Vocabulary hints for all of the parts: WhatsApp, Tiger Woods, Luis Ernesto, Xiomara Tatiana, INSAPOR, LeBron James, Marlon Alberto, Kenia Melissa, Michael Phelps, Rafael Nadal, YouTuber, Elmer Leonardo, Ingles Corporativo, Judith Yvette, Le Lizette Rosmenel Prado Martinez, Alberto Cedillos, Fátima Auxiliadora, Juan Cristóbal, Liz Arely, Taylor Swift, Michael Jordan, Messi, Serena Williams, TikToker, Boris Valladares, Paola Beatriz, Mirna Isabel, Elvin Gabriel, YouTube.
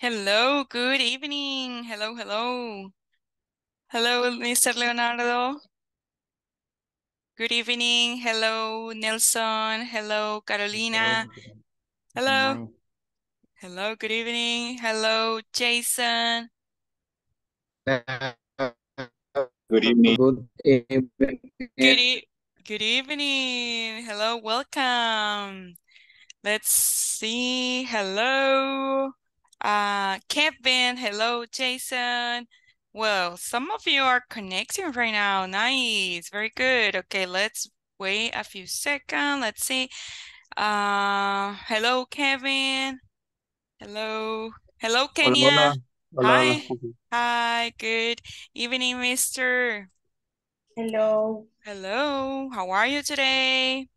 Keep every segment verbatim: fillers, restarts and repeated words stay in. Hello, good evening. Hello, hello. Hello, mister Leonardo. Good evening. Hello, Nelson. Hello, Carolina. Hello. Hello, good evening. Hello, Jason. Good evening. Good evening. Good, e good evening. Hello, welcome. Let's see. Hello. Uh, Kevin, hello, Jason. Well, some of you are connecting right now. Nice, very good. Okay, let's wait a few seconds. Let's see. Uh, hello, Kevin. Hello, hello, Kenya. Hola, hola. Hi, hola. Hi. Good evening, Mister Hello. Hello. How are you today?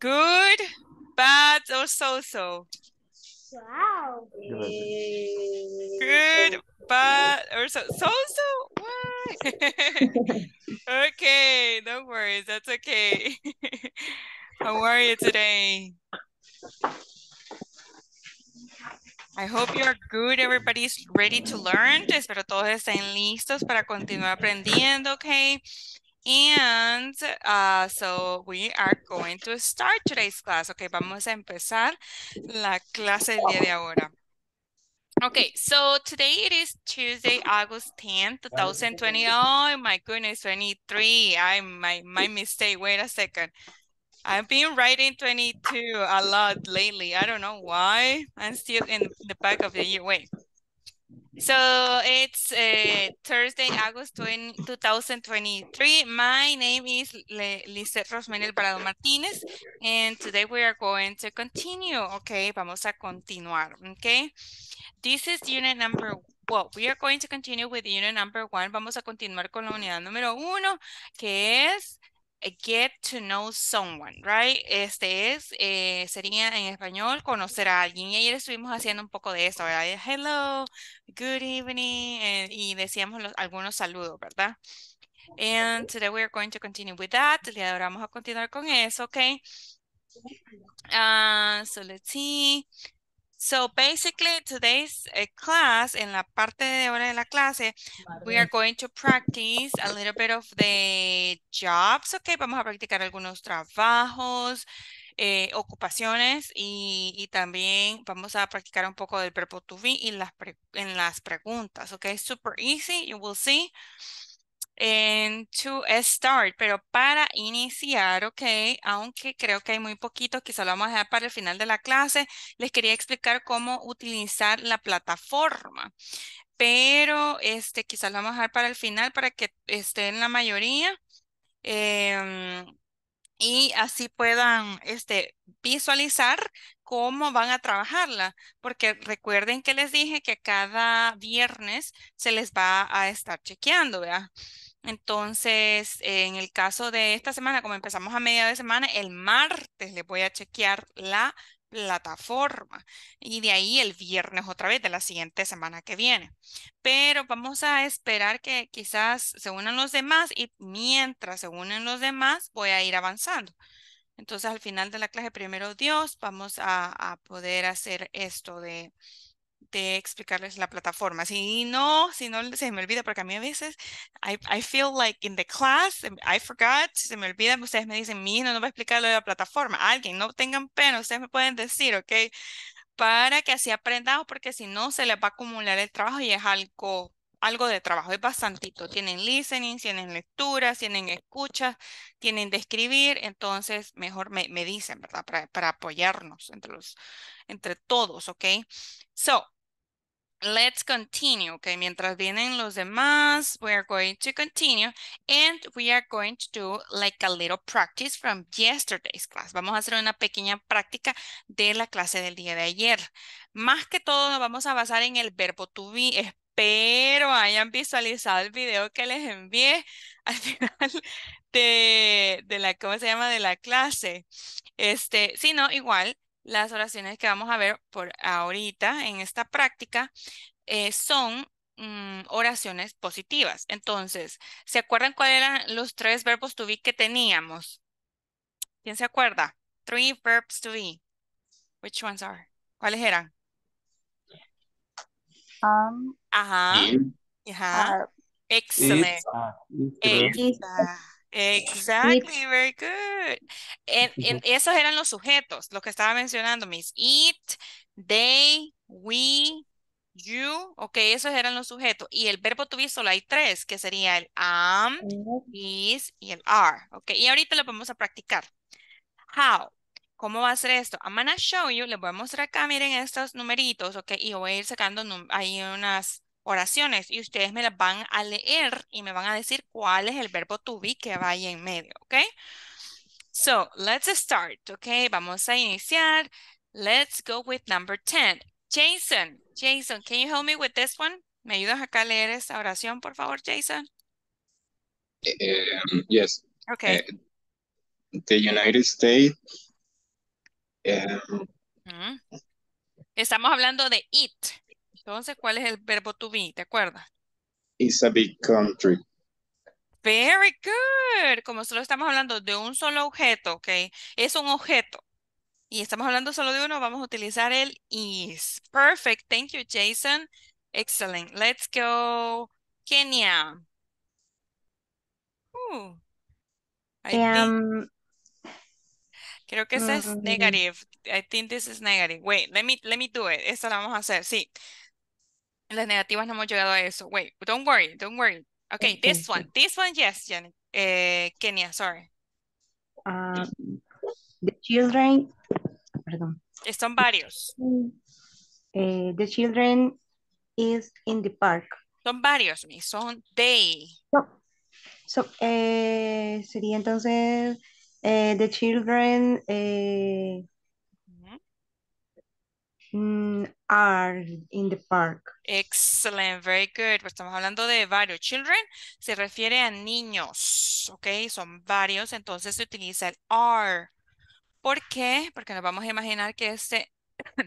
Good, bad, or so-so. Wow. Good, but or so so so what? Okay, no worries, that's okay. How are you today? I hope you're good. Everybody's ready to learn. Espero todos estén listos para continuar aprendiendo, okay? And uh, so we are going to start today's class. Okay, vamos a empezar la clase del día de ahora. Okay, so today it is Tuesday, August tenth, two thousand twenty. Oh my goodness, twenty-three. I my my mistake. Wait a second. I've been writing twenty-two a lot lately. I don't know why. I'm still in the back of the year. Wait. So it's uh, Thursday, August twentieth, two thousand twenty-three. My name is Le Lizette Rosmenel Prado Martinez, and today we are going to continue. Okay, vamos a continuar. Okay, this is unit number one. Well, we are going to continue with unit number one. Vamos a continuar con la unidad número uno, que es get to know someone, right? Este es, eh, sería en español, conocer a alguien. Y ayer estuvimos haciendo un poco de eso, ¿verdad? Hello, good evening, eh, y decíamos los, algunos saludos, ¿verdad? And today we are going to continue with that. El día de ahora vamos a continuar con eso, ¿ok? Uh, so let's see. So basically today's class, en la parte de ahora de la clase, we are going to practice a little bit of the jobs, okay? Vamos a practicar algunos trabajos, eh, ocupaciones y, y también vamos a practicar un poco del verbo to be y las pre, en las preguntas, okay? Super easy, you will see. And to start, pero para iniciar, ok, aunque creo que hay muy poquitos, quizá lo vamos a dejar para el final de la clase, les quería explicar cómo utilizar la plataforma, pero este, quizás lo vamos a dejar para el final para que estén la mayoría eh, y así puedan este, visualizar cómo van a trabajarla, porque recuerden que les dije que cada viernes se les va a estar chequeando, ¿verdad? Entonces, en el caso de esta semana, como empezamos a media de semana, el martes les voy a chequear la plataforma. Y de ahí el viernes otra vez de la siguiente semana que viene. Pero vamos a esperar que quizás se unan los demás y mientras se unen los demás voy a ir avanzando. Entonces, al final de la clase, primero Dios, vamos a, a poder hacer esto de... de explicarles la plataforma. Si no, si no se me olvida, porque a mí a veces I, I feel like in the class, I forgot, se me olvida, ustedes me dicen, mira, no va a explicar lo de la plataforma. Alguien, no tengan pena, ustedes me pueden decir, ok, para que así aprendamos, porque si no se les va a acumular el trabajo y es algo, algo de trabajo, es bastantito. Tienen listening, tienen lecturas, tienen escuchas, tienen de escribir, entonces mejor me, me dicen, ¿verdad? Para, para apoyarnos entre los, entre todos, ok. So, let's continue, okay? Mientras vienen los demás, we are going to continue and we are going to do like a little practice from yesterday's class. Vamos a hacer una pequeña práctica de la clase del día de ayer. Más que todo nos vamos a basar en el verbo to be. Espero hayan visualizado el video que les envié al final de, de la, ¿cómo se llama? De la clase. Este, si no, igual. Las oraciones que vamos a ver por ahorita en esta práctica eh, son mm, oraciones positivas. Entonces, ¿se acuerdan cuáles eran los tres verbos to be que teníamos? ¿Quién se acuerda? Three verbs to be. Which ones are? ¿Cuáles eran? um, ajá, in, ajá. Are, excellent. It's, uh, it's exactly, it. Very good. En, en esos eran los sujetos, los que estaba mencionando, Miss. It, they, we, you. Ok, esos eran los sujetos. Y el verbo to be solo hay tres, que sería el am, um, is y el are. Ok, y ahorita lo vamos a practicar. How. ¿Cómo va a ser esto? I'm gonna show you. Les voy a mostrar acá, miren estos numeritos, ok. Y yo voy a ir sacando ahí unas oraciones y ustedes me las van a leer y me van a decir cuál es el verbo to be que va ahí en medio, ok. So, let's start, ok. Vamos a iniciar. Let's go with number ten. Jason, Jason, can you help me with this one? ¿Me ayudas acá a leer esta oración, por favor, Jason? Um, yes. Ok. Uh, the United States. Um, uh-huh. Estamos hablando de it. Entonces, ¿cuál es el verbo to be? ¿Te acuerdas? It's a big country. Very good. Como solo estamos hablando de un solo objeto, ok. Es un objeto. Y estamos hablando solo de uno, vamos a utilizar el is. Perfect. Thank you, Jason. Excellent. Let's go. Kenya. Ooh. I um... think... Creo que esa es negative. I think this is negative. Wait, let me, let me do it. Esta la vamos a hacer, sí. Las negativas no hemos llegado a eso. Wait, don't worry, don't worry. Okay, this one. This one, yes, Janet. Eh, Kenya, sorry. Uh, the children, perdón. Están varios. Uh, the children is in the park. Son varios, son they. No. So, eh, sería entonces... Uh, the children uh, mm-hmm. are in the park. Excellent, very good. Pues estamos hablando de varios. Children se refiere a niños, ok, son varios, entonces se utiliza el are. ¿Por qué? Porque nos vamos a imaginar que este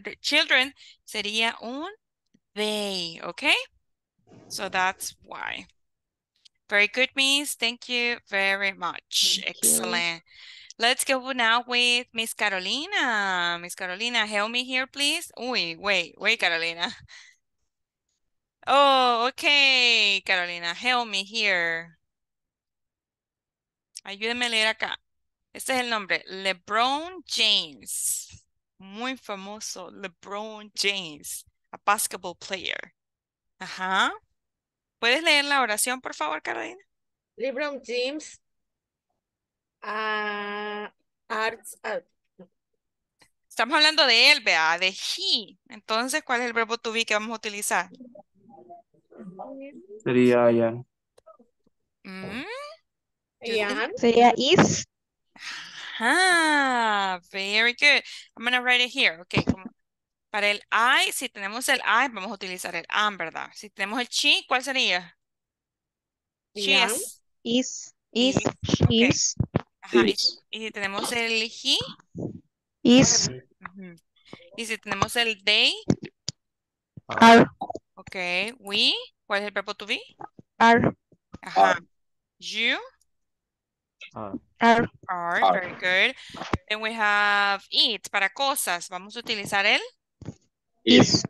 the children sería un they, ok? So that's why. Very good, Miss. Thank you very much. Thank Excellent. You. Let's go now with Miss Carolina. Miss Carolina, help me here, please. Uy, wait, wait, Carolina. Oh, okay, Carolina, help me here. Ayúdenme a leer acá. Este es el nombre, LeBron James. Muy famoso, LeBron James, a basketball player. Ajá. Uh-huh. ¿Puedes leer la oración, por favor, Carolina? LeBron James uh, arts, uh. Estamos hablando de él, vea, de he. Entonces, ¿cuál es el verbo to be que vamos a utilizar? Sería ya. ¿Mm? Sería is. Ah, very good. I'm going to write it here. Okay, como para el I, si tenemos el I, vamos a utilizar el am, ¿verdad? Si tenemos el she, ¿cuál sería? Yeah. She is. Is. Is. Is. Okay. Is. Ajá. Is. Y, y si tenemos el he. Is. Uh-huh. Y si tenemos el they. Are. Ok. We. ¿Cuál es el verbo to be? Are. Ajá. Are. You. Are. Are. Are. Very good. Then we have it. Para cosas, vamos a utilizar el Is.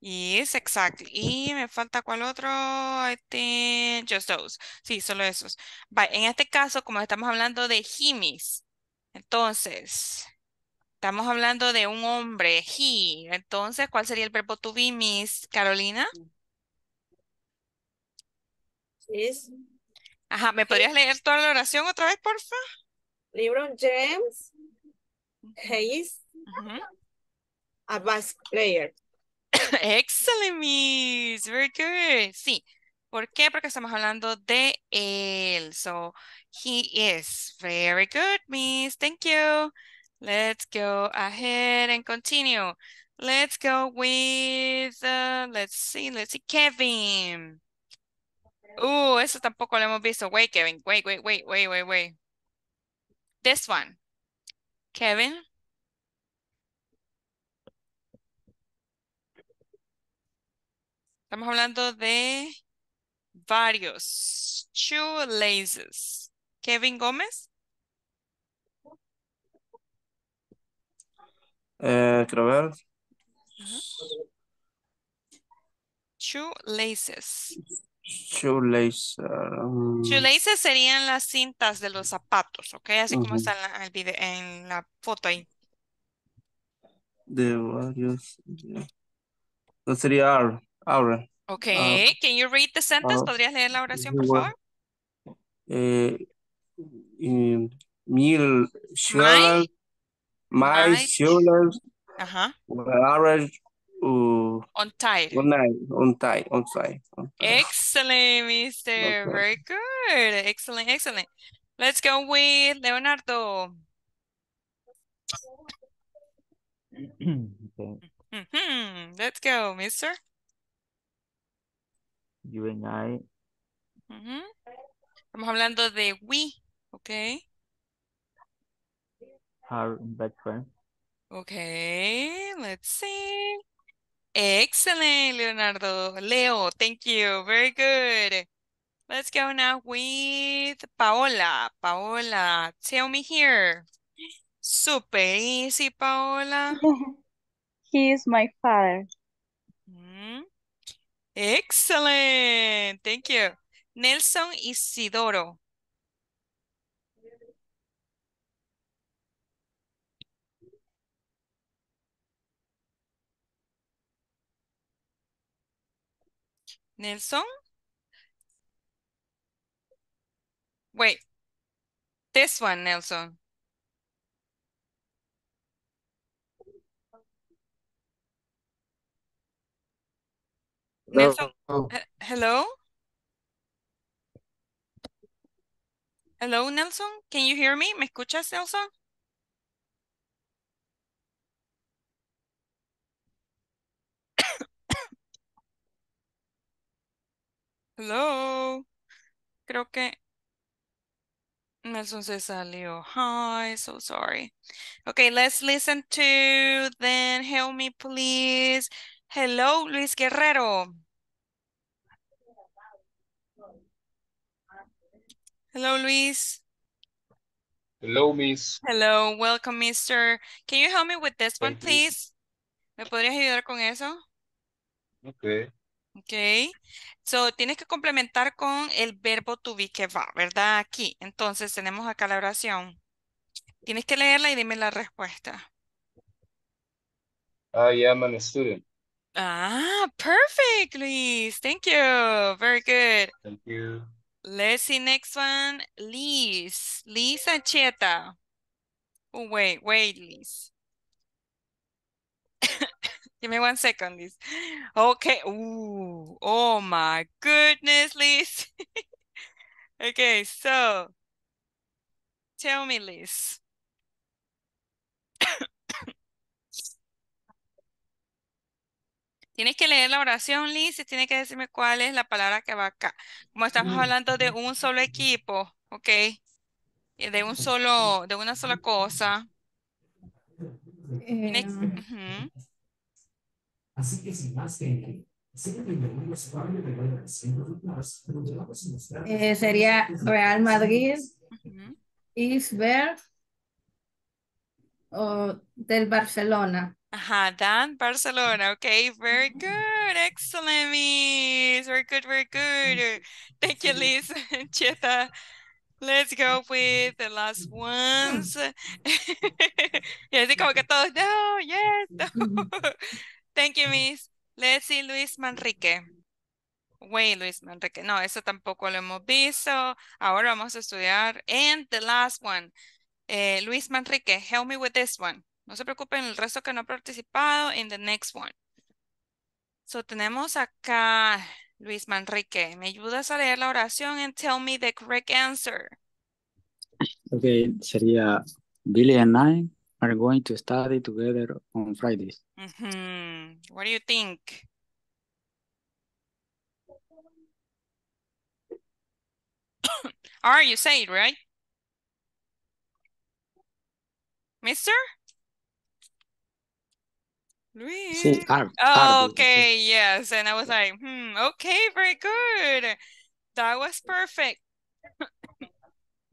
Is, exactly. Y me falta cuál otro, I think, just those. Sí, solo esos. But en este caso, como estamos hablando de himis, entonces, estamos hablando de un hombre, he. Entonces, ¿cuál sería el verbo to be, Miss Carolina? Is. Ajá, ¿me podrías leer toda la oración otra vez, porfa? LeBron James, he is. Uh-huh. A bass player. Excellent, Miss. Very good. Sí. ¿Por qué? Porque estamos hablando de él. So, he is. Very good, Miss. Thank you. Let's go ahead and continue. Let's go with, uh, let's see, let's see, Kevin. Uh, eso tampoco lo hemos visto. Wait, Kevin. Wait, wait, wait, wait, wait, wait. This one. Kevin. Estamos hablando de varios. Shoelaces. Kevin Gómez. Eh, creo ver. Uh-huh. shoelaces. Shoelaces. Um... Shoelaces serían las cintas de los zapatos, ¿ok? Así uh-huh. como está en la, el video, en la foto ahí. De varios. Yeah. No sería are. are. Ok. Uh, Can you read the sentence? Uh, ¿Podrías leer la oración, por favor? Eh, eh, mil shoelaces. My, my shoulders uh-huh. were uh, untied. Untied, untied. Excellent, mister. Okay. Very good. Excellent, excellent. Let's go with Leonardo. mm-hmm. Let's go, mister. You and I. Mm-hmm. Estamos hablando de we, okay? Are best friends. Okay, let's see. Excellent, Leonardo. Leo, thank you. Very good. Let's go now with Paola. Paola, tell me here. Super easy, Paola. He is my father. Mm-hmm. Excellent. Thank you. Nelson Isidoro. Nelson. Wait. This one, Nelson. Hello. Nelson. He hello? Hello, Nelson. Can you hear me? ¿Me escuchas, Nelson? Hello, creo que Nelson se salió. Hi, so sorry. Okay, let's listen to then. Help me, please. Hello, Luis Guerrero. Hello, Luis. Hello, Miss. Hello, welcome, Mister. Can you help me with this one, please? ¿Me podrías ayudar con eso? Okay. Ok, so tienes que complementar con el verbo to be que va, ¿verdad? Aquí, entonces tenemos acá la oración. Tienes que leerla y dime la respuesta. I am a student. Ah, perfect, Luis. Thank you. Very good. Thank you. Let's see next one. Liz. Liz Ancheta. Oh, wait, wait, Liz. Give me one second, Liz. Okay. Ooh. Oh, my goodness, Liz. Okay, so tell me, Liz. Tienes que leer la oración, Liz, y tienes que decirme cuál es la palabra que va acá. Como estamos hablando de un solo equipo, ¿ok? De un solo, de una sola cosa. Tienes... Uh-huh. Así que sin más que eh, sería Real Madrid, uh-huh. Isber o del Barcelona. Ajá, Dan Barcelona. Okay, very good. Excellent, Miss. Very good, very good. Thank you, Liz. Cheta. Let's go with the last ones. Y así como que todos, no, yes, no. Thank you, Miss. Let's see, Luis Manrique. Wait, Luis Manrique. No, eso tampoco lo hemos visto. Ahora vamos a estudiar. And the last one. Eh, Luis Manrique, help me with this one. No se preocupen, el resto que no ha participado. In the next one. So, tenemos acá, Luis Manrique. ¿Me ayudas a leer la oración? And tell me the correct answer. Okay, sería Billy and I are going to study together on Fridays. Mm-hmm. What do you think? Are you say it, right? Mister? Luis? Sí, are, are, okay, sí. Yes. And I was like, hmm, okay, very good. That was perfect.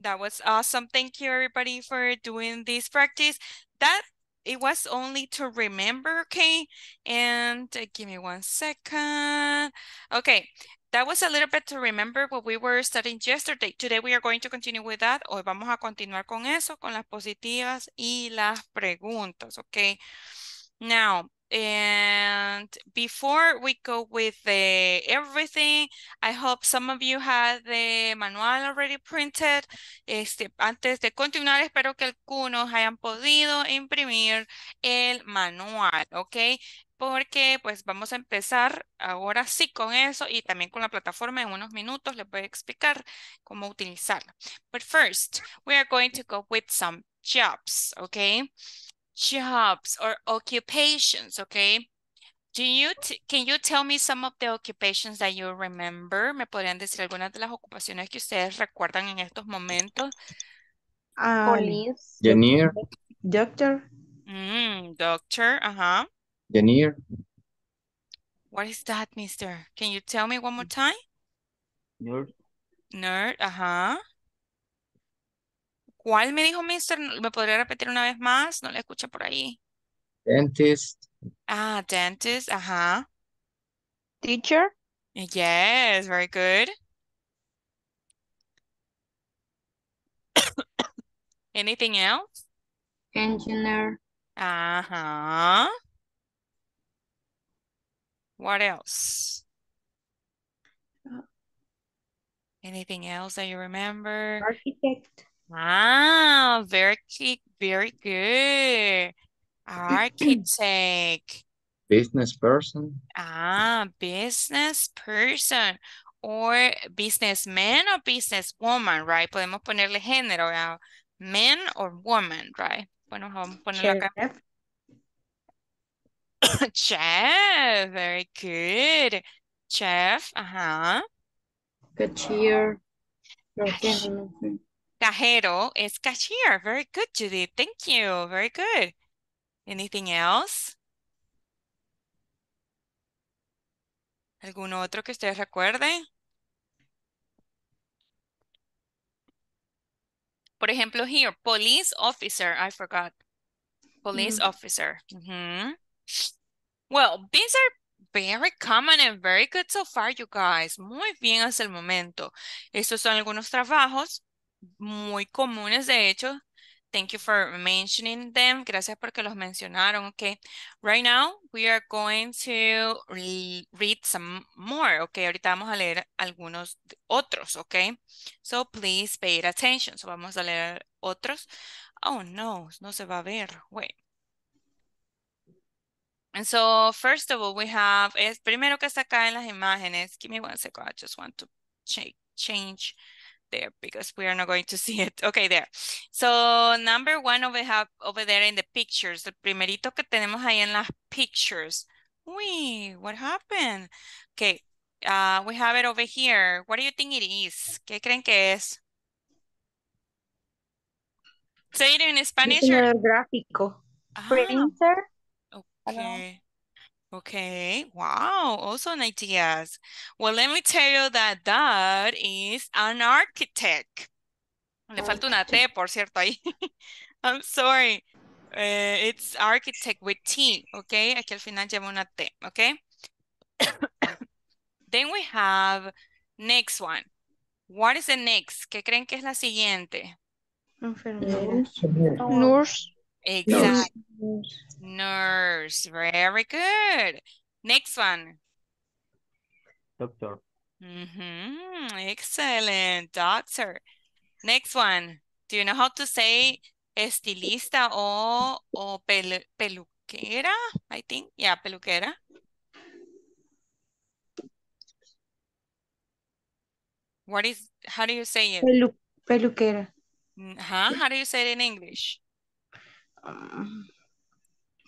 That was awesome. Thank you, everybody, for doing this practice. That it was only to remember, okay? And uh, give me one second. Okay, that was a little bit to remember what we were studying yesterday. Today we are going to continue with that. Hoy vamos a continuar con eso, con las positivas y las preguntas, okay? Now, and before we go with the everything, I hope some of you had the manual already printed. Este, antes de continuar, espero que algunos hayan podido imprimir el manual, ¿ok? Porque pues vamos a empezar ahora sí con eso y también con la plataforma. En unos minutos les voy a explicar cómo utilizarla. But first, we are going to go with some jobs, ¿ok? Jobs or occupations, okay? Do you t can you tell me some of the occupations that you remember? ¿Me podrían decir algunas de las ocupaciones que ustedes recuerdan en estos momentos? Um, Police. Engineer. Doctor. Mm, doctor, uh-huh. Engineer. What is that, mister? Can you tell me one more time? Nerd. Nerd, uh-huh. ¿Cuál me dijo, mister? ¿Me podría repetir una vez más? No le escuché por ahí. Dentist. Ah, dentist. Ajá. Teacher. Yes, very good. Anything else? Engineer. Ajá. What else? Anything else that you remember? Architect. Wow, very very good. Architect. Business person. Ah, business person. Or businessman or businesswoman, right? Podemos ponerle género, ¿verdad? Men or woman, right? Bueno, vamos a ponerlo acá. Chef. Chef, very good. Chef, ajá. Cashier. Cajero is cashier. Very good, Judith. Thank you. Very good. Anything else? ¿Algún otro que ustedes recuerden? Por ejemplo, here, police officer. I forgot. Police mm-hmm. officer. Mm-hmm. Well, these are very common and very good so far, you guys. Muy bien hasta el momento. Estos son algunos trabajos muy comunes, de hecho. Thank you for mentioning them. Gracias porque los mencionaron. Okay, right now we are going to re read some more. Okay, ahorita vamos a leer algunos otros. Okay, so please pay attention. So vamos a leer otros. Oh no, no se va a ver. Wait. And so first of all, we have es primero que está acá en las imágenes. Give me one second. I just want to change change. There because we are not going to see it. Okay, there. So number one over, have, over there in the pictures. El primerito que tenemos ahí en las pictures. Uy, what happened? Okay, uh, we have it over here. What do you think it is? ¿Qué creen que es? Say it in Spanish. Or... Gráfico. Ah. Printer. Okay. Okay, wow, awesome ideas. Well, let me tell you that that is an architect. Le falta una T, por cierto, ahí. I'm sorry. Uh, it's architect with T, okay? Aquí al final lleva una T, okay? Then we have next one. What is the next? ¿Qué creen que es la siguiente? Enfermera. Nurse. Exactly. Nurse. Nurse. Very good. Next one. Doctor. Mm-hmm. Excellent. Doctor. Next one. Do you know how to say estilista o, o pelu peluquera? I think. Yeah, peluquera. What is, how do you say it? Pelu peluquera. Huh? How do you say it in English? Um,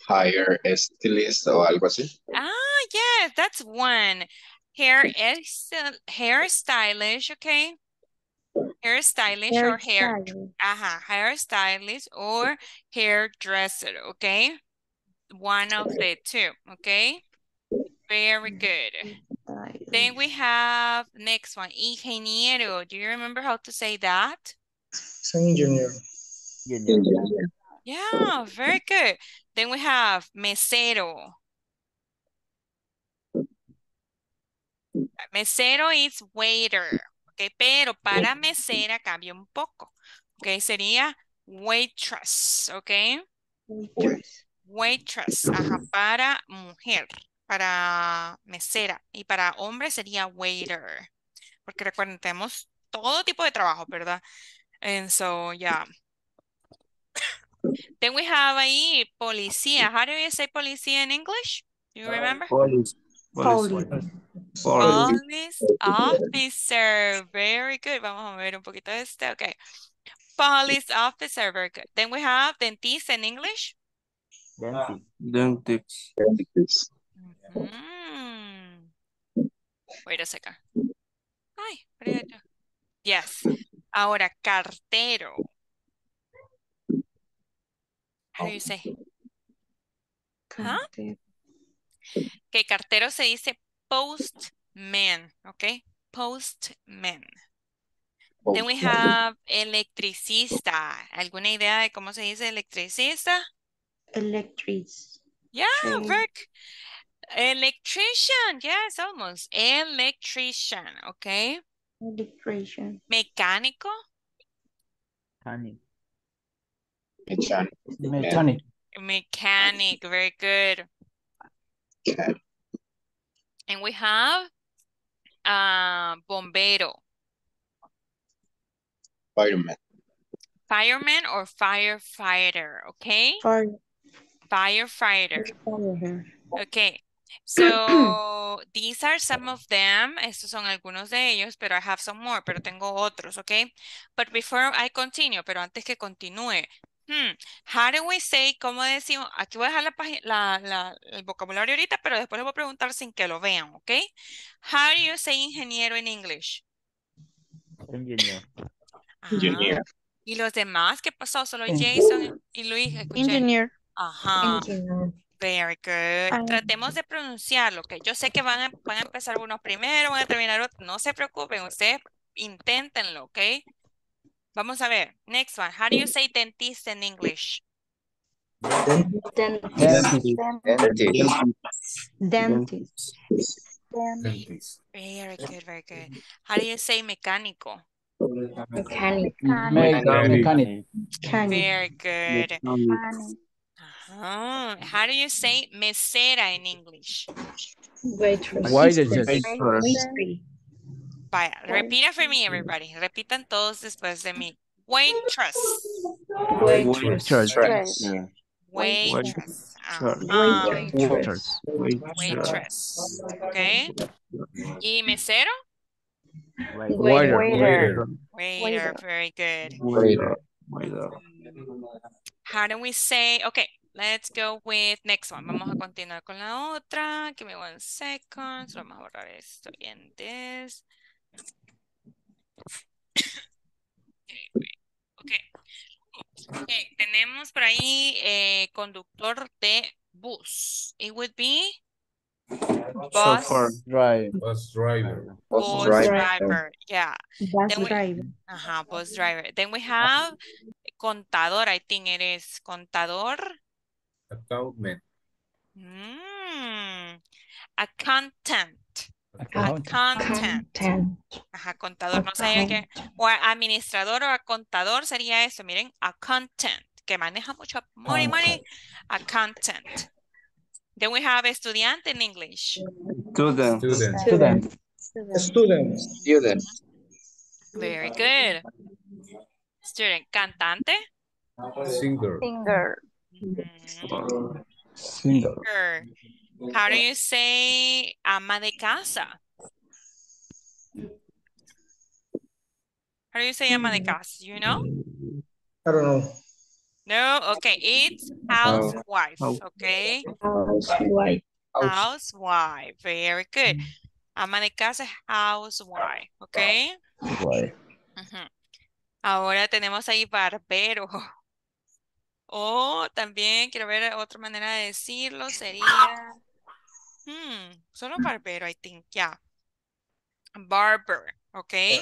hair stylist o algo así. Ah, yes, that's one. Hair is hair stylish, okay? Hair stylish hair or hair. Style. Aha, hair stylist or hairdresser, okay? One of the two, okay? Very good. Then we have next one, ingeniero. Do you remember how to say that? Engineer. Engineer. Yeah, very good. Then we have mesero. Mesero is waiter. Okay, pero para mesera cambia un poco. Okay, sería waitress. Okay. Waitress. Waitress. Ajá, para mujer. Para mesera. Y para hombre sería waiter. Porque recuerden, tenemos todo tipo de trabajo, ¿verdad? And so, yeah. Then we have ahí policía. How do you say policía in English? Do you remember? Police. Police. Police officer. Very good. Vamos a ver un poquito de este. Okay. Police officer. Very good. Then we have dentist in English. Dentist. Dentist. Dentist. Mm. Wait a second. Ay, pero... Yes. Ahora, cartero. How do you say? ¿Ah? Que cartero se dice postman, okay? Postman. Post Then we have electricista. ¿Alguna idea de cómo se dice electricista? Electric. Yeah, um, work. Electrician, yes, almost. Electrician, okay? Electrician. Mecánico. Mecánico. Mechanic. Mechanic. Mechanic, very good. Okay. And we have uh, bombero. Fireman. Fireman or firefighter, okay? Fire. Firefighter. Firefighter. Okay, so these are some of them. Estos son algunos de ellos, pero I have some more, pero tengo otros, okay? But before I continue, pero antes que continúe, Hmm. how do we say, ¿cómo decimos? Aquí voy a dejar la, la, la, el vocabulario ahorita, pero después les voy a preguntar sin que lo vean, ¿ok? How do you say ingeniero en in English? Ingeniero. Ingeniero. ¿Y los demás? ¿Qué pasó? Solo Jason y Luis. Ingeniero. Ajá. Engineer. Very good. Um, Tratemos de pronunciarlo, ¿ok? Yo sé que van a, van a empezar unos primero, van a terminar otros. No se preocupen, ustedes inténtenlo, ¿ok? Vamos a ver. Next one. How do you say dentist in English? Dentist. Dentist. Dentist. Dentist. Very good, very good. How do you say mecánico? Mechanic. Mechanic. Very good. Uh-huh. How do you say mesera in English? Waitress. Waitress. Vaya, repita for me, everybody. Repitan todos después de mí. Waitress. Waitress. Waitress. Waitress. Waitress. Waitress. Okay. ¿Y mesero? Waiter. Waiter. Waiter. Very good. Waiter. Waiter. How do we say? Okay, let's go with next one. Vamos a continuar con la otra. Give me one second. So vamos a borrar esto and this. Okay. Okay, tenemos por ahí eh, conductor de bus. It would be bus, so drive. Bus driver. Bus, bus driver. driver. Yeah. Bus we, driver. Ajá, bus driver. Then we have contador. I think it is contador. Accountant. Mm. Accountant. Accountant. Accountant. Ajá, contador. Accountant. No sabía que... O administrador o contador sería eso. Miren, accountant. Que maneja mucho money, money. Accountant. Then we have estudiante in English. Student. Student. Student. Student. Student. Very good. Student. Cantante. Singer. Singer. Mm-hmm. Singer. Singer. How do you say ama de casa? How do you say ama de casa? You know? I don't know. No? Okay. It's housewife. Okay. Housewife. Housewife. Very good. Ama de casa, housewife. Okay. Uh-huh. Ahora tenemos ahí barbero. O oh, también quiero ver otra manera de decirlo. Sería... Hmm, solo barbero, I think, yeah. Barber, okay?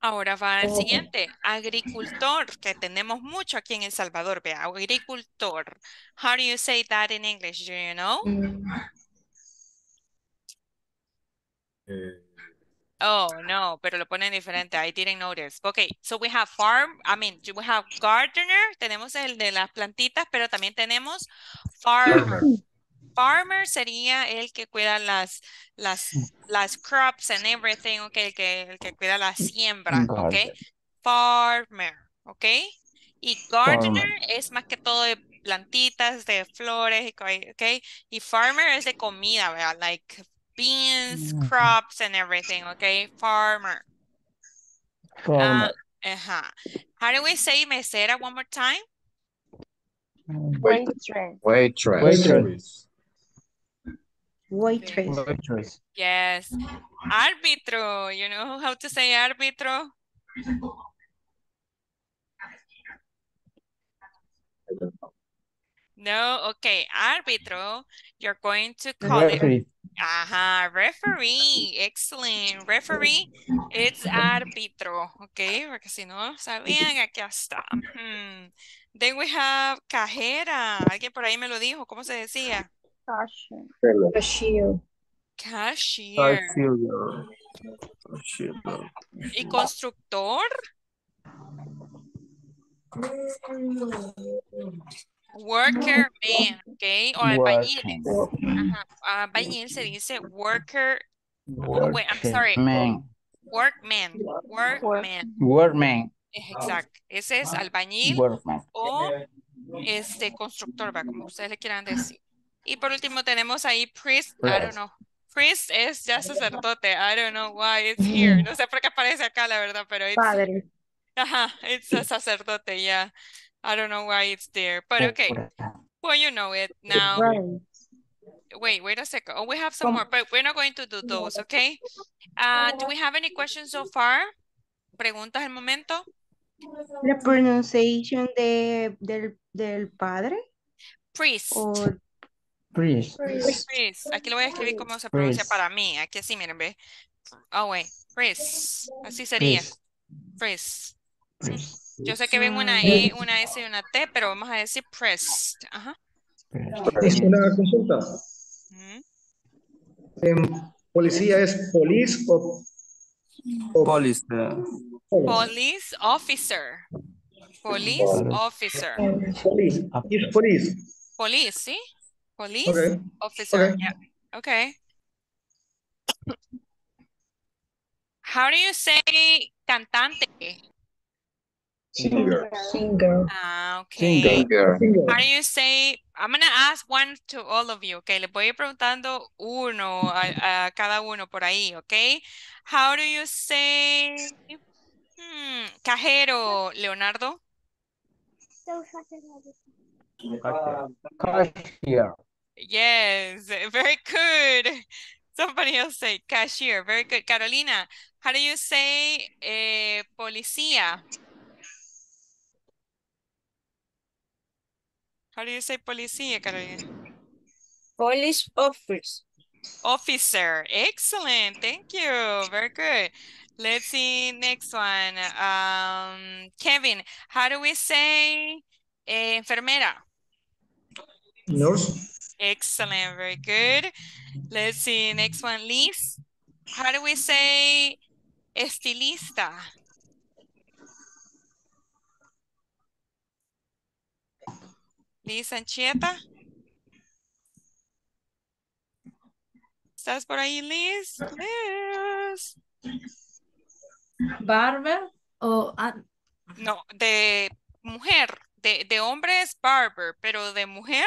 Ahora va el siguiente, agricultor, que tenemos mucho aquí en El Salvador, vea, agricultor. How do you say that in English, do you know? Eh. Oh, no, pero lo ponen diferente, I didn't notice. Okay, so we have farm, I mean, we have gardener, tenemos el de las plantitas, pero también tenemos farmer. Farmer sería el que cuida las, las, las crops and everything, okay, el que, el que cuida la siembra, okay. Farmer, okay. Y gardener farmer es más que todo de plantitas, de flores, okay. Y farmer es de comida, ¿verdad? Like beans, crops and everything, okay. Farmer. Farmer. Uh, uh-huh. How do we say mesera one more time? Waitress. Waitress. Waitress. Waitress. Waitress. Yes. Árbitro. You know how to say árbitro? No? Okay. Árbitro, you're going to call referee. It. Aha. Referee. Excellent. Referee, it's árbitro. Okay. Porque si no sabían, aquí está. Hmm. Then we have cajera. Alguien por ahí me lo dijo. ¿Cómo se decía? Cashier. Cashier. Cashier. ¿Y constructor? Worker man, ¿ok? O albañil. Ajá. Albañil se dice worker. Oh, wait, I'm sorry. Man. Workman. Workman. Workman. Exacto, ese es albañil Workman. O este constructor, ¿va? Como ustedes le quieran decir. Y por último tenemos ahí priest, I don't know. Priest es ya sacerdote, I don't know why it's here. No sé por qué aparece acá, la verdad, pero es padre. Ajá, it's a sacerdote, yeah. I don't know why it's there, but okay. Well, you know it now. Wait, wait a second. Oh, we have some more, but we're not going to do those, okay? Uh, do we have any questions so far? ¿Preguntas al momento? La pronunciación de, del, del padre. Priest. O... Priest. Priest. Priest. Aquí lo voy a escribir como se pronuncia priest para mí. Aquí así, miren, ve. Oh, wait. Priest. Así sería. Priest. Priest. Yo sé que ven una E, una S y una T, pero vamos a decir priest. Ajá. Es una consulta. ¿Mm? ¿En policía es police o police? Police officer. Police officer. Police. Police. Police, ¿sí? Police okay officer. Okay. Yeah. Okay. How do you say cantante? Singer. Singer. Ah, okay. Singer. How do you say? I'm going to ask one to all of you, okay? Le voy a ir preguntando uno a, a cada uno por ahí, okay? How do you say? Hmm, cajero, Leonardo. Uh, cashier. Yes, very good. Somebody else say cashier. Very good. Carolina, how do you say eh, policía? How do you say policía, Carolina? Police office. Officer. Excellent. Thank you. Very good. Let's see next one. Um, Kevin, how do we say eh, enfermera? Nurse. Excellent. Very good. Let's see next one. Liz, how do we say estilista? Liz Anchieta. ¿Estás por ahí, Liz? Liz. Barber o... No, de mujer. De, de hombre es barber, pero de mujer...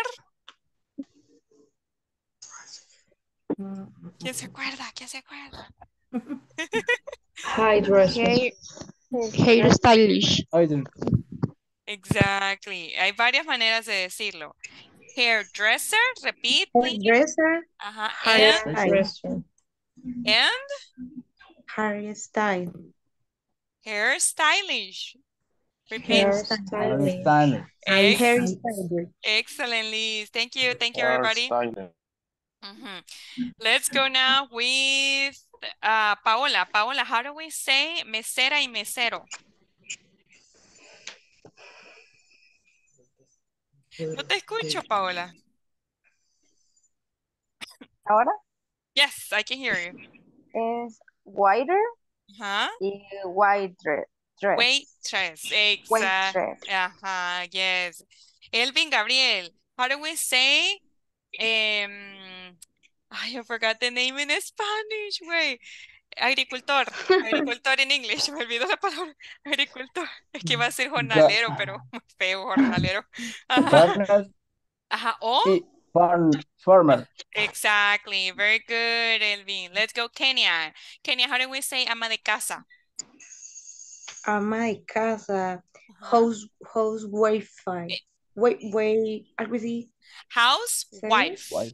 ¿Quién se acuerda? ¿Quién se acuerda? Hairdresser. Hair stylish. Exactly. Hay varias maneras de decirlo. Hairdresser, repeat. Hairdresser. Ajá. And, hairdresser. And? Hairstyle. Hair stylish. Repeat. Hair stylish. Hair stylish. Excellent, Liz. Thank you. Thank you, everybody. Mm-hmm. Let's go now with uh, Paola. Paola, how do we say mesera y mesero? No te escucho, Paola. ¿Ahora? Yes, I can hear you. Es waiter uh-huh. y waitress. Waitress, exacto. Ajá, yes. Elvin Gabriel, how do we say? Um, I forgot the name in Spanish, güey. Agricultor, agricultor en English, me olvidó la palabra, agricultor. Es que iba a ser jornalero, yeah. pero muy feo, jornalero. Ajá, Ajá. o... Sí. Farm, farmer. Exactly, very good, Elvin. Let's go, Kenya. Kenya, how do we say ama de casa? Ama de casa, house, house wifi. Wait, wait, ¿algo housewife.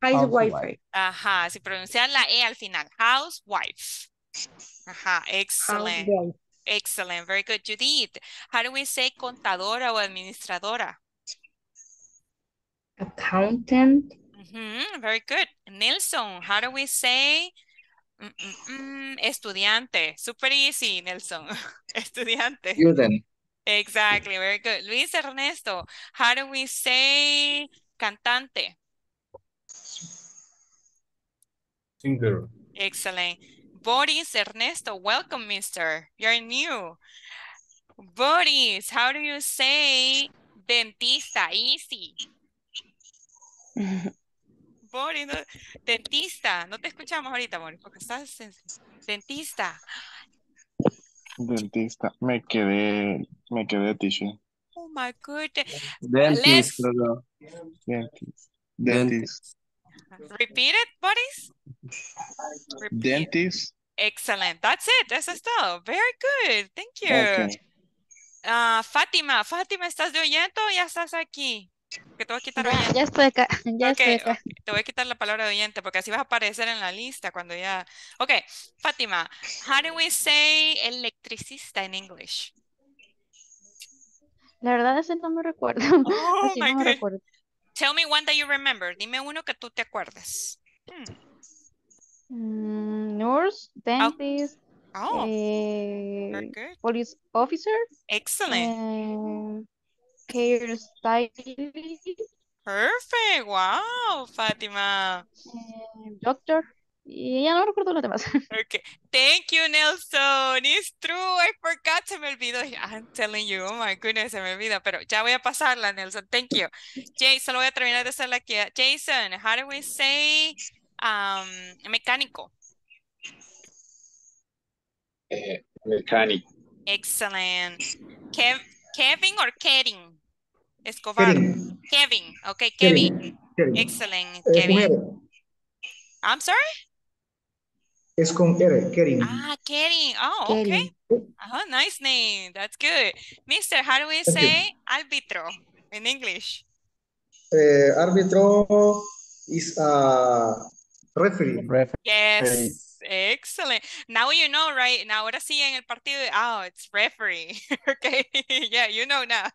Housewife. Ajá, si pronuncian la E al final. Housewife. Ajá, excellent. Housewife. Excellent, very good. Judith, how do we say contadora o administradora? Accountant. Mm-hmm, very good. Nelson, how do we say mm -mm, estudiante? Super easy, Nelson. Estudiante. Student. Exactly, very good. Luis Ernesto, how do we say cantante? Singer. Excellent. Boris Ernesto, welcome, mister. You're new. Boris, how do you say dentista? Easy. Boris, no, dentista. No te escuchamos ahorita, Boris, porque estás dentista. Dentista. Me quedé, me quedé, teacher. Oh, my goodness. Dentist. Dentist. Dentist. Repeat it, Boris. Repeat. Dentist. Excellent. That's it. Eso es todo. Very good. Thank you. Okay. Uh, Fátima, Fátima, ¿estás de oyendo o ya estás aquí? Que te voy a quitar ya, ya estoy acá, ya okay, estoy acá. Okay. Te voy a quitar la palabra de oyente porque así vas a aparecer en la lista cuando ya... Ok, Fátima, how do we say electricista en English? La verdad ese no me recuerdo. Oh, así my no God. Me recuerdo. Tell me one that you remember. Dime uno que tú te acuerdes. Hmm. Mm, nurse, dentist, oh. Oh. Eh, police officer. Excellent. Eh, hairstyle. Perfect. Wow, Fátima. Eh, doctor. Y ya no recuerdo los demás. Okay. Thank you, Nelson. It's true. I forgot. Se me olvidó. I'm telling you. Oh my goodness. Se me olvida. Pero ya voy a pasarla, Nelson. Thank you. Jason, voy a terminar de hacerla aquí. Jason, how do we say um, mecánico? Eh, mecánico. Excellent. Kev Kevin or Kevin? Escobar. Kevin. Kevin. Okay, Kevin. Kevin. Excellent, eh, Kevin. I'm sorry? Es con R, Kevin. Ah, Kevin. Oh, Kevin. Okay. Oh, nice name. That's good. Mister, how do we say árbitro in English? Eh, árbitro is a referee. referee. Yes. Excellent. Now you know, right? Now, ahora sí en el partido, oh, it's referee. Okay. Yeah, you know now.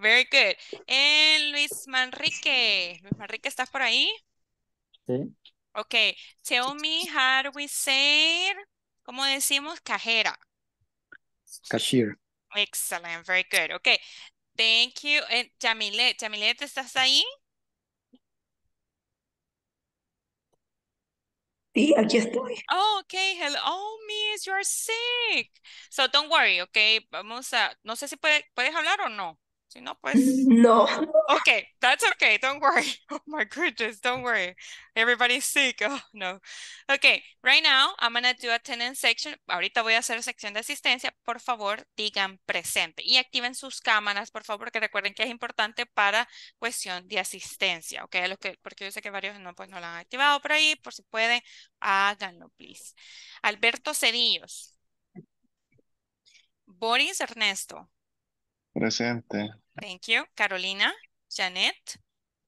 Very good. And Luis Manrique. Luis Manrique, ¿estás por ahí? Sí. Okay. Tell me how do we say, ¿cómo decimos cajera? Cashier. Excellent. Very good. Okay. Thank you. And Jamilet. Jamilet, ¿estás ahí? Sí, aquí estoy. Oh, okay, hello. Oh, miss, you're sick. So don't worry, okay? Vamos a, no sé si puede, puedes hablar o no. Si no, pues. No. Okay, that's okay. Don't worry. Oh my goodness, don't worry. Everybody's sick. Oh, no. Okay, right now, I'm going to do attendance section. Ahorita voy a hacer sección de asistencia. Por favor, digan presente. Y activen sus cámaras, por favor, porque recuerden que es importante para cuestión de asistencia. Okay, los que, porque yo sé que varios no, pues, no la han activado por ahí. Por si pueden, háganlo, please. Alberto Cedillos. Boris Ernesto. Presente. Thank you. Carolina. Janet.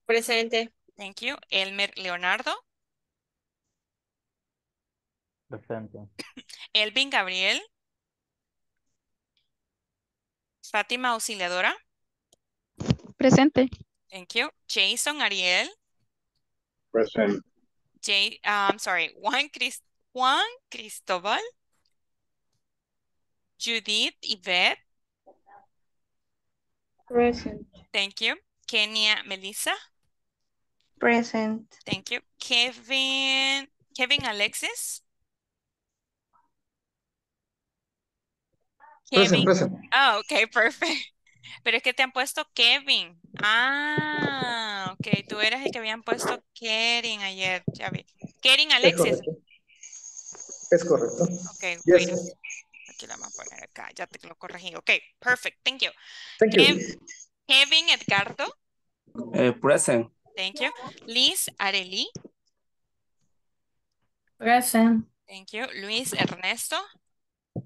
Presente. Thank you. Elmer Leonardo. Presente. Elvin Gabriel. Fátima Auxiliadora. Presente. Thank you. Jason Ariel. Presente. Jay, uh, I'm sorry. Juan, Crist Juan Cristóbal, Judith Yvette. Present. Thank you. Kenia Melissa. Present. Thank you. Kevin, Kevin Alexis. Kevin. Present, present. Oh, ok, perfect. Pero es que te han puesto Kevin. Ah, ok. Tú eras el que habían puesto Kevin ayer. Ya vi. Kevin Alexis. Es correcto. Ok, yes. Wait. Aquí la vamos a poner acá. Ya te lo corregí. Ok, perfect. Thank you. Thank Kev you. Kevin Edgardo. Eh, present. Thank you. Liz Arely. Present. Thank you. Luis Ernesto.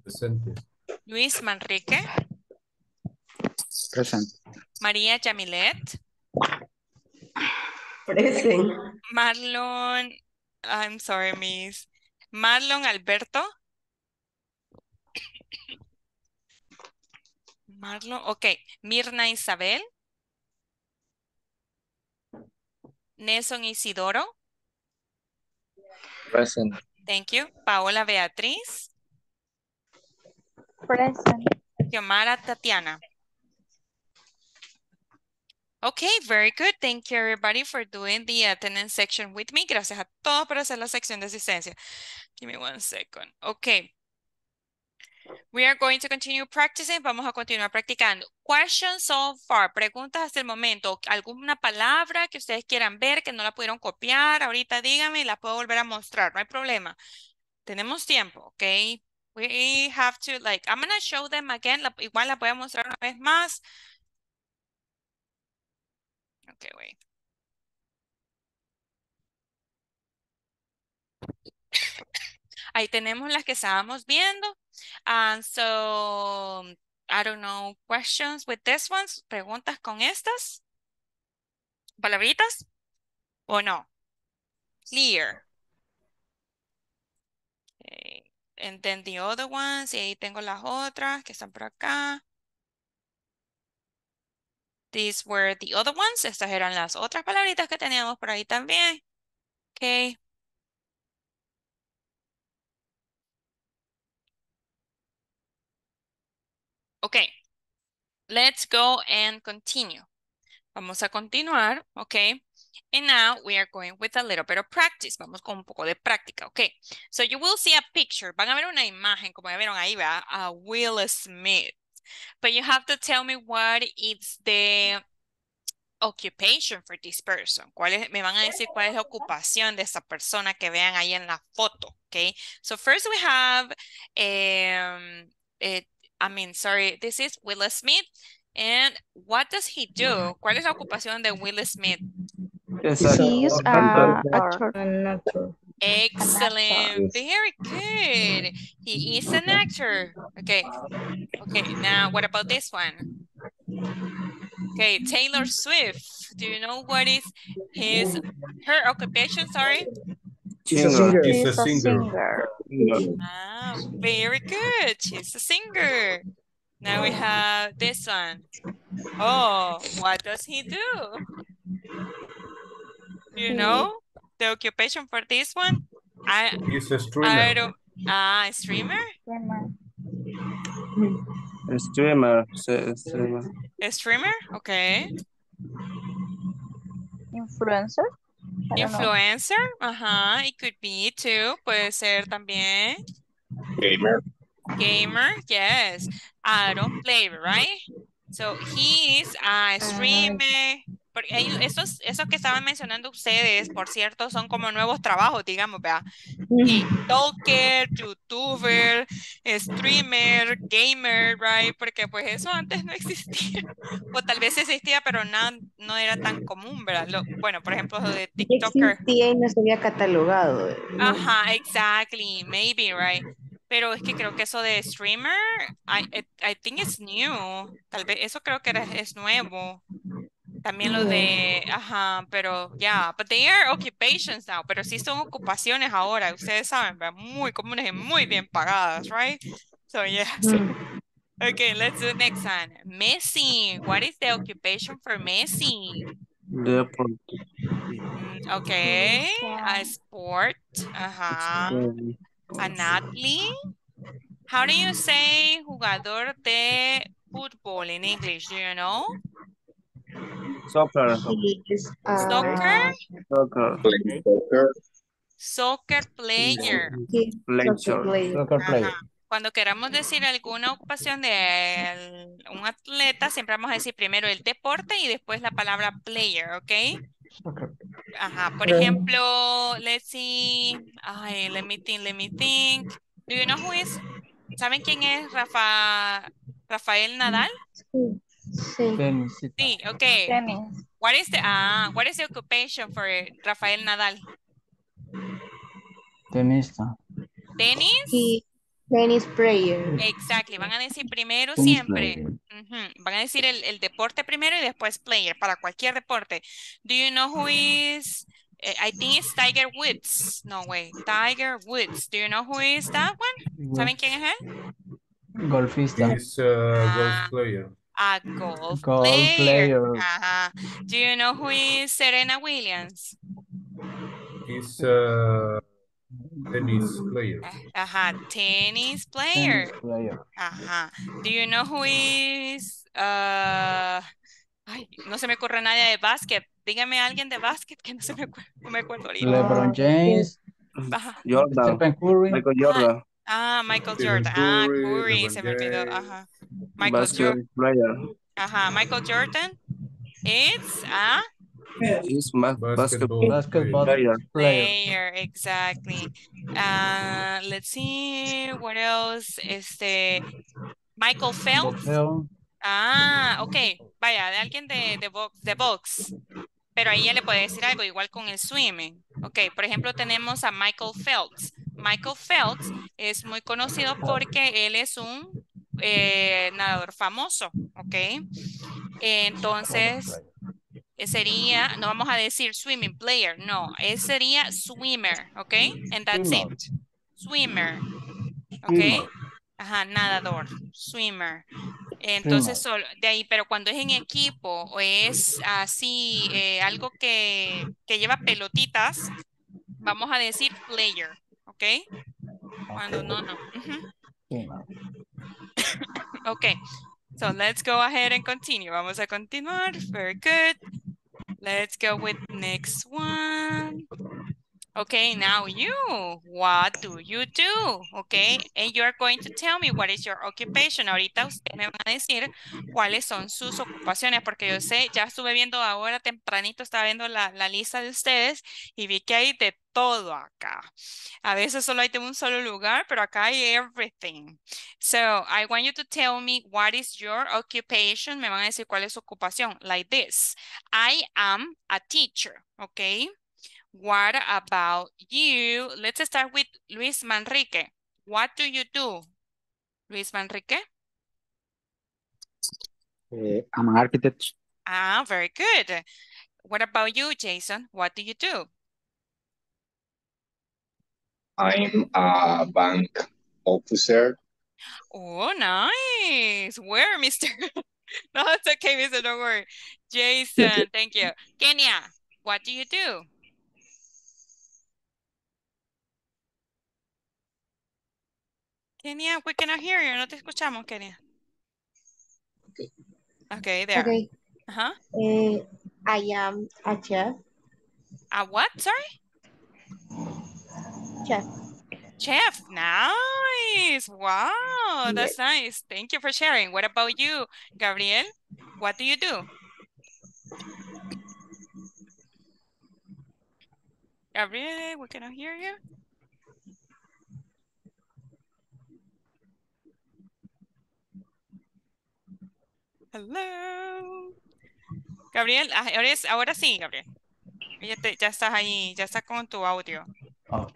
Presente. Luis Manrique. Present. María Yamilet. Present. Marlon, I'm sorry, miss. Marlon Alberto. Marlon, ok. Mirna Isabel. Nelson Isidoro. Present. Thank you. Paola Beatriz. Present. Xiomara Tatiana. Okay, very good. Thank you everybody for doing the attendance section with me. Gracias a todos por hacer la sección de asistencia. Give me one second. Okay. We are going to continue practicing. Vamos a continuar practicando. Questions so far. Preguntas hasta el momento. ¿Alguna palabra que ustedes quieran ver que no la pudieron copiar? Ahorita díganme y la puedo volver a mostrar. No hay problema. Tenemos tiempo, okay? We have to like, I'm going to show them again. La, igual la voy a mostrar una vez más. Okay, wait. Ahí tenemos las que estábamos viendo. And so, I don't know, questions with this ones? ¿Preguntas con estas? ¿Palabritas? ¿O no? Clear. Okay. And then the other ones. Y ahí tengo las otras que están por acá. These were the other ones. Estas eran las otras palabritas que teníamos por ahí también. Okay. Okay. Let's go and continue. Vamos a continuar. Okay. And now we are going with a little bit of practice. Vamos con un poco de práctica. Okay. So you will see a picture. Van a ver una imagen, como ya vieron ahí, ¿verdad? A Will Smith. But you have to tell me what is the occupation for this person. ¿Cuál es, me van a decir cuál es la ocupación de esa persona que vean ahí en la foto. Okay. So first we have, um, it, I mean, sorry, this is Will Smith. And what does he do? ¿Cuál es la ocupación de Will Smith? He is a actor. Excellent. Very good. He is an actor. Okay. Okay. Now, what about this one? Okay. Taylor Swift. Do you know what is his, her occupation? Sorry. She's a singer. She's a singer. Ah, very good. She's a singer. Now we have this one. Oh, what does he do? You know the occupation for this one? I, He's a streamer. I don't, ah, a streamer? A streamer. A streamer. A streamer? Okay. Influencer? Influencer? Uh-huh. It could be too. Puede ser también. Gamer. Gamer, yes. I don't play, right? So he is a streamer. Porque esos, esos que estaban mencionando ustedes, por cierto, son como nuevos trabajos, digamos, vea. TikToker, YouTuber, streamer, gamer, right? Porque pues eso antes no existía. O tal vez existía, pero no, no era tan común, ¿verdad? Lo, bueno, por ejemplo, de TikToker. Existía y no se había catalogado. ¿No? Ajá, exactly. Maybe, right? Pero es que creo que eso de streamer, I, I, I think it's new. Tal vez eso creo que era, es nuevo. También lo de, ajá, pero ya, yeah, but they are occupations now, pero sí son ocupaciones ahora, ustedes saben, muy comunes y muy bien pagadas, right? So yes. Okay, let's do the next one. Messi, what is the occupation for Messi? Sport. Okay, a sport, ajá. An athlete? How do you say jugador de football in English? Do you know? Soccer. Soccer? Soccer. Soccer player. Soccer player. Soccer player. Cuando queramos decir alguna ocupación de un atleta, siempre vamos a decir primero el deporte y después la palabra player, ¿ok? Ajá, por ejemplo, let's see, ay, let me think, let me think. Do you know who is? ¿Saben quién es Rafa, Rafael Nadal? Sí. Sí. Sí, ok. Tenis. What is the, ah, what is the occupation for Rafael Nadal? Tenista. ¿Tenis? Sí. Tennis player. Exactly. Van a decir primero tenis siempre. Uh-huh. Van a decir el, el deporte primero y después player para cualquier deporte. Do you know who is? Uh, I think it's Tiger Woods. No way. Tiger Woods. Do you know who is that one? ¿Saben quién es él? Golfista. Es uh, ah, golf player. A golf, golf player. player. Ajá. Do you know who is Serena Williams? Es uh... Tennis player. Ajá, tennis player. Tennis player. Ajá. Do you know who is? Uh, ay, no se me ocurre nadie de básquet. Dígame alguien de básquet que no se me, no me acuerdo ahorita. LeBron James. Ajá. Jordan. Michael Jordan. Ah, ah, Michael Jordan. Ah, Curry, se me olvidó. Ajá. Michael Jordan. Player. Ajá, Michael Jordan. It's ah. He's basketball, basketball, basketball player. player. Exactly. Uh, let's see what else. Este Michael Phelps. Ah, okay. Vaya, de alguien de, de, box, de box. Pero ahí ya le puede decir algo, igual con el swimming. Ok, por ejemplo, tenemos a Michael Phelps. Michael Phelps es muy conocido porque él es un eh, nadador famoso. Ok. Entonces... sería, no vamos a decir swimming player, no, es sería swimmer, ¿ok? And that's swimmer. it. Swimmer, ¿ok? Swimmer. Ajá, nadador, swimmer. Entonces, swimmer. Solo de ahí, pero cuando es en equipo o es así, eh, algo que, que lleva pelotitas, vamos a decir player, ¿ok? Cuando no, no. Uh-huh. Ok, so let's go ahead and continue. Vamos a continuar. Very good. Let's go with next one. Okay, now you. What do you do? Okay, and you are going to tell me what is your occupation. Ahorita ustedes me van a decir cuáles son sus ocupaciones, porque yo sé, ya estuve viendo ahora tempranito, estaba viendo la, la lista de ustedes y vi que hay de todo acá. A veces solo hay de un solo lugar, pero acá hay everything. So, I want you to tell me what is your occupation. Me van a decir cuál es su ocupación, like this. I am a teacher, okay? What about you? Let's start with Luis Manrique. What do you do, Luis Manrique? Uh, I'm an architect. Ah, very good. What about you, Jason? What do you do? I'm a bank officer. Oh, nice. Where, mister? No, it's okay, mister. Don't worry. Jason, thank you. Kenya, what do you do? Kenia, we cannot hear you. No te escuchamos, Kenia. Okay. Okay, there. Okay. Uh-huh. Uh, I am a chef. A what? Sorry? Chef. Chef. Nice. Wow, that's yes. nice. Thank you for sharing. What about you, Gabriel? What do you do? Gabriel, we cannot hear you. Hello. Gabriel, ahora, es, ahora sí, Gabriel. Ya, te, ya estás ahí, ya estás con tu audio. Okay.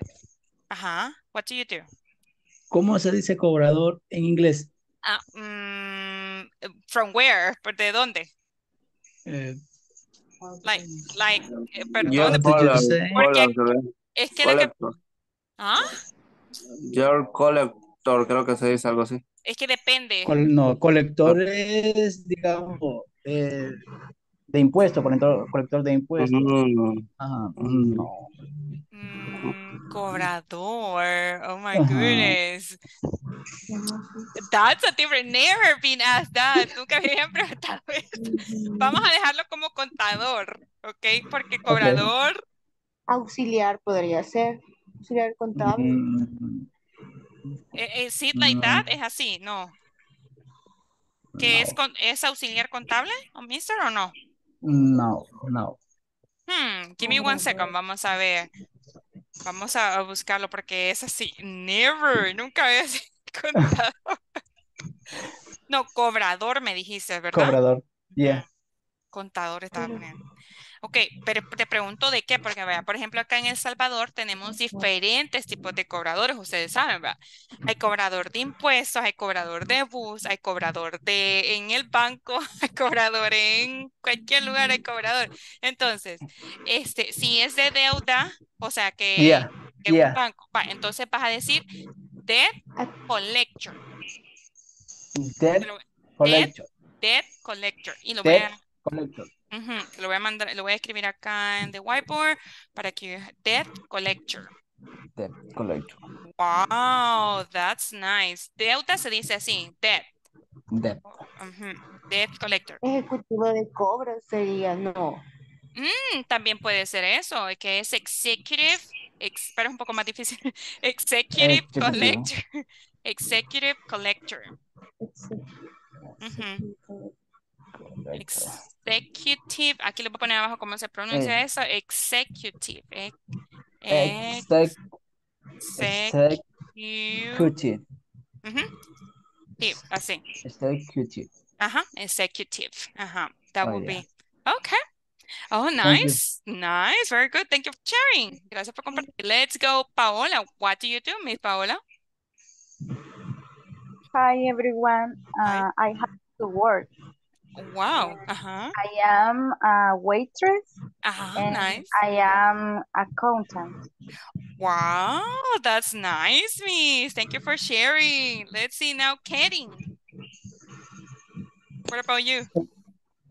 Ajá. What do you do? ¿Cómo se dice cobrador en inglés? Uh, um, from where? ¿De dónde? Eh, like, like, perdón. Your collector. Es que collector. Que... ¿Ah? Your collector, creo que se dice algo así. Es que depende. No, colectores, digamos, eh, de impuestos, colector, colector de impuestos. No, no, no. Ajá, no. Mm. Cobrador. Oh my uh-huh. goodness. That's a different. Never been asked that. Nunca me habían preguntado esto. Vamos a dejarlo como contador, ¿ok? Porque cobrador. Okay. Auxiliar podría ser. Auxiliar contable. Mm-hmm. Is it like that? ¿Es así? No. ¿Que no. es, con, es auxiliar contable, mister, o no? No, no. Hmm, give me one second, vamos a ver. Vamos a, a buscarlo porque es así. Never, nunca había contado. No, cobrador me dijiste, ¿verdad? Cobrador, yeah. Contador estaba poniendo. Ok, pero te pregunto de qué, porque vea, por ejemplo, acá en El Salvador tenemos diferentes tipos de cobradores, ustedes saben, ¿verdad? Hay cobrador de impuestos, hay cobrador de bus, hay cobrador de en el banco, hay cobrador en cualquier lugar, hay cobrador. Entonces, este, si es de deuda, o sea que yeah, en yeah. un banco, va, entonces vas a decir debt collector. Debt collector. Debt collector. Y lo debt voy a... collector. Uh-huh. Lo voy a mandar, lo voy a escribir acá en the whiteboard para que debt collector. Debt collector. Wow, that's nice. Deuda se dice así, debt. Debt. Uh-huh. Debt collector. Ejecutivo de cobro sería, no. Mm, también puede ser eso, que es executive, ex, pero es un poco más difícil. Executive eh, collector. Executive collector. Uh-huh. Executive, aquí le voy a poner abajo cómo se pronuncia eh. eso, executive. Ex, ex, ex, executive. Uh-huh. Sí, así. Executive. Ajá, executive. Ajá, that oh, would yeah. be. Okay. Oh, nice. Nice, very good. Thank you for sharing. Gracias por compartir. Let's go, Paola. What do you do, Miss Paola? Hi, everyone. Uh, Hi. I have to work. Wow. Uh-huh. I am a waitress. Uh-huh, and nice. I am accountant. Wow, that's nice, Miss. Thank you for sharing. Let's see now, Katie. What about you?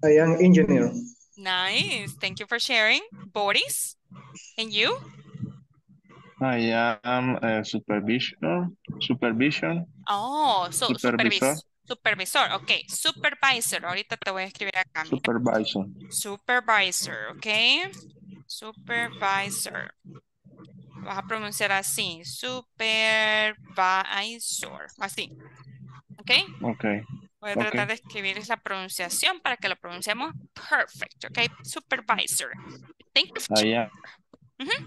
I am engineer. Nice. Thank you for sharing. Boris, and you? I am a supervision. Supervision. Oh, so supervisor. Supervis Supervisor, ok. Supervisor, ahorita te voy a escribir acá. Mira. Supervisor. Supervisor, ok. Supervisor. Vas a pronunciar así. Supervisor, así. Ok. Ok. Voy a tratar okay. de escribirles la pronunciación para que lo pronunciemos perfecto, ok. Supervisor. Thank you. Ah, yeah. Uh-huh.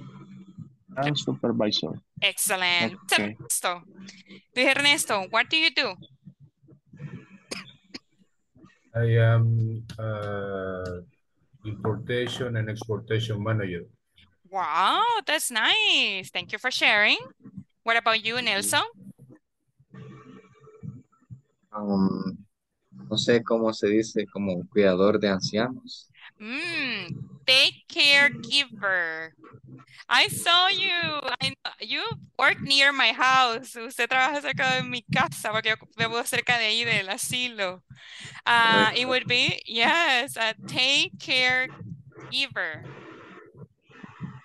I'm supervisor. Excellent. Okay. Ernesto. Ernesto, what do you do? I am uh, importation and exportation manager. Wow, that's nice. Thank you for sharing. What about you, Nelson? Um, no sé cómo se dice, como cuidador de ancianos. Mm, take care giver. I saw you. I, you work near my house. Usted trabaja cerca de mi casa porque yo vivo cerca de ahí del asilo. Uh, it would be, yes, a take care giver.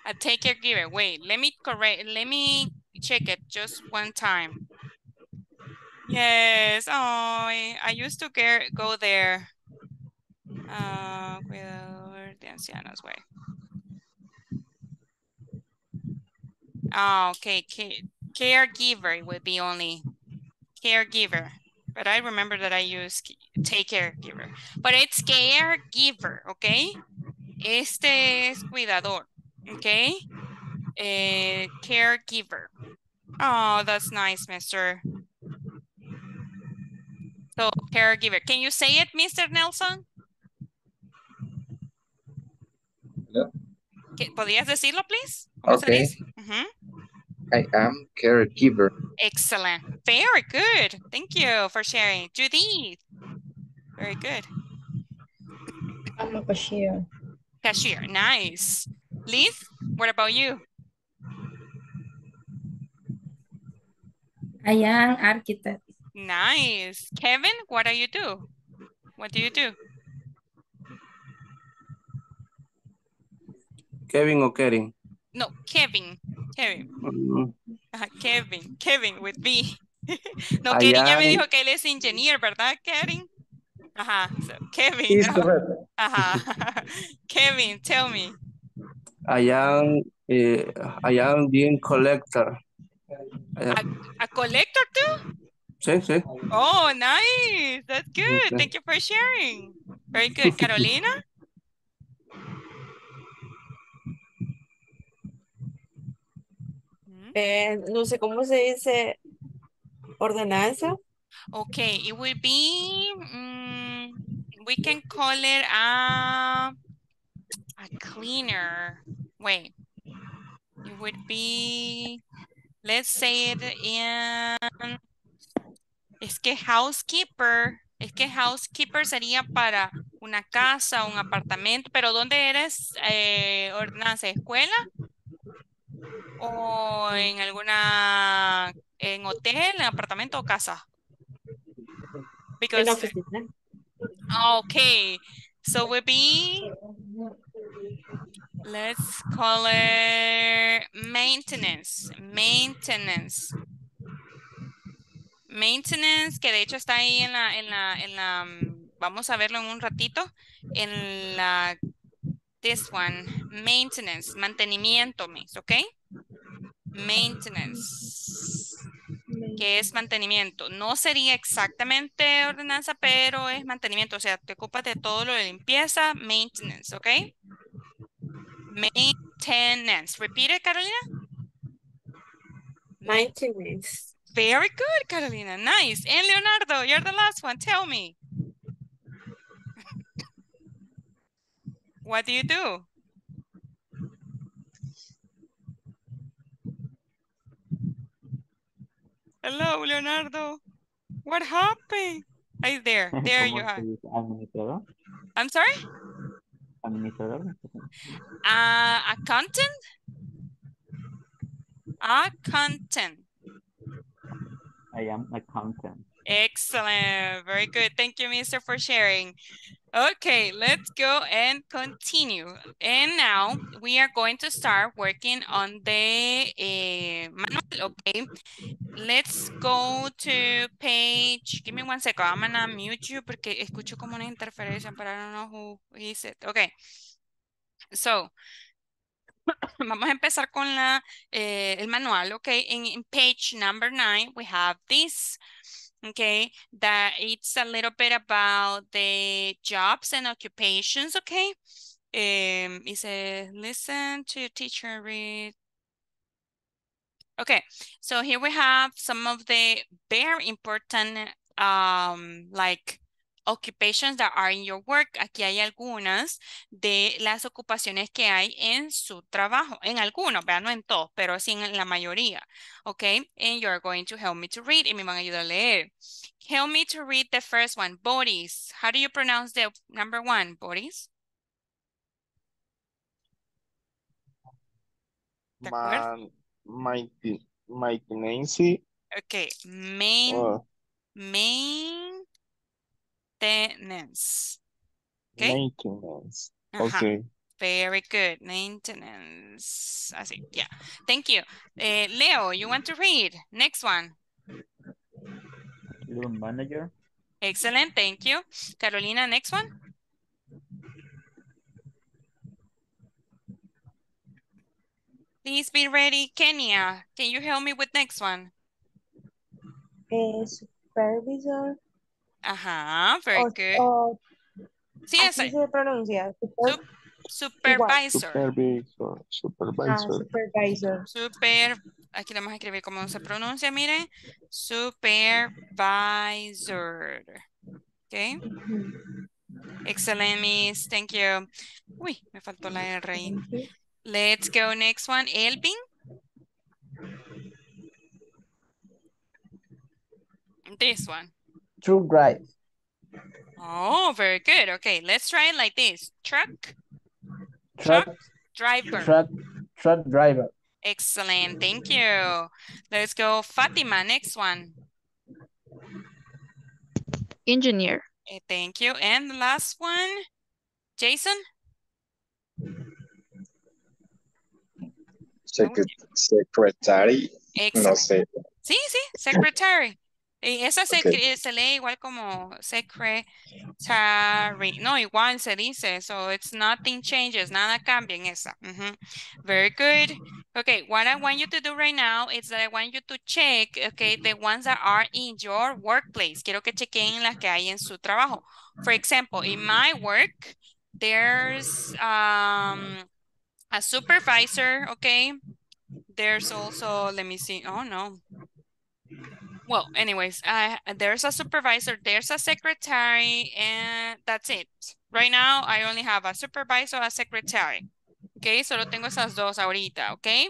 A take care giver. Wait, let me correct, let me check it just one time. Yes, oh, I, I used to get, go there. Uh, cuidador de ancianos, güey. Oh, okay, caregiver it would be only caregiver, but I remember that I use take caregiver, but it's caregiver, okay? Este es cuidador, okay? Eh, caregiver. Oh, that's nice, mister. So, caregiver. Can you say it, mister Nelson? Hello? ¿Podrías decirlo, please? Okay. Uh-huh. I am caregiver. Excellent. Very good. Thank you for sharing. Judith. Very good. I'm a cashier. Cashier. Nice. Liz, what about you? I am architect. Nice. Kevin, what do you do? What do you do? Kevin or Karen? No, Kevin. Kevin. No. Ajá, Kevin. Kevin with B. No, Kevin ya me dijo que él es ingeniero, ¿verdad, Kevin? Ajá. So, Kevin. ¿No? Ajá. Kevin, tell me. I am, eh, I am being collector. Uh, a, a collector too? Sí, sí. Oh, nice. That's good. Okay. Thank you for sharing. Very good. Carolina? Eh, no sé cómo se dice ordenanza. Okay, it will be, um, we can call it a, a cleaner. Wait, it would be, let's say it in, es que housekeeper, es que housekeeper sería para una casa, un apartamento, pero ¿dónde eres eh, ordenanza? ¿Escuela? ¿O en alguna, en hotel, en apartamento o casa? Because, okay, so we'll be, let's call it maintenance, maintenance. Maintenance, que de hecho está ahí en la, en la, en la, vamos a verlo en un ratito, en la, this one, maintenance, mantenimiento, ¿ok? Maintenance, que es mantenimiento. No sería exactamente ordenanza, pero es mantenimiento. O sea, te ocupas de todo lo de limpieza, maintenance, ¿ok? Maintenance. Repeat it, Carolina. Maintenance. Very good, Carolina. Nice. And Leonardo, you're the last one. Tell me. What do you do? Hello, Leonardo. What happened? Are you there? There you are. I'm sorry? Uh, accountant? Accountant. I am accountant. Excellent. Very good. Thank you, Mister, for sharing. Okay, let's go and continue. And now we are going to start working on the uh, manual, okay? Let's go to page, give me one second, I'm gonna mute you porque escucho como una interferencia, but I don't know who is it. Okay, so vamos a empezar con la, eh, el manual, okay? In, in page number nine, we have this. Okay, that it's a little bit about the jobs and occupations, okay? Um, it says, listen to your teacher read. Okay, so here we have some of the very important, um, like, occupations that are in your work. Aquí hay algunas de las ocupaciones que hay en su trabajo. En algunos, ¿verdad? No en todos, pero sí en la mayoría. Okay, and you're going to help me to read. Y me van a ayudar a leer. Help me to read the first one. Bodies. How do you pronounce the number one? Bodies. Man, mighty, mighty Nancy. Okay. Main. Oh. Main. Maintenance. Okay. Maintenance. Okay. Very good. Maintenance. I see. Yeah. Thank you. Uh, Leo, you want to read? Next one. Little manager. Excellent. Thank you. Carolina, next one. Please be ready. Kenya, can you help me with next one? Uh, supervisor. Ajá, very o, good. O, sí, así es. Se pronuncia. Super, supervisor. Supervisor. Supervisor. Ah, supervisor. Super, aquí lo vamos a escribir como se pronuncia, miren. Supervisor. Ok. Excellent, miss. Thank you. Uy, me faltó la R. Let's go next one. Elvin. This one. Truck drive. Oh, very good. Okay, let's try it like this. Truck. Truck, truck driver. Truck, truck driver. Excellent. Thank you. Let's go, Fatima. Next one. Engineer. Okay, thank you. And the last one, Jason. Secret, secretary, Excelente. No sé. Sí, sí, secretary. Y esa se, okay. se lee igual como secretary. No, igual se dice. So it's nothing changes. Nada cambia en esa. Uh-huh. Very good. Okay, what I want you to do right now is that I want you to check, okay, the ones that are in your workplace. Quiero que chequen las que hay en su trabajo. For example, in my work, there's um, a supervisor, okay? There's also, let me see. Oh, no. Well, anyways, uh, there's a supervisor, there's a secretary, and that's it. Right now, I only have a supervisor, a secretary. Okay, solo tengo esas dos ahorita, okay?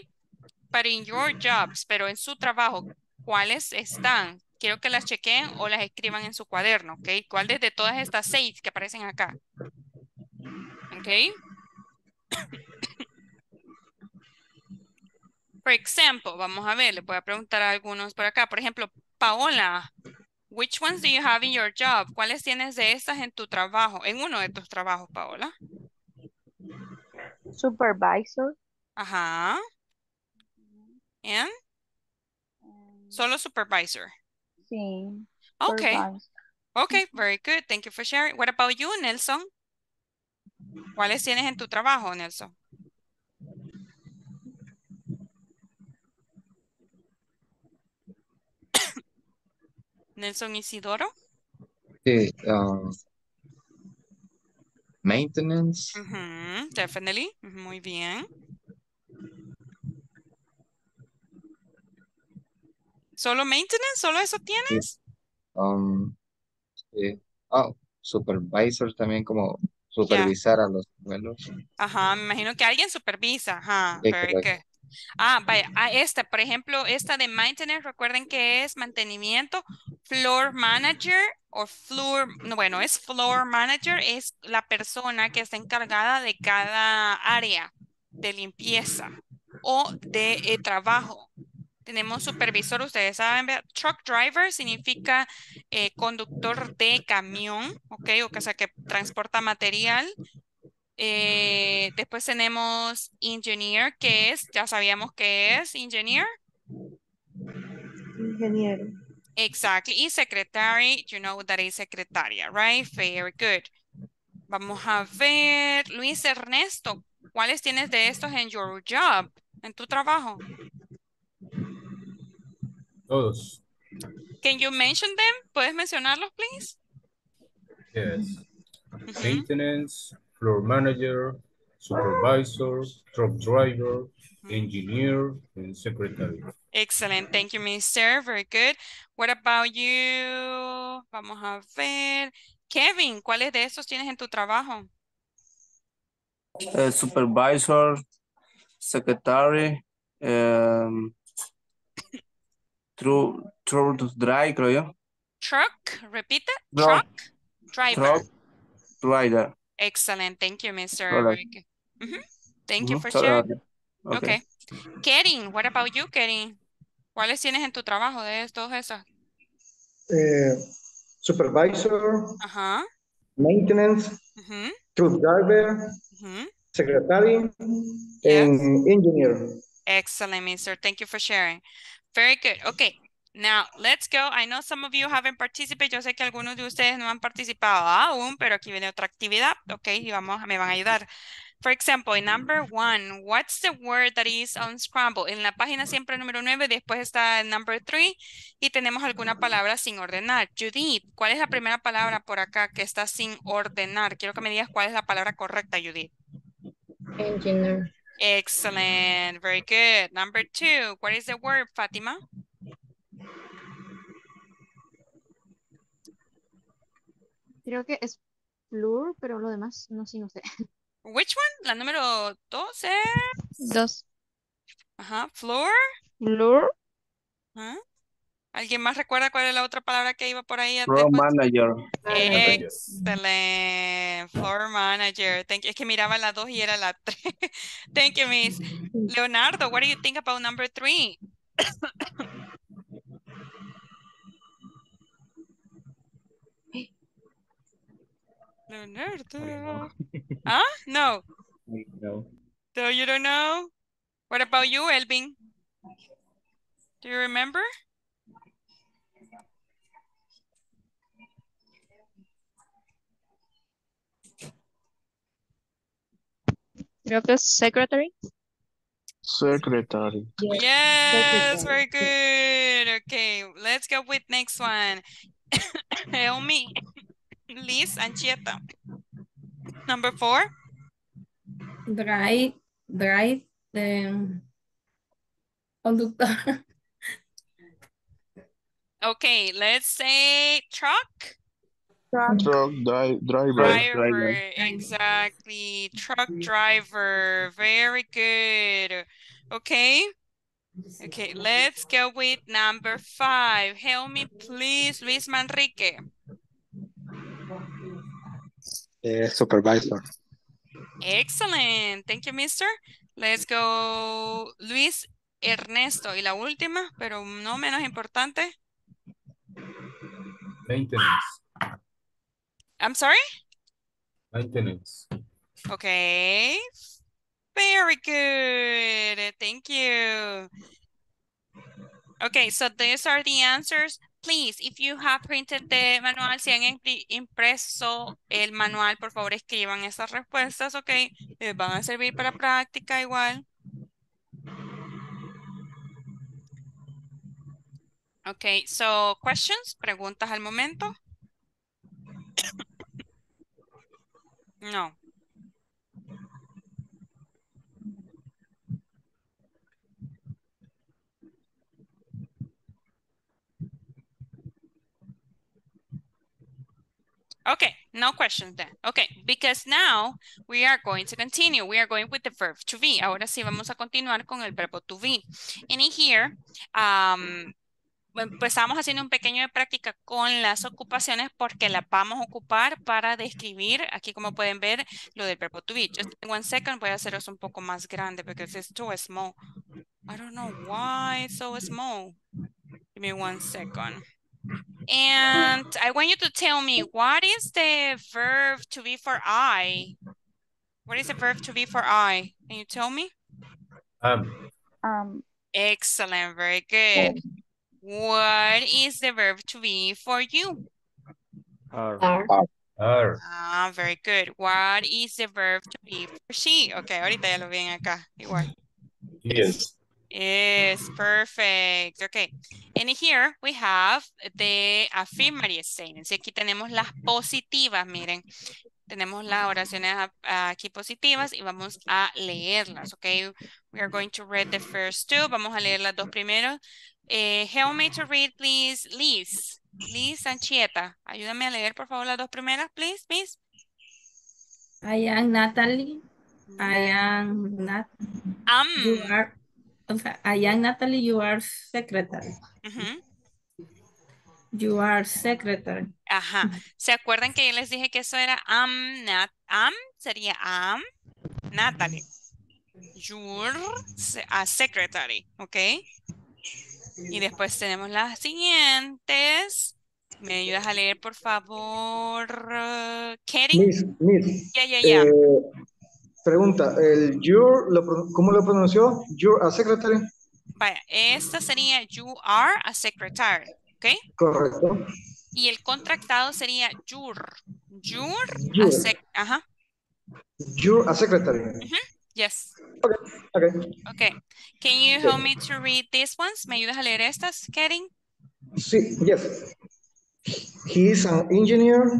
But in your jobs, pero en su trabajo, ¿cuáles están? Quiero que las chequen o las escriban en su cuaderno, okay? ¿Cuáles de todas estas seis que aparecen acá? Okay. For example, vamos a ver, les voy a preguntar a algunos por acá. Por ejemplo, Paola, which ones do you have in your job? ¿Cuáles tienes de estas en tu trabajo? En uno de tus trabajos, Paola. Supervisor. Ajá. And? Solo supervisor. Sí. Okay. Supervisor. Okay, very good. Thank you for sharing. What about you, Nelson? ¿Cuáles tienes en tu trabajo, Nelson? Nelson Isidoro. Sí, um, maintenance. Uh-huh, definitely. Muy bien. ¿Solo maintenance? ¿Solo eso tienes? Sí. Um, sí. Oh, supervisor también, como supervisar yeah. a los vuelos. Ajá, me imagino que alguien supervisa. Ajá, sí, very correcto. Good. Ah, vaya, ah, esta, por ejemplo, esta de maintenance, recuerden que es mantenimiento, floor manager o floor, no, bueno, es floor manager, es la persona que está encargada de cada área de limpieza o de eh, trabajo. Tenemos supervisor, ustedes saben, truck driver significa eh, conductor de camión, ok, o sea que transporta material. Eh, después tenemos engineer, que es, ya sabíamos que es engineer. Ingeniero. Exactly. Y secretary, you know that is secretaria, right? Very good. Vamos a ver, Luis Ernesto, ¿cuáles tienes de estos en your job, en tu trabajo? Todos. Can you mention them? ¿Puedes mencionarlos, please? Yes. Uh-huh. Maintenance. Floor manager, supervisor, truck driver, engineer, and secretary. Excellent. Thank you, mister. Very good. What about you? Vamos a ver. Kevin, ¿cuáles de esos tienes en tu trabajo? Uh, supervisor, secretary, um, truck, truck driver, creo yo. Truck, repite. Truck, truck driver. Truck driver. Excellent. Thank you, mister. Right. Mm-hmm. Thank you for sharing. Okay. okay. Kerin, what about you, Kerin? ¿Cuáles tienes en tu trabajo de todos esos? Eh, supervisor, uh-huh. maintenance, uh-huh. truck driver, uh-huh. secretary, yes. and engineer. Excellent, mister. Thank you for sharing. Very good. Okay. Now, let's go. I know some of you haven't participated. Yo sé que algunos de ustedes no han participado aún, pero aquí viene otra actividad. Ok, y vamos, me van a ayudar. For example, in number one, what's the word that is unscrambled? En la página siempre número nueve, después está el number three, y tenemos alguna palabra sin ordenar. Judith, ¿cuál es la primera palabra por acá que está sin ordenar? Quiero que me digas cuál es la palabra correcta, Judith. Engineer. Excellent. Very good. Number two, what is the word, Fátima? Creo que es plur, pero lo demás no sé, no sé. Which one? La número dos es... Dos. Ajá, floor. Floor. ¿Ah? ¿Alguien más recuerda cuál es la otra palabra que iba por ahí? Floor manager. Excelente. Floor manager. Thank you. Es que miraba la dos y era la tres. Thank you, miss. Leonardo, what do you think about number three? Leonardo. Ah, no. No. So you don't know? What about you, Elvin? Do you remember? Creo que es secretary. Secretary. Yes, yes secretary. Very good. Okay, let's go with next one. Help me, Liz Anchieta. Number four. Drive, drive, um, conductor. Okay, let's say truck. Truck, truck di driver. driver. Driver, exactly. Truck driver. Very good. Okay. Okay, let's go with number five. Help me, please, Luis Manrique. Uh, supervisor. Excellent. Thank you, mister. Let's go, Luis Ernesto. Y la última, pero no menos importante. Maintenance. I'm sorry? Maintenance. Okay. Very good. Thank you. Okay, so these are the answers. Please, if you have printed the manual, si han impreso el manual, por favor, escriban esas respuestas, okay? Les van a servir para práctica igual. Okay, so questions, preguntas al momento. No. Okay, no questions then. Okay, because now we are going to continue. We are going with the verb to be. Ahora sí vamos a continuar con el verbo to be. And in here, um, empezamos haciendo un pequeño de práctica con las ocupaciones porque las vamos a ocupar para describir, aquí como pueden ver, lo del verbo to be. Just in one second, voy a hacerlos un poco más grande porque it's too small. I don't know why it's so small. Give me one second. And I want you to tell me, what is the verb to be for I? What is the verb to be for I? Can you tell me? Um. Um. Excellent, very good. Um. What is the verb to be for you? Are. Are. Ah, very good. What is the verb to be for she? Okay, ahorita ya lo ven acá. Igual. Yes. Yes, perfect. Okay. And here we have the affirmative statements. Y aquí tenemos las positivas, miren. Tenemos las oraciones aquí positivas y vamos a leerlas, okay? We are going to read the first two. Vamos a leer las dos primeros. Eh, help me to read, please, Liz. Liz Anchieta. Ayúdame a leer, por favor, las dos primeras, please, please. I am Natalie. I am Nat. Um. You are. I am Natalie. You are secretary. Uh-huh. You are secretary. Ajá. ¿Se acuerdan que yo les dije que eso era am Nat? Am sería am Natalie. You're a secretary, ¿ok? Y después tenemos las siguientes. ¿Me ayudas a leer, por favor, Kerry? Ya, ya, ya. Pregunta, el your, lo, ¿cómo lo pronunció? You're a secretary. Vaya, esta sería you are a secretary, ¿ok? Correcto. Y el contractado sería your. You're, you're. A sec, ajá. You're a secretary. Uh-huh. Yes. Okay. Okay. Okay. Can you help me to read these ones? ¿Me ayudas a leer estas, Karen? Sí, yes. He is an engineer.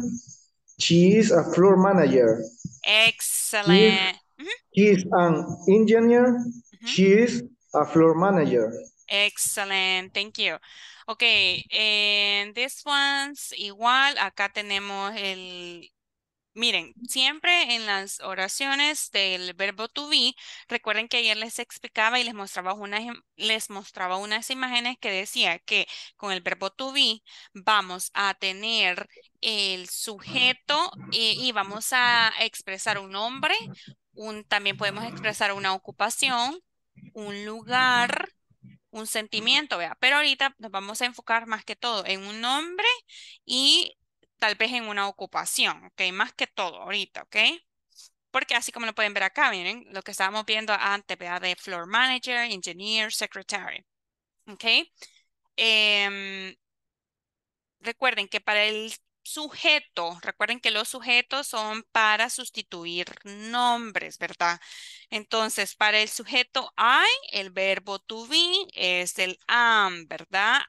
She is a floor manager. Excellent. He is, mm-hmm. he is an engineer. Mm-hmm. She is a floor manager. Excellent. Thank you. Okay. And this one's igual. Acá tenemos el... Miren, siempre en las oraciones del verbo to be, recuerden que ayer les explicaba y les mostraba unas, les mostraba unas imágenes que decía que con el verbo to be vamos a tener el sujeto eh, y vamos a expresar un nombre, un, también podemos expresar una ocupación, un lugar, un sentimiento, ¿vea? Pero ahorita nos vamos a enfocar más que todo en un nombre y... tal vez en una ocupación, ok, más que todo ahorita, ok. Porque así como lo pueden ver acá, miren, lo que estábamos viendo antes, ¿verdad? De floor manager, engineer, secretary. ¿Ok? Eh, recuerden que para el sujeto, recuerden que los sujetos son para sustituir nombres, ¿verdad? Entonces, para el sujeto I, el verbo to be es el am, ¿verdad?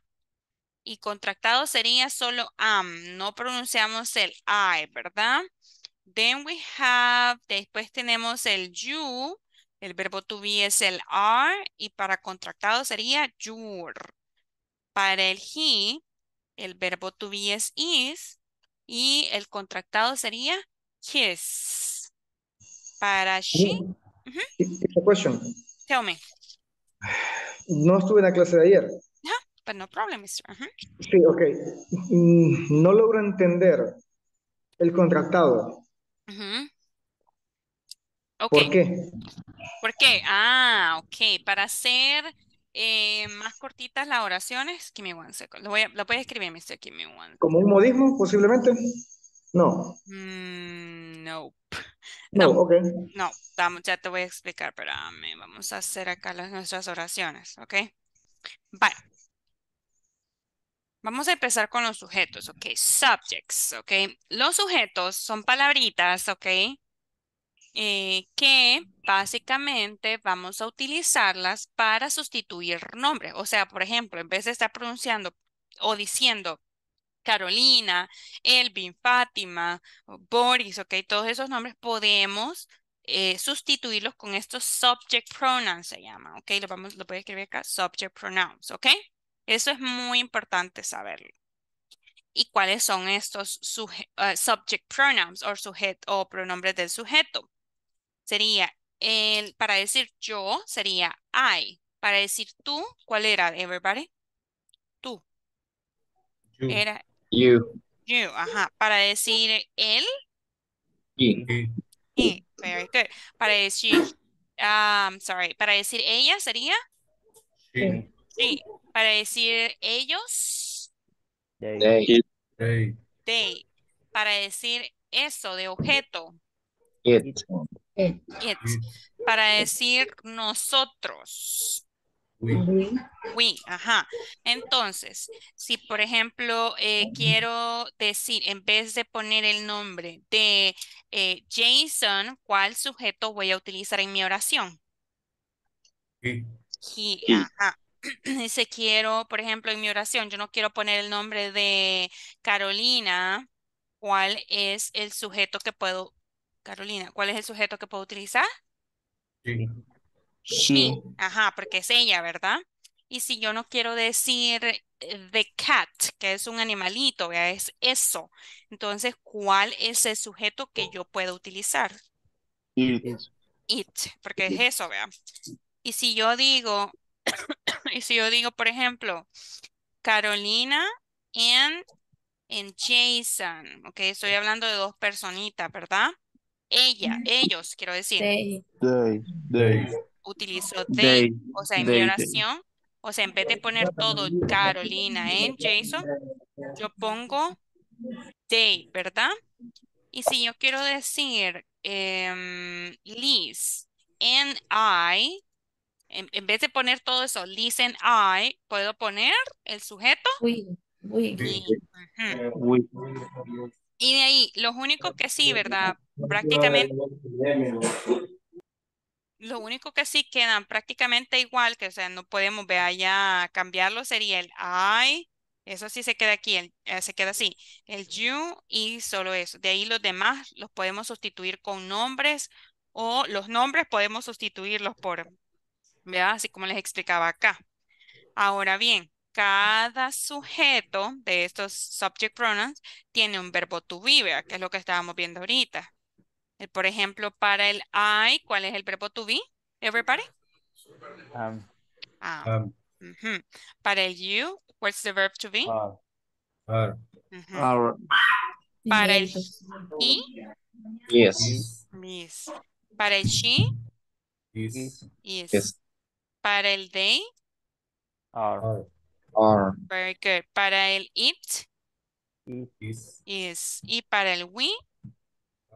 Y contractado sería solo am, no pronunciamos el I, ¿verdad? Then we have, después tenemos el you, el verbo to be es el are, y para contractado sería your. Para el he, el verbo to be es is, y el contractado sería his. Para she. Uh-huh. Question. Tell me. No estuve en la clase de ayer. No, but no problem, mister. Uh-huh. Sí, ok. Mm, no logro entender el contractado. Uh-huh. Okay. ¿Por qué? ¿Por qué? Ah, ok. Para hacer eh, más cortitas las oraciones. Give me one second. Lo voy a, lo voy a escribir, mister. Give me one. ¿Como un modismo, posiblemente? No. Mm, nope. No. No, ok. No, ya te voy a explicar, pero um, vamos a hacer acá las, nuestras oraciones, ¿ok? Vale. Vamos a empezar con los sujetos, ¿ok? Subjects, ¿ok? Los sujetos son palabritas, ¿ok? Eh, que básicamente vamos a utilizarlas para sustituir nombres. O sea, por ejemplo, en vez de estar pronunciando o diciendo Carolina, Elvin, Fátima, Boris, ok, todos esos nombres podemos eh, sustituirlos con estos subject pronouns, se llama, ok, lo vamos, lo voy a escribir acá, subject pronouns, ok. Eso es muy importante saberlo. ¿Y cuáles son estos suje, uh, subject pronouns or sujet, o pronombres del sujeto? Sería, el, para decir yo, sería I. Para decir tú, ¿cuál era, everybody? Tú. You. Era you. You, ajá. Para decir él. He. He. Very good. Para decir, um, sorry, para decir ella, sería. She. Sí. Para decir ellos. They. They. They. They. Para decir eso de objeto. It. It. It. Para decir nosotros. We. We. Ajá. Entonces, si por ejemplo eh, quiero decir, en vez de poner el nombre de eh, Jason, ¿cuál sujeto voy a utilizar en mi oración? He. He. Ajá. Dice, quiero, por ejemplo, en mi oración, yo no quiero poner el nombre de Carolina. ¿Cuál es el sujeto que puedo, Carolina, cuál es el sujeto que puedo utilizar? Sí. Sí. Ajá, porque es ella, ¿verdad? Y si yo no quiero decir the cat, que es un animalito, ¿verdad? Es eso. Entonces, ¿cuál es el sujeto que yo puedo utilizar? It. It, porque es eso, ¿verdad? Y si yo digo... Y si yo digo, por ejemplo, Carolina and, and Jason, ok, estoy hablando de dos personitas, ¿verdad? Ella, ellos, quiero decir. They. They. They. Utilizo they, they, o sea, en they, mi oración, they. O sea, en vez de poner todo Carolina and Jason, yo pongo they, ¿verdad? Y si yo quiero decir um, Liz and I, En, en vez de poner todo eso, listen I, ¿puedo poner el sujeto? We, we. Y, uh-huh. we. Y de ahí, los únicos que sí, ¿verdad? Prácticamente, lo único que sí quedan prácticamente igual, que o sea, no podemos ver allá cambiarlo, sería el I, eso sí se queda aquí, el, eh, se queda así, el you y solo eso. De ahí los demás los podemos sustituir con nombres o los nombres podemos sustituirlos por... ¿Verdad? Así como les explicaba acá. Ahora bien, cada sujeto de estos subject pronouns tiene un verbo to be, ¿verdad? Que es lo que estábamos viendo ahorita. Por ejemplo, para el I, ¿cuál es el verbo to be? Everybody? Um, ah. um, uh-huh. Para el you, what's the verb to be? Uh, uh, uh-huh. our... Para el he? Yes. Yes. Para el she? Is. Is. Yes. Para el they. Are. Are. Very good. Para el it. Is. Is. Y para el we.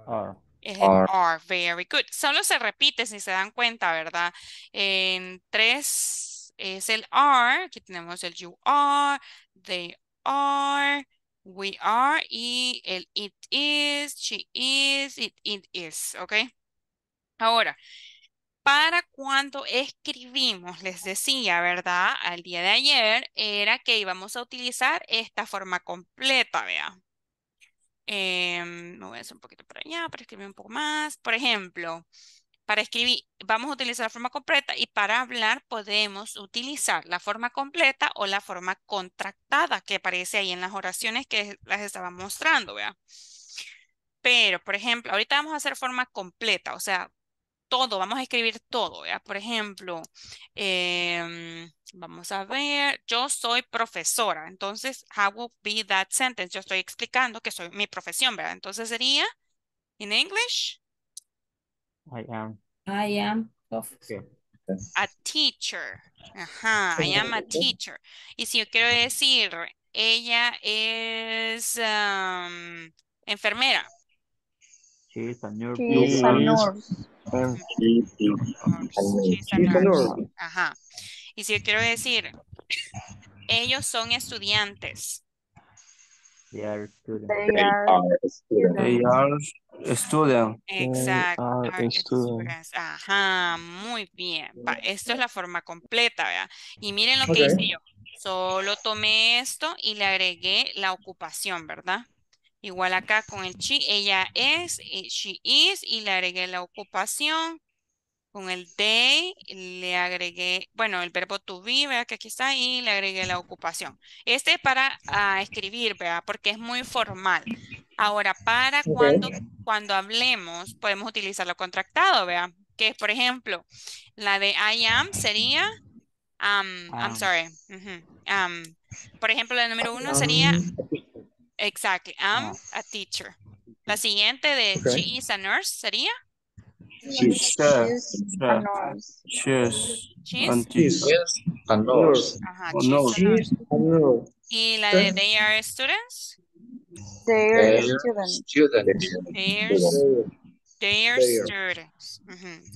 Are. es el are. are, very good. Solo se repite, si se dan cuenta, ¿verdad? En tres es el are, aquí tenemos el you are, they are, we are, y el it is, she is, it, it is, ¿ok? Ahora, para cuando escribimos, les decía, ¿verdad? Al día de ayer, era que íbamos a utilizar esta forma completa, vea. Eh, me voy a hacer un poquito para allá, para escribir un poco más. Por ejemplo, para escribir, vamos a utilizar la forma completa y para hablar podemos utilizar la forma completa o la forma contractada que aparece ahí en las oraciones que las estaba mostrando, ¿vea? Pero, por ejemplo, ahorita vamos a hacer forma completa, o sea, todo, vamos a escribir todo, ¿vea? Por ejemplo, eh, vamos a ver, yo soy profesora. Entonces, how would be that sentence? Yo estoy explicando que soy mi profesión, ¿verdad? Entonces sería, in English. I am. I am professor. A teacher. Ajá, I am a teacher. Y si yo quiero decir, ella es um, enfermera. She is a nurse. She is a nurse. Ajá. Y si yo quiero decir, ellos son estudiantes. They are students. They are, they are students. Exacto. They are students. Ajá, muy bien. Va, esto es la forma completa, ¿verdad? Y miren lo que okay. hice yo. Solo tomé esto y le agregué la ocupación, ¿verdad? Igual acá con el she, ella es, she is, y le agregué la ocupación. Con el they, le agregué, bueno, el verbo to be, ¿verdad? Que aquí está, y le agregué la ocupación. Este es para uh, escribir, ¿verdad? Porque es muy formal. Ahora, para okay. cuando, cuando hablemos, podemos utilizarlo contractado, ¿verdad? Que es, por ejemplo, la de I am sería, um, wow. I'm sorry. Uh-huh. um, por ejemplo, la número uno sería, exactly, I'm wow. a teacher. La siguiente de okay. she is a nurse sería, She's a nurse. She's a nurse. Y la de they are students. They are students. They are students.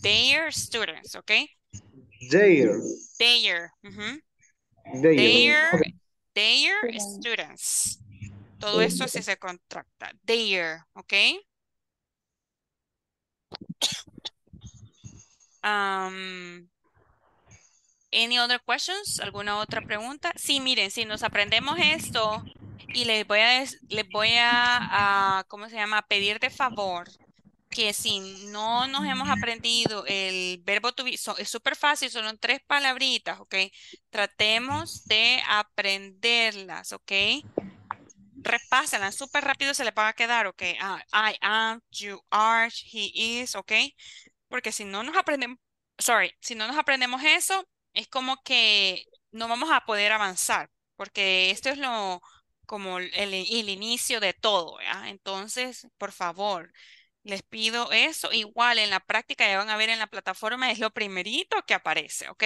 They are students, okay? They are. They are. They are. They are students. Todo esto sí se contracta. They are, okay? Um, any other questions? ¿Alguna otra pregunta? Sí, miren, si nos aprendemos esto y les voy a, les voy a, a ¿cómo se llama? Pedir de favor que si no nos hemos aprendido el verbo to be, so, es súper fácil, son tres palabritas, ¿ok? Tratemos de aprenderlas, ¿ok? Repásenlas súper rápido, se les va a quedar, ¿ok? Uh, I am, you are, he is, ¿ok? Porque si no nos aprendemos, sorry, si no nos aprendemos eso, es como que no vamos a poder avanzar, porque esto es lo, como el, el inicio de todo, ¿verdad? Entonces, por favor, les pido eso. Igual en la práctica, ya van a ver en la plataforma, es lo primerito que aparece, ¿ok?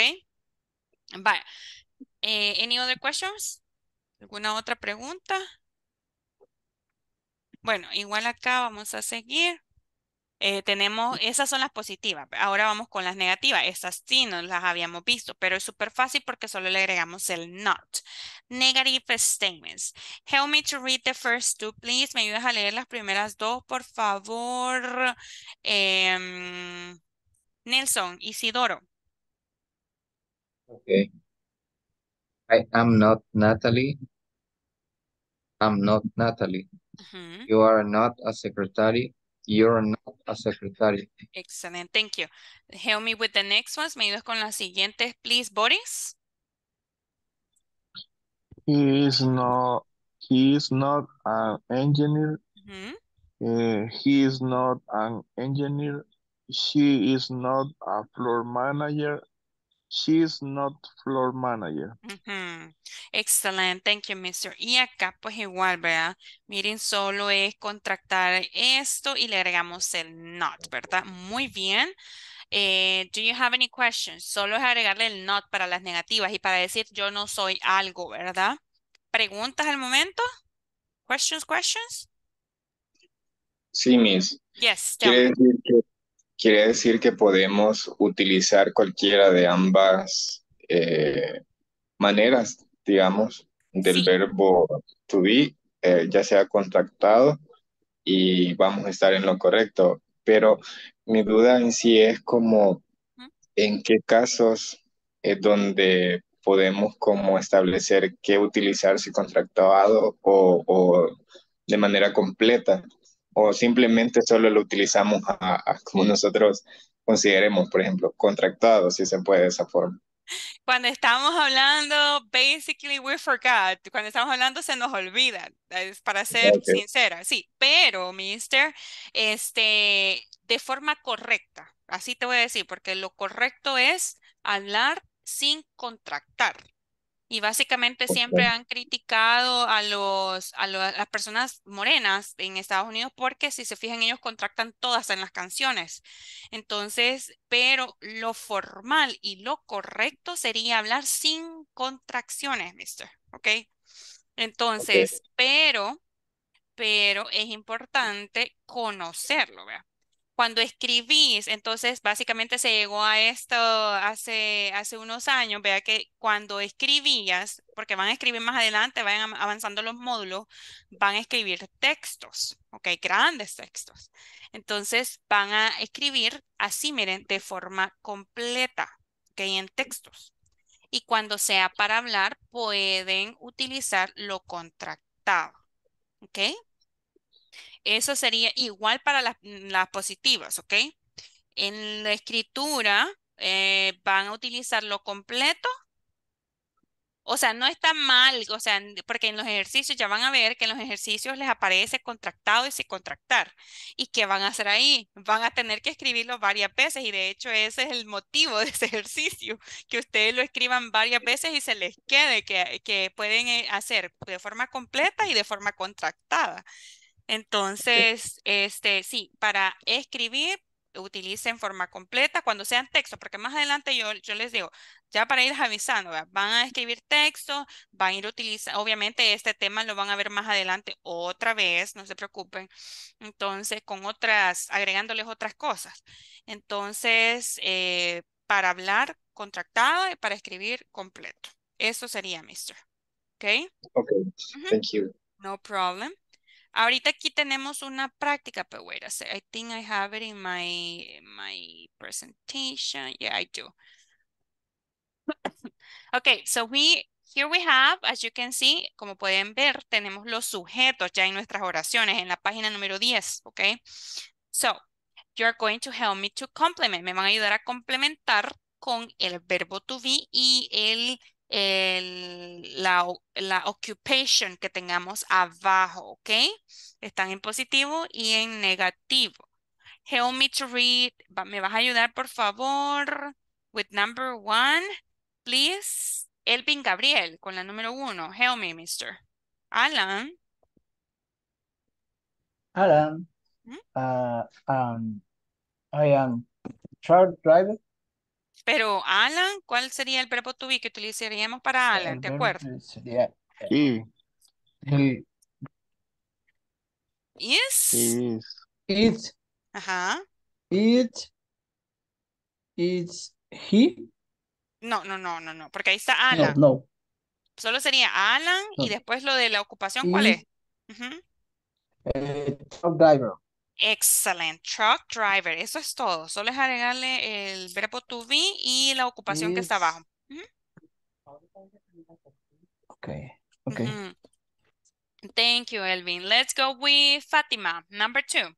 Vaya. Eh, any other questions? ¿Alguna otra pregunta? Bueno, igual acá vamos a seguir. Eh, tenemos, esas son las positivas. Ahora vamos con las negativas. Estas sí no las habíamos visto, pero es súper fácil porque solo le agregamos el not. Negative statements. Help me to read the first two, please. ¿Me ayudas a leer las primeras dos, por favor? Eh, Nelson, Isidoro. Okay. I am not Natalie. I'm not Natalie. Uh-huh. You are not a secretary. You're not a secretary. Excellent, thank you. Help me with the next ones. Me ayudas con las siguientes, please, Boris. He is not, he is not an engineer. Mm-hmm. uh, he is not an engineer. She is not a floor manager. She is not floor manager. Mm-hmm. Excellent, thank you, mister Y acá pues igual, ¿verdad? Miren, solo es contractar esto y le agregamos el not, ¿verdad? Muy bien. Eh, do you have any questions? Solo es agregarle el not para las negativas y para decir yo no soy algo, ¿verdad? ¿Preguntas al momento? Questions, questions? Sí, Miss. Yes, tell Quiere me. decir que, quiere decir que podemos utilizar cualquiera de ambas eh, maneras, digamos, del Sí, verbo to be, eh, ya sea contractado, y vamos a estar en lo correcto. Pero mi duda en sí es como ¿Mm? en qué casos es donde podemos como establecer qué utilizar si contractado o, o de manera completa o simplemente solo lo utilizamos a, a como nosotros consideremos, por ejemplo, contractado, si se puede de esa forma. Cuando estamos hablando, basically we forgot. Cuando estamos hablando se nos olvida, es para ser Ok, sincera. Sí, pero, mister, este, de forma correcta. Así te voy a decir, porque lo correcto es hablar sin contractar. Y básicamente siempre ok. han criticado a los, a lo- a las personas morenas en Estados Unidos porque si se fijan ellos contractan todas en las canciones. Entonces, pero lo formal y lo correcto sería hablar sin contracciones, mister. ¿Ok? Okay. Entonces, pero pero es importante conocerlo, ¿verdad? Cuando escribís, entonces básicamente se llegó a esto hace, hace unos años, vea que cuando escribías, porque van a escribir más adelante, vayan am- avanzando los módulos, van a escribir textos, ¿ok? Grandes textos. Entonces van a escribir así, miren, de forma completa, ¿ok? En textos. Y cuando sea para hablar, pueden utilizar lo contractado, ¿ok? Eso sería igual para las, las positivas, ¿ok? En la escritura eh, van a utilizar lo completo. O sea, no está mal, o sea, n- porque en los ejercicios ya van a ver que en los ejercicios les aparece contractado y sin contractar. ¿Y qué van a hacer ahí? Van a tener que escribirlo varias veces y de hecho ese es el motivo de ese ejercicio, que ustedes lo escriban varias veces y se les quede, que, que pueden eh, hacer de forma completa y de forma contractada. Entonces, este, sí, para escribir, utilicen forma completa cuando sean textos, porque más adelante yo, yo les digo, ya para ir avisando, ¿verdad? Van a escribir texto, van a ir utilizando, obviamente este tema lo van a ver más adelante otra vez, no se preocupen. Entonces, con otras, agregándoles otras cosas. Entonces, eh, para hablar contractada y para escribir completo. Eso sería, mister. ¿Ok? Ok, Ujú. thank you. No problem. Ahorita aquí tenemos una práctica, pero wait a sec. I think I have it in my my presentation. Yeah, I do. Okay, so we here we have, as you can see, como pueden ver, tenemos los sujetos ya en nuestras oraciones en la página número diez, okay? So, you're going to help me to complement. Me van a ayudar a complementar con el verbo to be y el, el- la, o- la occupation que tengamos abajo, ¿ok? Están en positivo y en negativo. Help me to read. Va- ¿Me vas a ayudar, por favor? With number one, please. Elvin Gabriel, con la número uno. Help me, mister. Alan. Alan, ¿Mm? uh, um, I am truck driver. Pero Alan, ¿cuál sería el verbo to be que utilizaríamos para Alan? El ¿Te verbo acuerdas? sería eh, Is, el Is. is, it, Ajá. it, it's he. No, no, no, no, no, porque ahí está No, Alan. no, Solo sería Alan y no. después lo de la ocupación, ¿cuál es? Is Ujú. a truck driver. Excellent. Truck driver. Eso es todo. Solo es agregarle el verbo to be y la ocupación que está Is abajo. Ujú, okay, okay. ujú. Thank you, Elvin. Let's go with Fatima. Number two.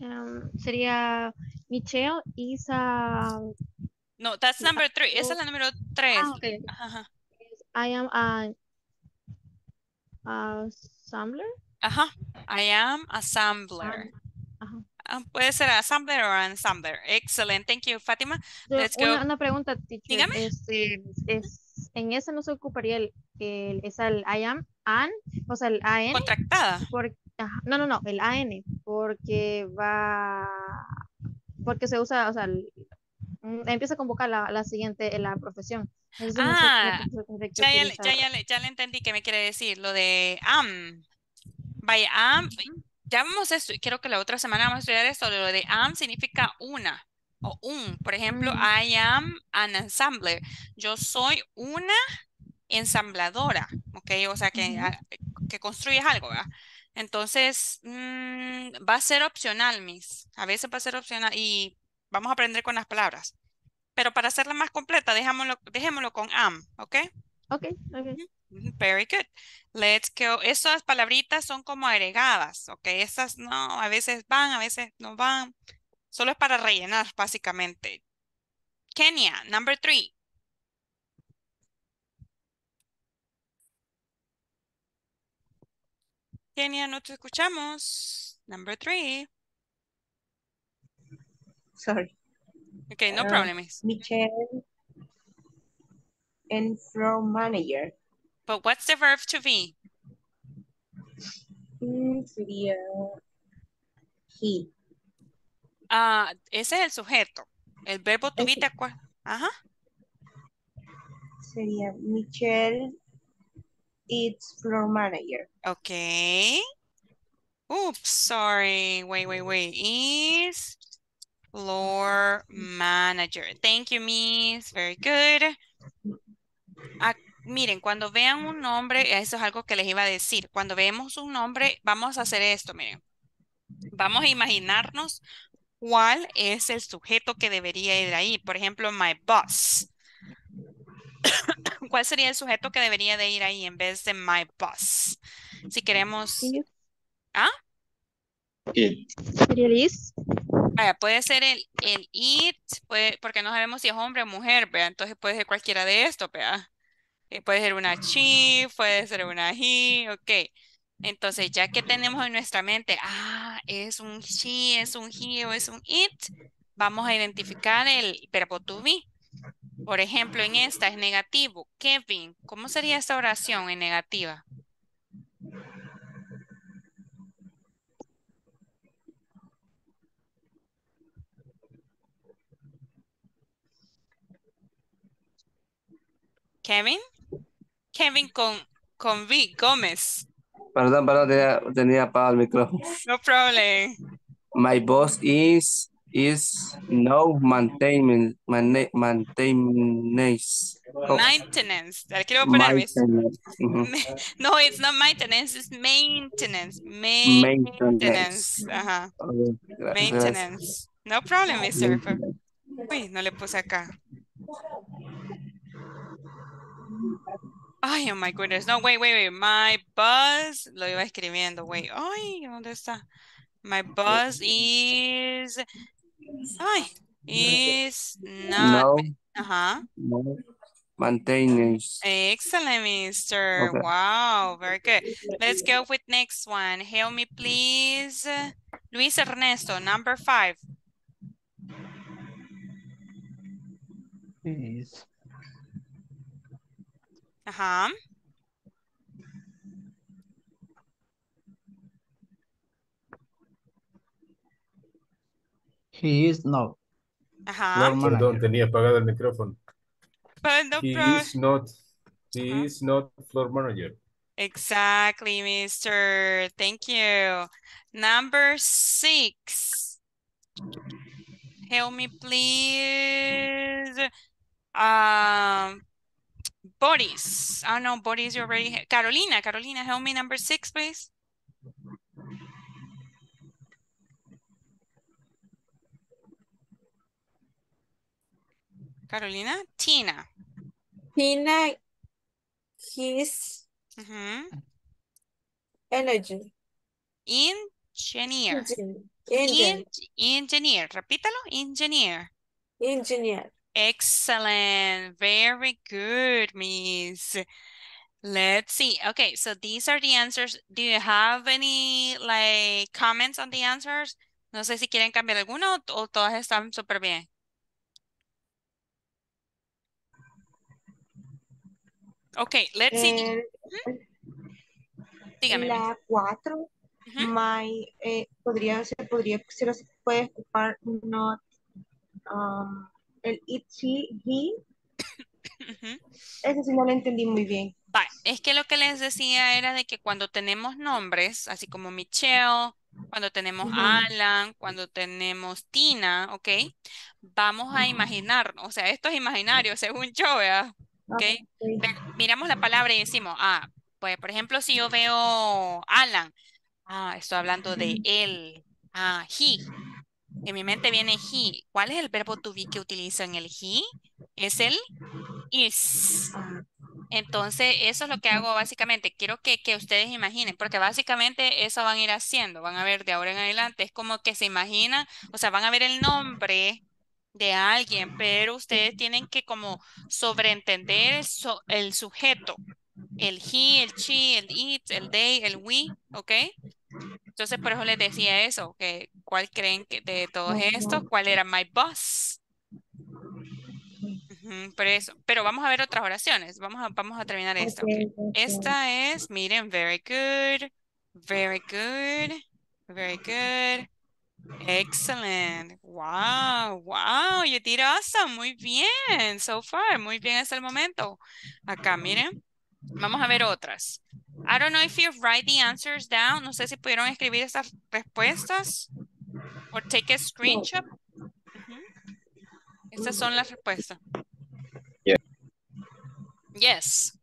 Um, sería Michelle is a No, that's is a number three. Esa es la número tres. ah, okay. Ajá. Ajá. Is- I am a, a assembler. Ajá. I am assembler. Um, ajá. Ah, puede ser assembler o ensemble. Excellent. Thank you, Fátima. Yo- Let's go. Una, una pregunta, teacher. Dígame. Este, es, en esa no se ocuparía el, el, es el I am an, o sea, el A N, Contractada. porque, ajá, no, no, no, el A N, porque va, porque se usa, o sea, el- Empieza con vocal la, la siguiente, la profesión. Entonces, ah, no sé ya, ya, ya, ya, le, ya le entendí qué me quiere decir, lo de am. Vaya, am, ya vamos a estudiar, creo que la otra semana vamos a estudiar esto, lo de am significa una, o un, por ejemplo, mm. I am an ensembler, yo soy una ensambladora, ok, o sea, que, mm. a, que construyes algo, ¿verdad? Entonces, mmm, va a ser opcional, Miss, a veces va a ser opcional, y vamos a aprender con las palabras. Pero para hacerla más completa, dejémoslo, dejémoslo con am, ¿ok? Ok, ok. Very good. Let's go. Esas palabritas son como agregadas, ¿ok? Esas no, a veces van, a veces no van. Solo es para rellenar, básicamente. Kenya, number three. Kenia, no te escuchamos. Number three. Sorry. Okay, no uh, problem. Michelle, and from manager. But what's the verb to be? Mm, sería he. Ah, uh, ese es el sujeto. El verbo to be, ¿cuál? Ajá. Sería Michelle, it's from manager. Okay. Oops, sorry. Wait, wait, wait. Is... floor manager. Thank you, Miss. Very good. Ah, miren, cuando vean un nombre, eso es algo que les iba a decir. Cuando vemos un nombre, vamos a hacer esto, miren. Vamos a imaginarnos cuál es el sujeto que debería ir ahí. Por ejemplo, my boss. ¿Cuál sería el sujeto que debería de ir ahí en vez de my boss? Si queremos... ¿Ah? It. ¿Sería Liz? Vaya, puede ser el, el it, puede, porque no sabemos si es hombre o mujer, ¿vea? Entonces puede ser cualquiera de estos, ¿vea? Eh, puede ser una she, puede ser una he, ok. Entonces, ya que tenemos en nuestra mente, ah, es un she, es un he o es un it, vamos a identificar el verbo to be. Por ejemplo, en esta es negativo. Kevin, ¿cómo sería esta oración en negativa? Kevin, Kevin con, con V, Gómez. Perdón, perdón, tenía, tenía apagado el micrófono. No problem. My boss is, is no maintenance. Maintenance. Maintenance. Oh. Maintenance. Quiero poner maintenance. Uh-huh. No, it's not maintenance, it's maintenance. Maintenance. Maintenance. Ajá. Okay, maintenance. No problem, mister. Uy, no le puse acá. Ay, oh my goodness. No, wait, wait, wait. My boss. Lo iba escribiendo, wait. Ay, ¿dónde está? My boss is... Ay, is not... No. Ajá. No. Maintenance. Excellent, mister. Okay. Wow, very good. Let's go with next one. Help me, please. Luis Ernesto, number five. Please. Ajá. He is no. Ajá. No, perdón, tenía apagado el micrófono. No he problem. Is not. He uh-huh. is not floor manager. Exactly, mister. Thank you. Number six. Help me, please. Um. Boris. Oh no, Boris, you already... Carolina, Carolina, help me number six, please. Carolina? Tina. Tina, his... Mm-hmm. Energy. Engineer. Engineer. Engineer. Repítalo. Engineer. Engineer. Excellent. Very good, Miss. Let's see. Okay, so these are the answers. Do you have any like comments on the answers? No sé si quieren cambiar alguno o todas están súper bien. Okay, let's see. Eh, Dígame. La cuatro, uh-huh. my, eh, podría, podría, se podría, se puede ocupar not, um, el it, she, he. Uh-huh. Eso sí no lo entendí muy bien. Vale. Es que lo que les decía era de que cuando tenemos nombres, así como Michelle, cuando tenemos uh-huh. Alan, cuando tenemos Tina, ¿ok? Vamos a imaginar, o sea, esto es imaginario, según yo, ¿verdad? ¿Okay? Okay. Miramos la palabra y decimos, ah, pues por ejemplo, si yo veo Alan, ah, estoy hablando de él, ah, he. En mi mente viene he. ¿Cuál es el verbo to be que utiliza en el he? Es el is. Entonces, eso es lo que hago básicamente. Quiero que, que ustedes imaginen, porque básicamente eso van a ir haciendo. Van a ver de ahora en adelante. Es como que se imaginan, o sea, van a ver el nombre de alguien, pero ustedes tienen que como sobreentender el, so, el sujeto. El he, el she, el it, el they, el we, ¿ok? Entonces, por eso les decía eso, que ¿cuál creen que de todos estos? ¿Cuál era my boss? Por eso. Pero vamos a ver otras oraciones. Vamos a, vamos a terminar esta. Okay, okay. Esta es, miren, very good, very good, very good, excellent, wow, wow, you did awesome, muy bien, so far, muy bien hasta el momento. Acá, miren, vamos a ver otras. I don't know if you write the answers down. No sé si pudieron escribir estas respuestas o take a screenshot. Uh-huh. Estas son las respuestas. Yeah. Yes.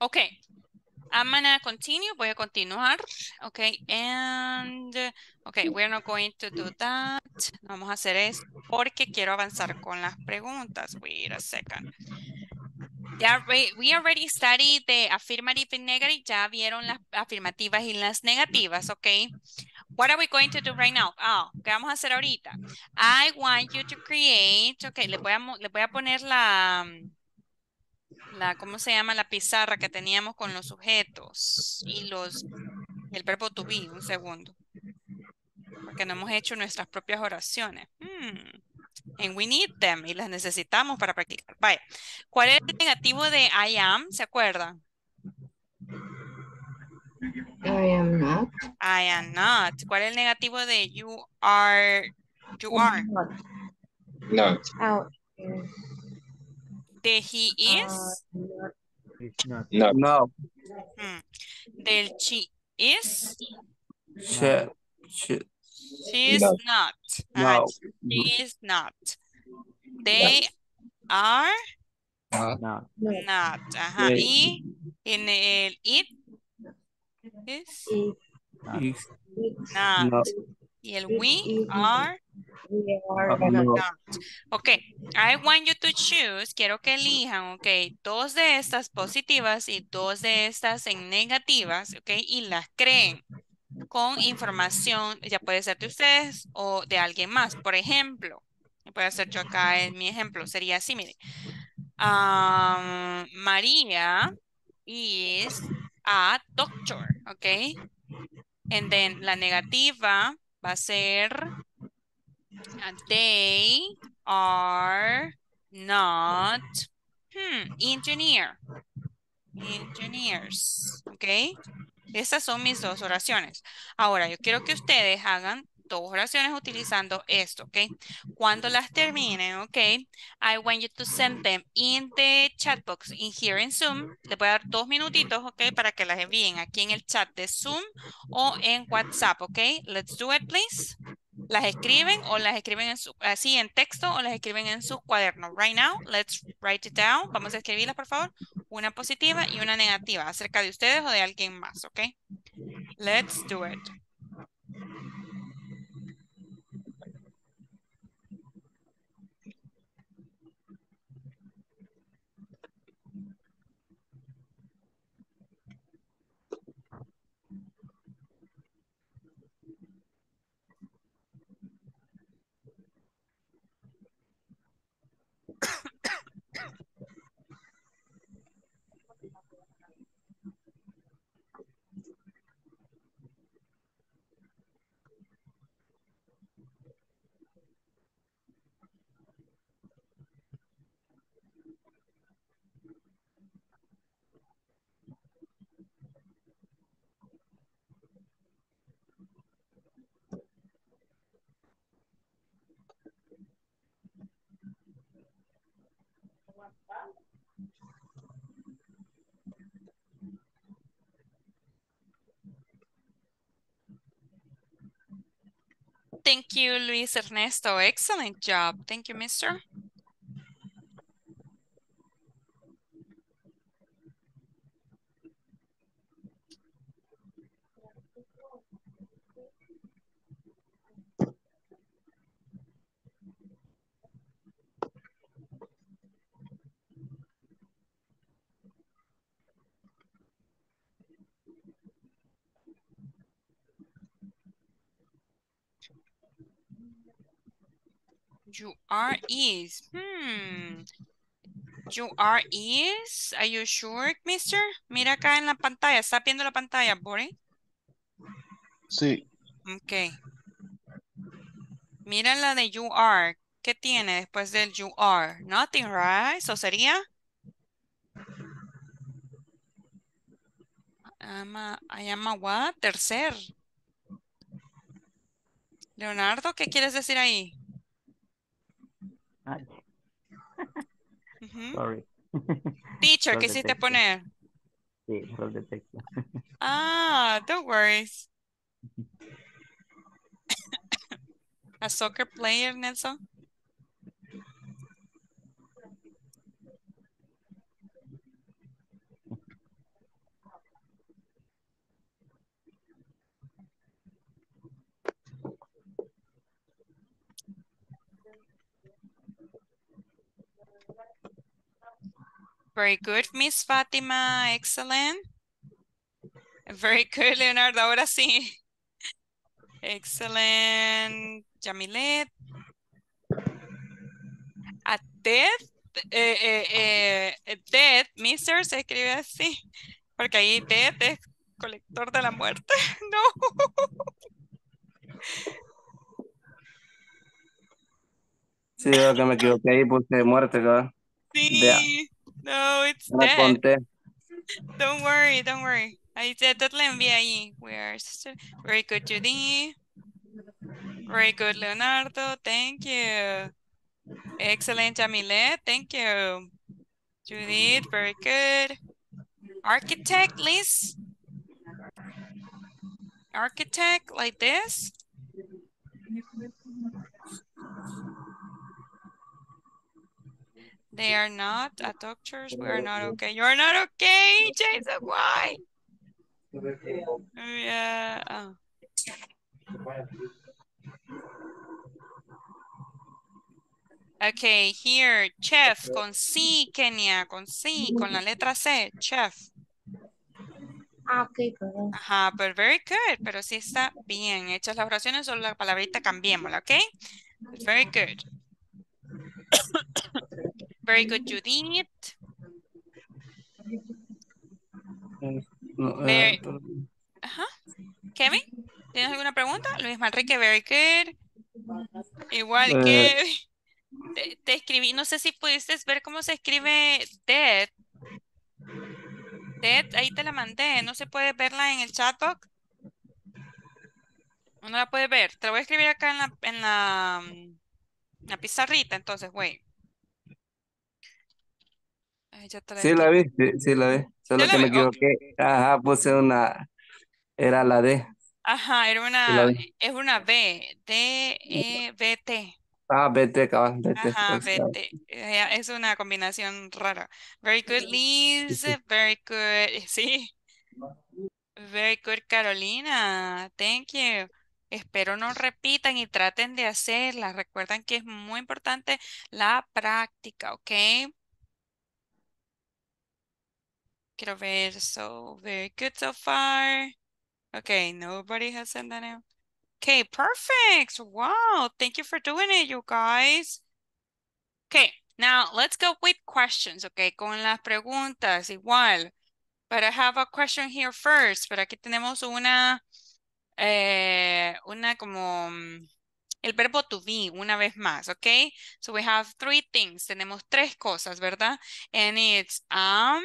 Okay. I'm gonna continue. Voy a continuar. Okay. And okay, we're not going to do that. Vamos a hacer esto porque quiero avanzar con las preguntas. Wait a second. Ya, we already studied the affirmative and negative. Ya vieron las afirmativas y las negativas, okay? What are we going to do right now? Ah, oh, ¿qué vamos a hacer ahorita? I want you to create. Okay, le voy a, le voy a poner la... La, ¿cómo se llama? La pizarra que teníamos con los sujetos y los el verbo to be. Un segundo. Porque no hemos hecho nuestras propias oraciones. Hmm. And we need them. Y las necesitamos para practicar. Vaya. ¿Cuál es el negativo de I am? ¿Se acuerdan? I am not. I am not. ¿Cuál es el negativo de you are? You are. Not. Not. De he is. Uh, no. No. Hmm. Del she is. She, she, she is no. Not. No. She is not. They no. Are. Uh, no. Not. Ajá. They, y en el it. Is. Not. Not. No. Y el we are. We are no. Ok, I want you to choose, quiero que elijan, ok, dos de estas positivas y dos de estas en negativas, ok, y las creen con información, ya puede ser de ustedes o de alguien más, por ejemplo, puede ser yo acá, en mi ejemplo, sería así, miren, um, María is a doctor, ok, and then la negativa va a ser... They are not hmm, engineer. Engineers. ¿Ok? Estas son mis dos oraciones. Ahora, yo quiero que ustedes hagan dos oraciones utilizando esto. ¿Ok? Cuando las terminen, ¿ok? I want you to send them in the chat box in here in Zoom. Les voy a dar dos minutitos, ¿ok? Para que las envíen aquí en el chat de Zoom o en WhatsApp. ¿Ok? Let's do it, please. Las escriben o las escriben en su, así en texto o las escriben en su cuaderno. Right now, let's write it down. Vamos a escribirlas, por favor. Una positiva y una negativa acerca de ustedes o de alguien más, ¿ok? Let's do it. Thank you, Luis Ernesto. Excellent job. Thank you, mister. You are is. Hmm. You are is. Are you sure, mister? Mira acá en la pantalla. ¿Estás viendo la pantalla, Bori? Sí. Ok. Mira la de you are. ¿Qué tiene después del you are? Nothing, right? ¿Eso sería? I'm a, I am a what? Tercer. Leonardo, ¿qué quieres decir ahí? Uh-huh. Sorry. Teacher, ¿qué hiciste poner? Sí, rol de texto. Ah, don't worry. A soccer player, Nelson. Very good, Miss Fátima. Excellent. Very good, Leonardo. Ahora sí. Excellent, Yamilet. A Ted, eh, eh, eh, Ted, mister, se escribe así. Porque ahí Ted es colector de la muerte. No. Sí, veo que me equivoqué ahí, puse muerte, ¿verdad? Sí. Yeah. No, it's dead. Don't worry, don't worry. Ahí te la envié ahí. We are very good, Judy. Very good, Leonardo. Thank you. Excellent, Jamilet. Thank you. Judith, very good. Architect, Liz. Architect, like this. They are not a doctors. We are not okay. You are not okay, Jason. Why? Yeah. Oh. Okay, here, chef, con C, Kenia, con C, con la letra C, chef. Okay. Ajá, pero very good, pero sí está bien. Hechas las oraciones, solo la palabrita cambiémosla, okay? Very good. Very good, Judith. Very... Ajá. Kevin, ¿tienes alguna pregunta? Luis Manrique, very good. Igual uh, que te, te escribí, no sé si pudiste ver cómo se escribe dead. Dead, ahí te la mandé. ¿No se puede verla en el chatbox? No la puedes ver. Te la voy a escribir acá en la, en la, en la pizarrita, entonces, güey. Sí la vi, sí, sí la vi, solo que me equivoqué, okay. Ajá, puse una, era la D. Ajá, era una, es una B, D, E, B, T. Ah, B, T, cabal, B, T. Ajá, B, T, es una combinación rara. Very good, Liz, very good, sí. Very good, Carolina, thank you. Espero no repitan y traten de hacerla, recuerden que es muy importante la práctica, ¿ok? Quiero ver, so very good so far. Okay, nobody has sent that out. Okay, perfect. Wow, thank you for doing it, you guys. Okay, now let's go with questions, okay? Con las preguntas, igual. But I have a question here first. Pero aquí tenemos una, eh, una como, el verbo to be, una vez más, okay? So we have three things. Tenemos tres cosas, ¿verdad? And it's am, um,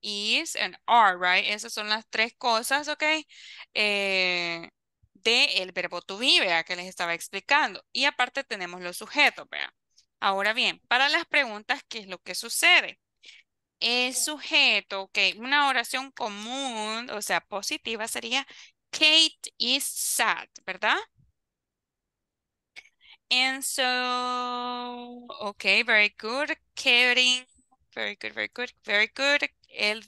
is and are, right? Esas son las tres cosas, ¿ok? Eh, de el verbo to be, ¿verdad? Que les estaba explicando. Y aparte tenemos los sujetos, ¿verdad? Ahora bien, para las preguntas, ¿qué es lo que sucede? El sujeto, que una oración común, o sea, positiva, sería Kate is sad, ¿verdad? And so, okay, very good. Karen, very good, very good, very good. El,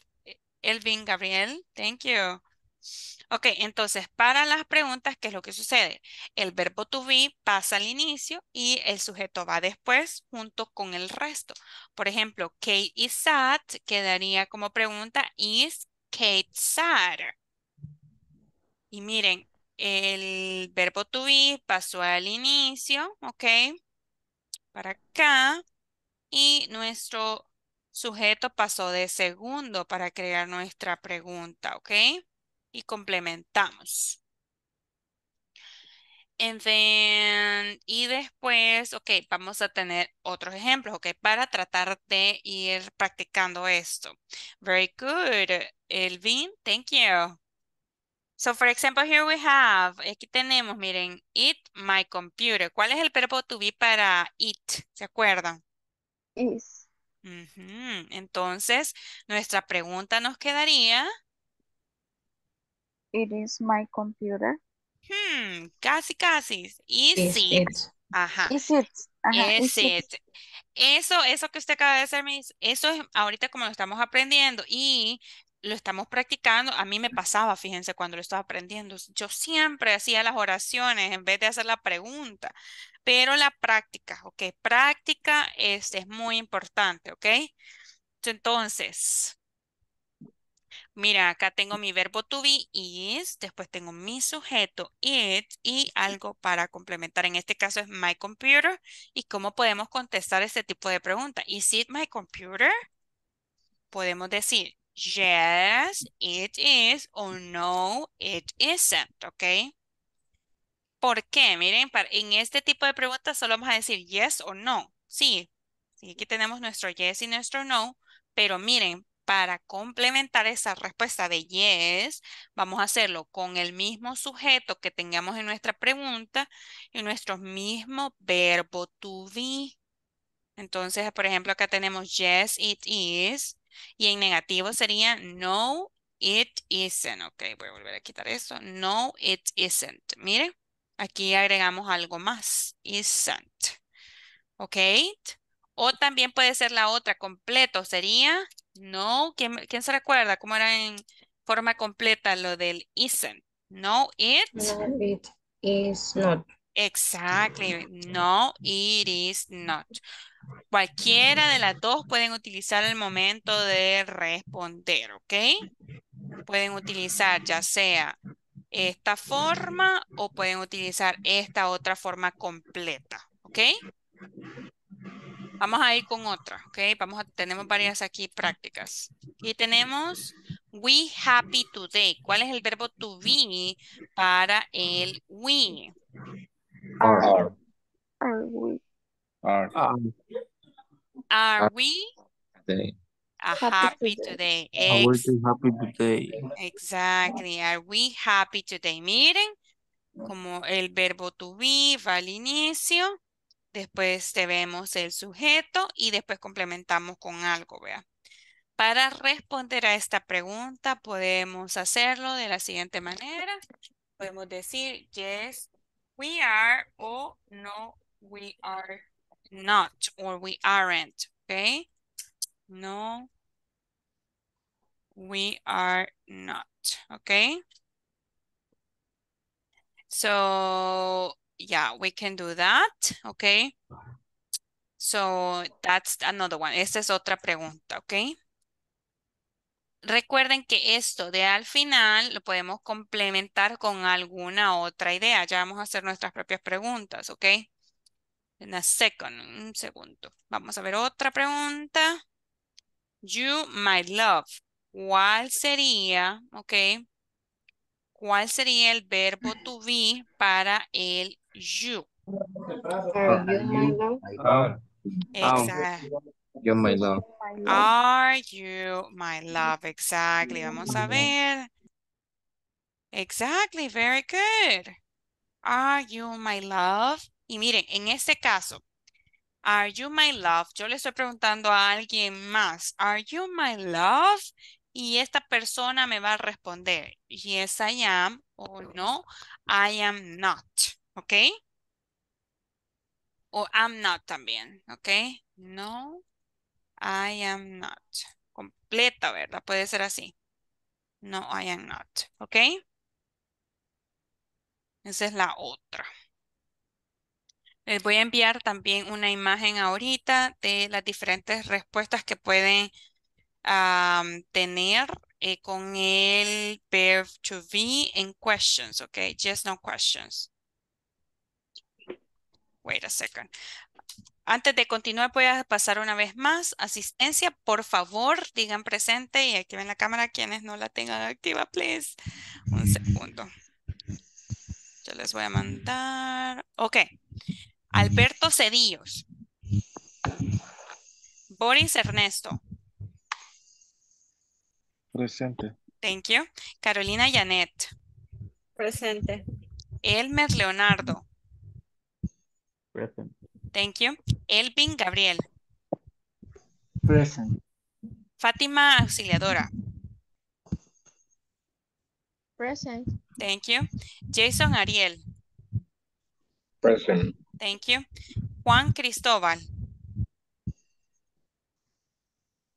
Elvin Gabriel, thank you. Ok, entonces, para las preguntas, ¿qué es lo que sucede? El verbo to be pasa al inicio y el sujeto va después junto con el resto. Por ejemplo, Kate is sad quedaría como pregunta, ¿is Kate sad? Y miren, el verbo to be pasó al inicio, ok, para acá. Y nuestro sujeto pasó de segundo para crear nuestra pregunta, ok. Y complementamos. And then, y después, ok, vamos a tener otros ejemplos, ok, para tratar de ir practicando esto. Very good, Elvin, thank you. So, for example, here we have, aquí tenemos, miren, it, my computer. ¿Cuál es el verbo to be para it? ¿Se acuerdan? Is. Uh-huh. Entonces, nuestra pregunta nos quedaría... It is my computer. Hmm, casi, casi. Is, is it? it. Ajá. Is it? Ajá. Is, is it. it. Eso, eso que usted acaba de hacer, Miss, eso es ahorita como lo estamos aprendiendo y lo estamos practicando. A mí me pasaba, fíjense, cuando lo estaba aprendiendo. Yo siempre hacía las oraciones en vez de hacer la pregunta. Pero la práctica, ok. Práctica es, es muy importante, ok. Entonces... Mira, acá tengo mi verbo to be, is, después tengo mi sujeto, it, y algo para complementar. En este caso es my computer. ¿Y cómo podemos contestar este tipo de pregunta? ¿Is it my computer? Podemos decir, yes, it is, o no, it isn't, ¿ok? ¿Por qué? Miren, para, en este tipo de preguntas solo vamos a decir yes o no. Sí, sí, aquí tenemos nuestro yes y nuestro no, pero miren, para complementar esa respuesta de yes, vamos a hacerlo con el mismo sujeto que tengamos en nuestra pregunta y nuestro mismo verbo to be. Entonces, por ejemplo, acá tenemos yes, it is. Y en negativo sería no, it isn't. Ok, voy a volver a quitar esto. No, it isn't. Miren, aquí agregamos algo más. Isn't. Ok. O también puede ser la otra, completo. Sería... No, ¿quién, ¿quién se recuerda cómo era en forma completa lo del isn't? No, it. No, it is not. Exactly. No, it is not. Cualquiera de las dos pueden utilizar al momento de responder, ¿ok? Pueden utilizar ya sea esta forma o pueden utilizar esta otra forma completa, ¿ok? Vamos a ir con otra, ¿ok? Vamos a, tenemos varias aquí prácticas. Y tenemos we happy today. ¿Cuál es el verbo to be para el we? Are. Are, are we. Are. Are we today. A happy today. Are we happy today? Exactly. Are we happy today? Miren, como el verbo to be va al inicio. Después tenemos el sujeto y después complementamos con algo, vea. Para responder a esta pregunta podemos hacerlo de la siguiente manera. Podemos decir yes, we are o no, we are not or we aren't, ¿ok? No, we are not, ¿ok? So... Yeah, we can do that, okay? So, that's another one. Esta es otra pregunta, okay? Recuerden que esto de al final lo podemos complementar con alguna otra idea. Ya vamos a hacer nuestras propias preguntas, okay? In a second, un segundo. Vamos a ver otra pregunta. You, my love. ¿Cuál sería, okay? ¿Cuál sería el verbo to be para el you? Are you my love? Exactly. You my love. Are you my love? Exactly. Vamos a ver. Exactly. Very good. Are you my love? Y miren, en este caso, Are you my love? Yo le estoy preguntando a alguien más. Are you my love? Y esta persona me va a responder. Yes, I am. O no, I am not. ¿Ok? O I'm not también. ¿Ok? No, I am not. Completa, ¿verdad? Puede ser así. No, I am not. ¿Ok? Esa es la otra. Les voy a enviar también una imagen ahorita de las diferentes respuestas que pueden um, tener eh, con el verb to be en questions, ¿ok? Yes, no questions. Wait a second. Antes de continuar, voy a pasar una vez más. Asistencia, por favor, digan presente y activen la cámara quienes no la tengan activa, please. Un segundo. Yo les voy a mandar. Ok. Alberto Cedillos. Boris Ernesto. Presente. Thank you. Carolina Janet. Presente. Elmer Leonardo. Presente. Thank you. Elvin Gabriel. Present. Fátima Auxiliadora. Present. Thank you. Jason Ariel. Present. Thank you. Juan Cristóbal.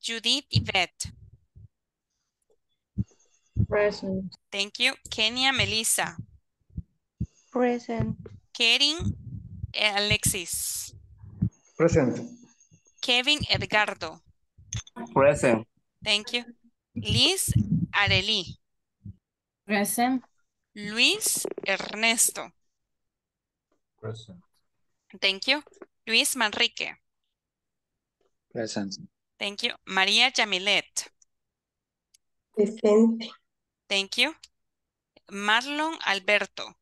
Judith Yvette. Present. Thank you. Kenia Melissa. Present. Kerin Alexis. Present. Kevin Edgardo. Present. Thank you. Liz Arely. Present. Luis Ernesto. Present. Thank you. Luis Manrique. Present. Thank you. María Yamilet. Present. Thank you. Marlon Alberto.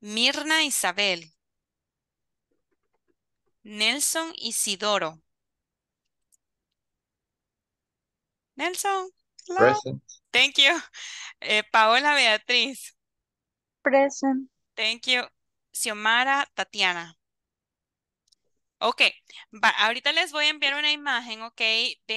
Mirna Isabel. Nelson Isidoro. Nelson. Hello. Present. Thank you. Eh, Paola Beatriz. Present. Thank you. Xiomara Tatiana. Ok, va, ahorita les voy a enviar una imagen, ok, de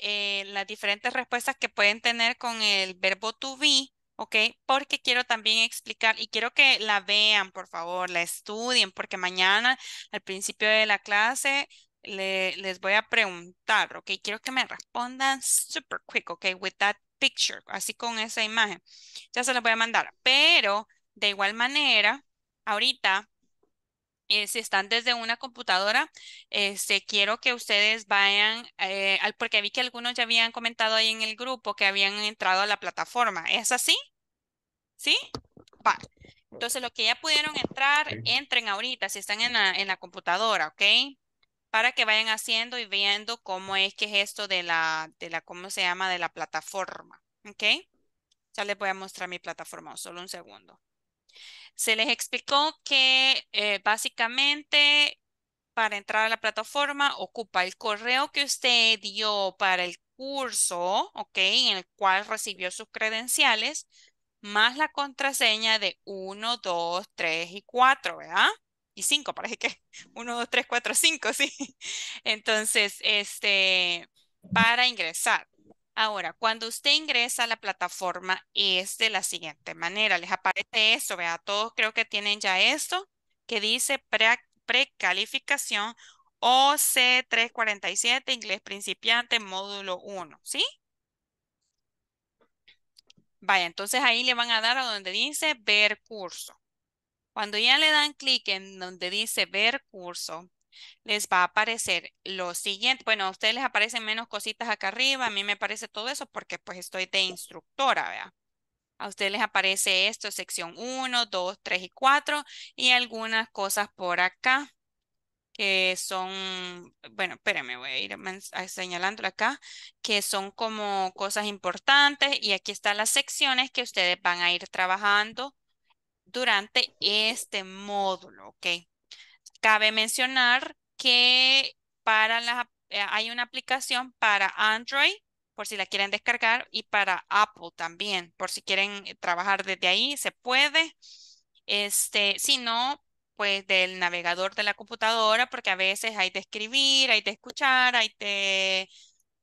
eh, las diferentes respuestas que pueden tener con el verbo to be. Ok, porque quiero también explicar y quiero que la vean, por favor, la estudien, porque mañana al principio de la clase le, les voy a preguntar, ok, quiero que me respondan super quick, ok, with that picture, así con esa imagen, ya se las voy a mandar, pero de igual manera, ahorita, Eh, si están desde una computadora, este, quiero que ustedes vayan, eh, al, porque vi que algunos ya habían comentado ahí en el grupo que habían entrado a la plataforma. ¿Es así? ¿Sí? Vale. Entonces, los que ya pudieron entrar, entren ahorita, si están en la, en la computadora, ¿ok? Para que vayan haciendo y viendo cómo es que es esto de la, de la ¿cómo se llama? De la plataforma, ¿ok? Ya les voy a mostrar mi plataforma, solo un segundo. Se les explicó que eh, básicamente para entrar a la plataforma ocupa el correo que usted dio para el curso, ok, en el cual recibió sus credenciales, más la contraseña de uno, dos, tres y cuatro, ¿verdad? Y cinco, parece que uno, dos, tres, cuatro, cinco, sí. Entonces, este, para ingresar. Ahora, cuando usted ingresa a la plataforma es de la siguiente manera. Les aparece esto, ¿verdad? Todos creo que tienen ya esto que dice precalificación O C trescientos cuarenta y siete, inglés principiante, módulo uno, ¿sí? Vaya, entonces ahí le van a dar a donde dice ver curso. Cuando ya le dan clic en donde dice ver curso, les va a aparecer lo siguiente. Bueno, a ustedes les aparecen menos cositas acá arriba. A mí me aparece todo eso porque pues estoy de instructora, ¿verdad? A ustedes les aparece esto, sección uno, dos, tres y cuatro. Y algunas cosas por acá que son, bueno, espérenme, voy a ir señalándola acá, que son como cosas importantes. Y aquí están las secciones que ustedes van a ir trabajando durante este módulo, ¿ok? Cabe mencionar que para la, hay una aplicación para Android, por si la quieren descargar, y para Apple también, por si quieren trabajar desde ahí, se puede. Este, si no, pues del navegador de la computadora, porque a veces hay de escribir, hay de escuchar, hay de,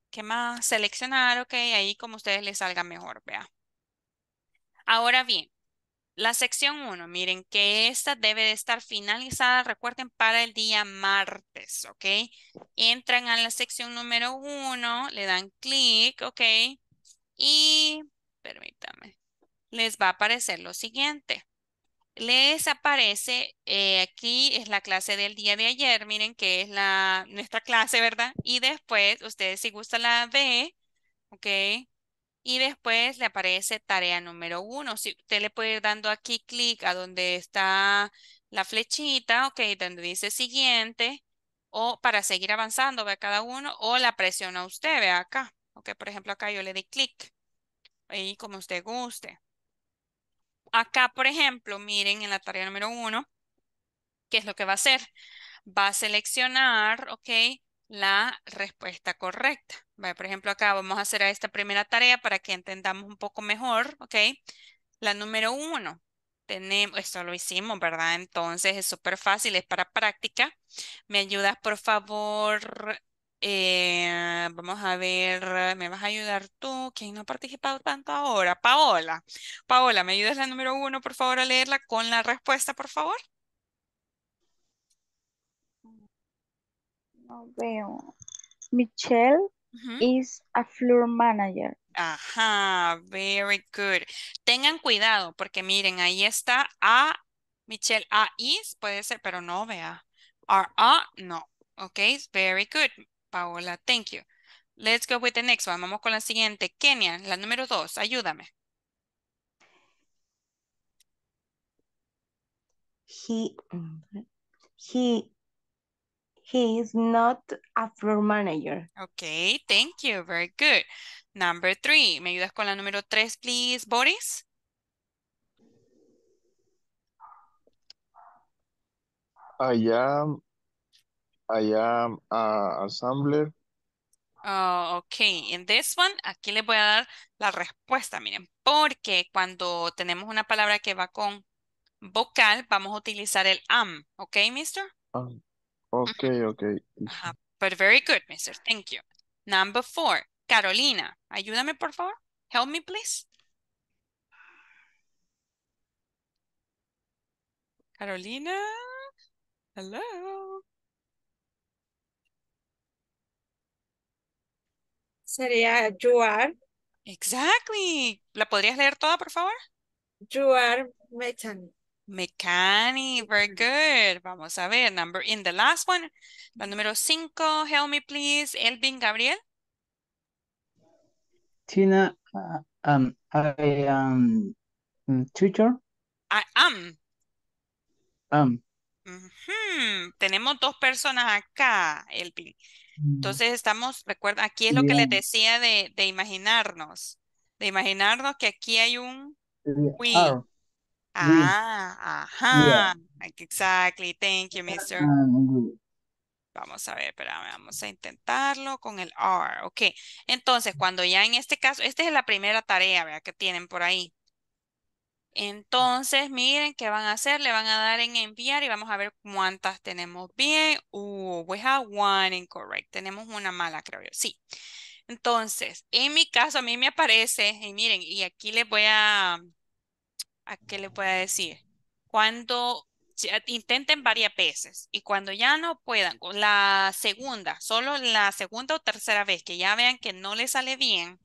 ¿qué más? Seleccionar, ok, ahí como a ustedes les salga mejor, vea. Ahora bien, la sección uno, miren que esta debe de estar finalizada, recuerden, para el día martes, ok. Entran a la sección número uno, le dan clic, ok, y permítame, les va a aparecer lo siguiente. Les aparece, eh, aquí es la clase del día de ayer, miren que es la, nuestra clase, ¿verdad? Y después, ustedes si gustan la B, ¿ok? Y después le aparece tarea número uno. Si usted le puede ir dando aquí clic a donde está la flechita, ¿ok? Donde dice siguiente, o para seguir avanzando, vea cada uno, o la presiona usted, vea acá, ¿ok? Por ejemplo, acá yo le di clic, ahí como usted guste. Acá, por ejemplo, miren en la tarea número uno, ¿qué es lo que va a hacer? Va a seleccionar, ok, la respuesta correcta. Vale, por ejemplo, acá vamos a hacer esta primera tarea para que entendamos un poco mejor, ok. La número uno, tenemos, esto lo hicimos, ¿verdad? Entonces es súper fácil, es para práctica. ¿Me ayudas, por favor? Eh, vamos a ver, me vas a ayudar tú, quien no ha participado tanto ahora. Paola, Paola, ¿me ayudas la número uno, por favor, a leerla con la respuesta, por favor? No veo. Michelle uh-huh. is a floor manager. Ajá, very good. Tengan cuidado porque miren, ahí está a Michelle a is, puede ser, pero no vea. Are a, no. Ok, very good. Paola, thank you. Let's go with the next one. Vamos con la siguiente. Kenia, la número dos. Ayúdame. He, he, he is not a floor manager. Ok, thank you. Very good. Number three. ¿Me ayudas con la número tres, please, Boris? I am... I am an assembler. Oh, ok. En this one, aquí les voy a dar la respuesta, miren. Porque cuando tenemos una palabra que va con vocal, vamos a utilizar el am. ¿Ok, mister? Um, ok, ok. Ajá. But very good, mister. Thank you. Number four. Carolina, ayúdame, por favor. Help me, please. Carolina. Hello. Sería you are. Exactly. ¿La podrías leer toda, por favor? You are mechanic. Mechanic. Very good. Vamos a ver. Number in the last one. La número cinco. Help me, please. Elvin Gabriel. Tina, uh, um, I am teacher. I am. Um. Uh-huh. Tenemos dos personas acá, Elvin. Entonces estamos, recuerda, aquí es lo bien que les decía de, de imaginarnos, de imaginarnos que aquí hay un we. Oh. Ah, we. Ajá, yeah. Exactly, thank you, mister. Um, vamos a ver, espérame, vamos a intentarlo con el are, ok. Entonces, cuando ya en este caso, esta es la primera tarea, ¿verdad? Que tienen por ahí. Entonces, miren, ¿qué van a hacer? Le van a dar en enviar y vamos a ver cuántas tenemos bien. Uh, we have one incorrect. Tenemos una mala, creo yo. Sí. Entonces, en mi caso, a mí me aparece, y miren, y aquí les voy a, ¿a qué les voy a decir? Cuando intenten varias veces y cuando ya no puedan, la segunda, solo la segunda o tercera vez que ya vean que no les sale bien,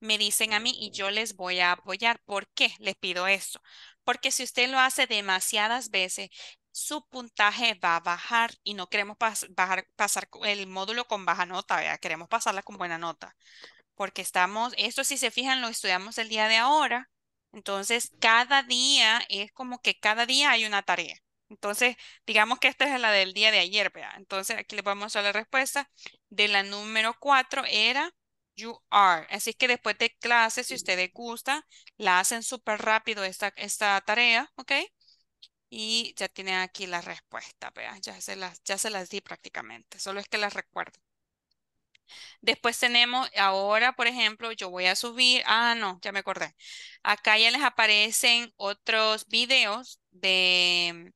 me dicen a mí y yo les voy a apoyar. ¿Por qué les pido esto? Porque si usted lo hace demasiadas veces, su puntaje va a bajar y no queremos pas bajar, pasar el módulo con baja nota, ¿verdad? Queremos pasarla con buena nota. Porque estamos, esto si se fijan lo estudiamos el día de ahora, entonces cada día es como que cada día hay una tarea. Entonces, digamos que esta es la del día de ayer, ¿verdad? Entonces aquí les vamos a dar la respuesta de la número cuatro era... You are. Así que después de clase, si ustedes gustan, la hacen súper rápido esta, esta tarea, ¿ok? Y ya tienen aquí la respuesta, vean, ya se las, ya se las di prácticamente, solo es que las recuerdo. Después tenemos, ahora, por ejemplo, yo voy a subir, ah, no, ya me acordé. Acá ya les aparecen otros videos de...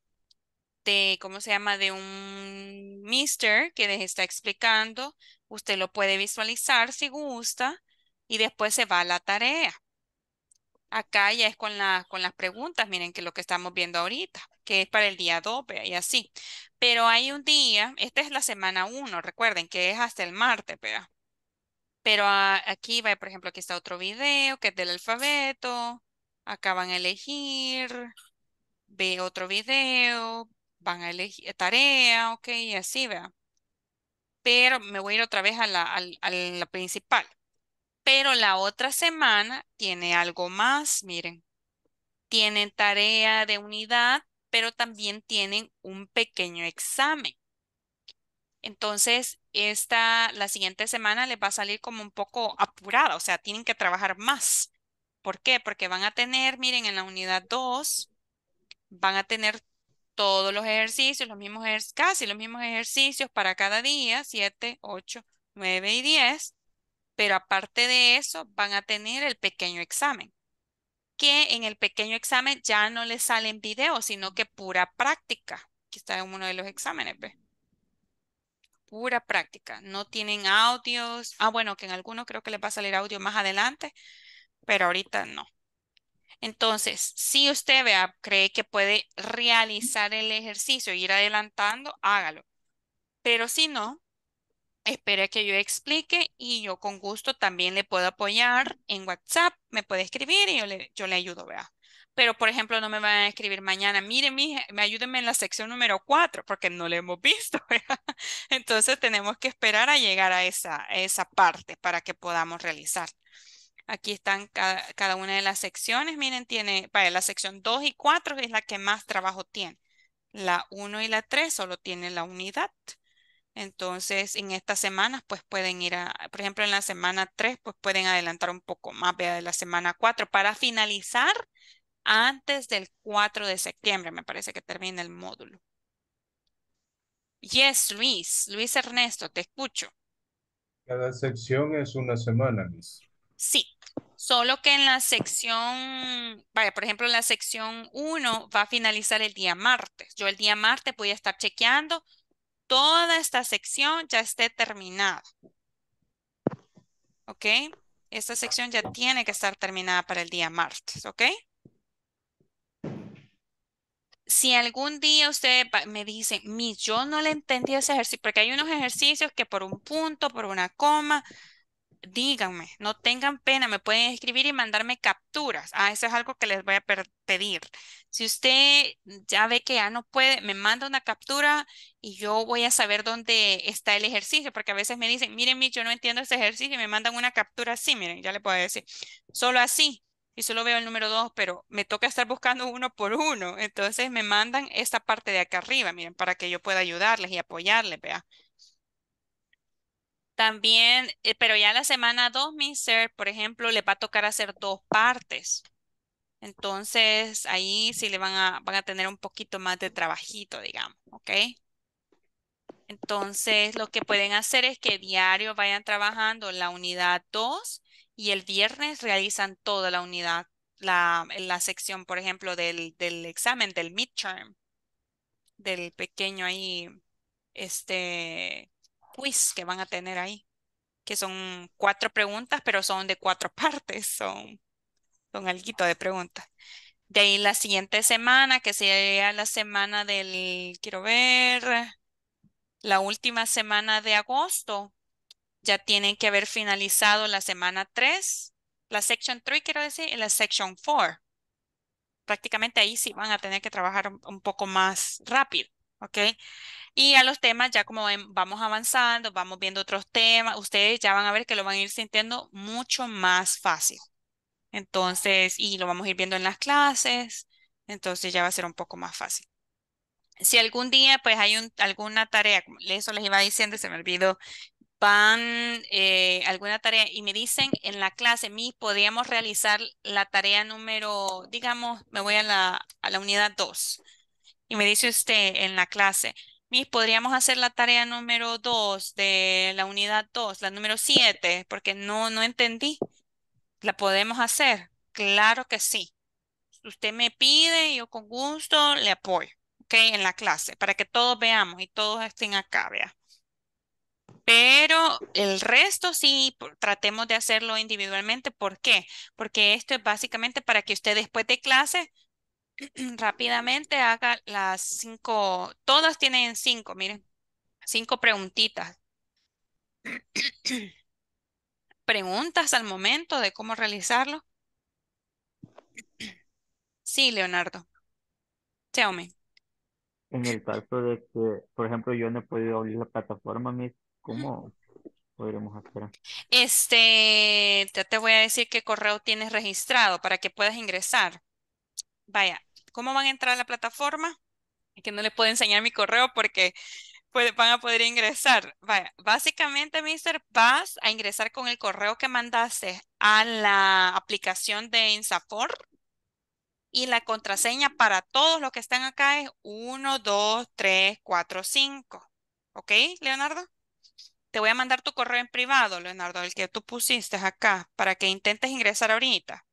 de, ¿cómo se llama? De un mister que les está explicando. Usted lo puede visualizar si gusta y después se va a la tarea. Acá ya es con, la, con las preguntas, miren que lo que estamos viendo ahorita, que es para el día dos y así. Pero hay un día, esta es la semana uno, recuerden que es hasta el martes, ¿verdad? Pero a, aquí va, por ejemplo, aquí está otro video que es del alfabeto. Acá van a elegir, ve otro video, van a elegir tarea, ok, y así, ¿verdad? Pero me voy a ir otra vez a la, a, a la principal. Pero la otra semana tiene algo más, miren. Tienen tarea de unidad, pero también tienen un pequeño examen. Entonces, esta, la siguiente semana les va a salir como un poco apurada, o sea, tienen que trabajar más. ¿Por qué? Porque van a tener, miren, en la unidad dos, van a tener todos los ejercicios, los mismos ejercicios, casi los mismos ejercicios para cada día, siete, ocho, nueve y diez. Pero aparte de eso, van a tener el pequeño examen. Que en el pequeño examen ya no les salen videos, sino que pura práctica. Aquí está en uno de los exámenes, ¿ve? Pura práctica. No tienen audios. Ah, bueno, que en algunos creo que les va a salir audio más adelante, pero ahorita no. Entonces, si usted vea, cree que puede realizar el ejercicio e ir adelantando, hágalo. Pero si no, espere a que yo explique y yo con gusto también le puedo apoyar en WhatsApp. Me puede escribir y yo le, yo le ayudo, vea. Pero, por ejemplo, no me van a escribir mañana, miren, mija, ayúdenme en la sección número cuatro, porque no lo hemos visto, ¿vea? Entonces, tenemos que esperar a llegar a esa, a esa parte para que podamos realizar. Aquí están cada, cada una de las secciones. Miren, tiene, vaya, la sección dos y cuatro es la que más trabajo tiene. La uno y la tres solo tiene la unidad. Entonces, en estas semanas, pues pueden ir a, por ejemplo, en la semana tres, pues pueden adelantar un poco más, vea, de la semana cuatro para finalizar antes del cuatro de septiembre, me parece que termina el módulo. Yes, Luis. Luis Ernesto, te escucho. Cada sección es una semana, Luis. Sí, solo que en la sección, vaya, por ejemplo, en la sección uno va a finalizar el día martes. Yo el día martes voy a estar chequeando toda esta sección ya esté terminada. ¿Ok? Esta sección ya tiene que estar terminada para el día martes. ¿Ok? Si algún día usted me dice, mi, yo no le entendí ese ejercicio, porque hay unos ejercicios que por un punto, por una coma, díganme, no tengan pena, me pueden escribir y mandarme capturas. Ah, eso es algo que les voy a pedir. Si usted ya ve que ya no puede, me manda una captura y yo voy a saber dónde está el ejercicio, porque a veces me dicen, miren, yo no entiendo este ejercicio, y me mandan una captura así, miren, ya le puedo decir, solo así, y solo veo el número dos, pero me toca estar buscando uno por uno, entonces me mandan esta parte de acá arriba, miren, para que yo pueda ayudarles y apoyarles, vea. También, eh, pero ya la semana dos, mister, por ejemplo, le va a tocar hacer dos partes. Entonces, ahí sí le van a, van a tener un poquito más de trabajito, digamos, ¿ok? Entonces, lo que pueden hacer es que diario vayan trabajando la unidad dos y el viernes realizan toda la unidad, la, la sección, por ejemplo, del, del examen, del midterm, del pequeño ahí, este... quiz que van a tener ahí, que son cuatro preguntas, pero son de cuatro partes, son, son alguito de preguntas. De ahí la siguiente semana, que sería la semana del, quiero ver, la última semana de agosto, ya tienen que haber finalizado la semana tres, la section tres quiero decir, y la section cuatro. Prácticamente ahí sí van a tener que trabajar un poco más rápido. ¿Ok? Y a los temas ya como vamos avanzando, vamos viendo otros temas, ustedes ya van a ver que lo van a ir sintiendo mucho más fácil. Entonces, y lo vamos a ir viendo en las clases, entonces ya va a ser un poco más fácil. Si algún día pues hay un, alguna tarea, eso les iba diciendo y se me olvidó, van eh, alguna tarea y me dicen en la clase, mi, podríamos realizar la tarea número, digamos, me voy a la, a la unidad dos. Y me dice usted en la clase, mis, podríamos hacer la tarea número dos de la unidad dos, la número siete, porque no, no entendí. ¿La podemos hacer? Claro que sí. Usted me pide, yo con gusto le apoyo. ¿ok? En la clase, para que todos veamos y todos estén acá, vea. Pero el resto sí, tratemos de hacerlo individualmente. ¿Por qué? Porque esto es básicamente para que usted después de clase rápidamente haga las cinco, todas tienen cinco, miren, cinco preguntitas. Preguntas al momento de cómo realizarlo. Sí, Leonardo. Tell me. En el caso de que, por ejemplo, yo no he podido abrir la plataforma, Miss, ¿cómo podremos hacer? Este, ya te voy a decir qué correo tienes registrado para que puedas ingresar. Vaya, ¿cómo van a entrar a la plataforma? Es que no les puedo enseñar mi correo porque pues, van a poder ingresar. Vaya, básicamente, mister, vas a ingresar con el correo que mandaste a la aplicación de INSAPOR. Y la contraseña para todos los que están acá es uno, dos, tres, cuatro, cinco. ¿Ok, Leonardo? Te voy a mandar tu correo en privado, Leonardo, el que tú pusiste acá, para que intentes ingresar ahorita.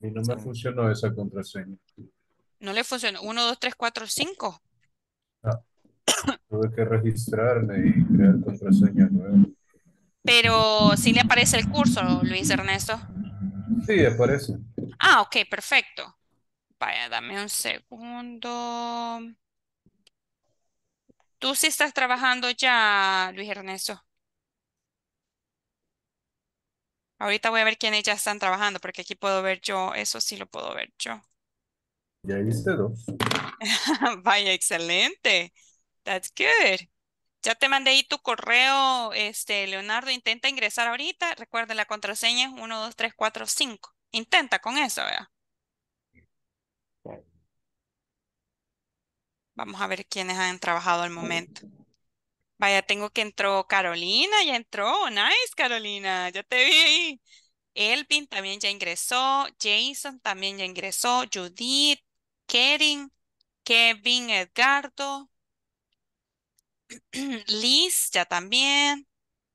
Y no me funcionó esa contraseña. ¿No le funcionó? uno, dos, tres, cuatro, cinco. Ah, tuve que registrarme y crear contraseña nueva. Pero sí le aparece el curso, Luis Ernesto. Sí, aparece. Ah, ok, perfecto. Vaya, dame un segundo. ¿Tú sí estás trabajando ya, Luis Ernesto? Ahorita voy a ver quiénes ya están trabajando, porque aquí puedo ver yo, eso sí lo puedo ver yo. Ya hice dos. Vaya, excelente. That's good. Ya te mandé ahí tu correo, este, Leonardo. Intenta ingresar ahorita. Recuerda, la contraseña es uno, dos, tres, cuatro, cinco. Intenta con eso, ¿verdad? Vamos a ver quiénes han trabajado al momento. Vaya, tengo que entró Carolina, ya entró. Nice, Carolina, ya te vi ahí. Elvin también ya ingresó. Jason también ya ingresó. Judith, Kerin, Kevin, Edgardo. Liz ya también.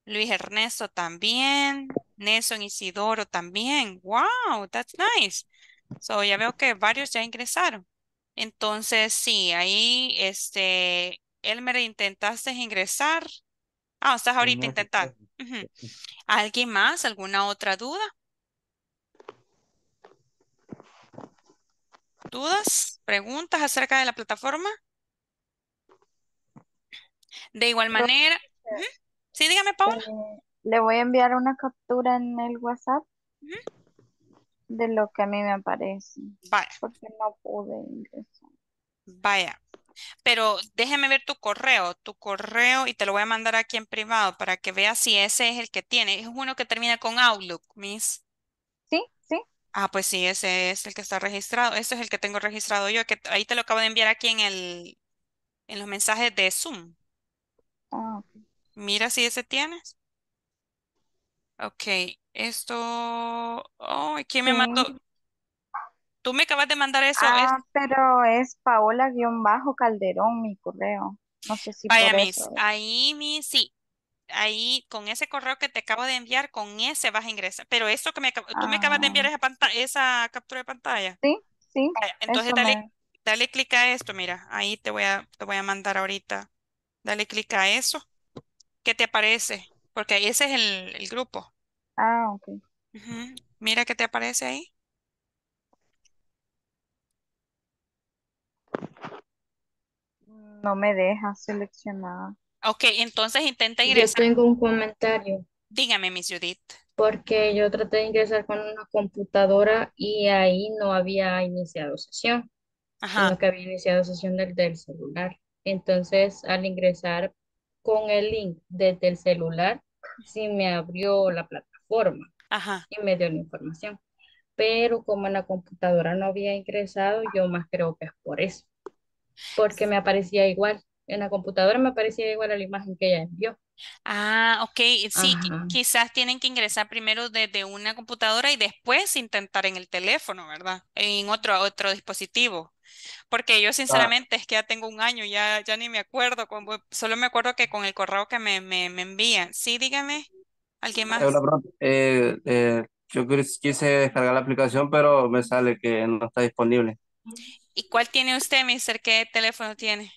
Luis Ernesto también. Nelson Isidoro también. Wow, that's nice. So ya veo que varios ya ingresaron. Entonces, sí, ahí este Elmer, intentaste ingresar. Ah, estás ahorita intentando. Uh-huh. ¿Alguien más? ¿Alguna otra duda? ¿Dudas? ¿Preguntas acerca de la plataforma? De igual manera. ¿Mm? Sí, dígame, Paula. Eh, le voy a enviar una captura en el WhatsApp. ¿Mm? De lo que a mí me aparece. Vaya. Porque no pude ingresar. Vaya. Pero déjeme ver tu correo. Tu correo, y te lo voy a mandar aquí en privado para que veas si ese es el que tiene. Es uno que termina con Outlook, Miss. Sí, sí. Ah, pues sí, ese es el que está registrado. Ese es el que tengo registrado yo. Que ahí te lo acabo de enviar aquí en el, en los mensajes de Zoom. Ah, okay. Mira si ese tienes. Ok, esto... Oh, ¿quién sí. me mandó? Tú me acabas de mandar eso. Ah, es... pero es Paola-Calderón mi correo. No sé si Vaya, por mis, eso. Ahí, mis, sí. Ahí, con ese correo que te acabo de enviar, con ese vas a ingresar. Pero eso que me, ah. tú me acabas de enviar esa, esa captura de pantalla. Sí, sí. Vaya, entonces dale, me... dale clic a esto, mira. Ahí te voy a, te voy a mandar ahorita. Dale clic a eso. ¿Qué te aparece? Porque ese es el, el grupo. Ah, ok. Uh-huh. Mira qué te aparece ahí. No me deja seleccionar. Ok, entonces intenta ingresar. Yo tengo un comentario. Dígame, Miss Judith. Porque yo traté de ingresar con una computadora y ahí no había iniciado sesión. Ajá. Sino que había iniciado sesión desde el celular. Entonces, al ingresar con el link desde el celular, sí me abrió la plataforma. Ajá. Y me dio la información. Pero como en la computadora no había ingresado, yo más creo que es por eso. Porque me aparecía igual. En la computadora me aparecía igual a la imagen que ella envió. Ah, ok. Sí, Ajá. quizás tienen que ingresar primero desde una computadora y después intentar en el teléfono, ¿verdad? En otro, otro dispositivo. Porque yo sinceramente ah. es que ya tengo un año, ya, ya ni me acuerdo, con, solo me acuerdo que con el correo que me, me, me envían. Sí, dígame, ¿alguien más? Eh, eh, yo quise descargar la aplicación, pero me sale que no está disponible. ¿Y cuál tiene usted, mister? ¿Qué teléfono tiene?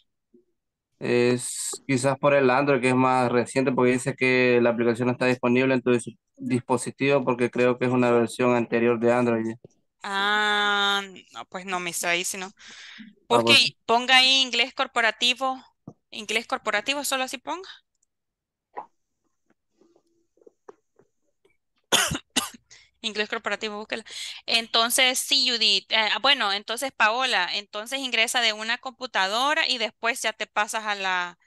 Es quizás por el Android, que es más reciente, porque dice que la aplicación no está disponible en tu dis- dispositivo, porque creo que es una versión anterior de Android. Ah, no, pues no, mister, ahí si no. Ah, Porque pues, ponga ahí inglés corporativo, inglés corporativo, solo así ponga. Inglés corporativo, búsquela. Entonces, sí, Judith. Eh, bueno, entonces, Paola, entonces ingresa de una computadora y después ya te pasas a la,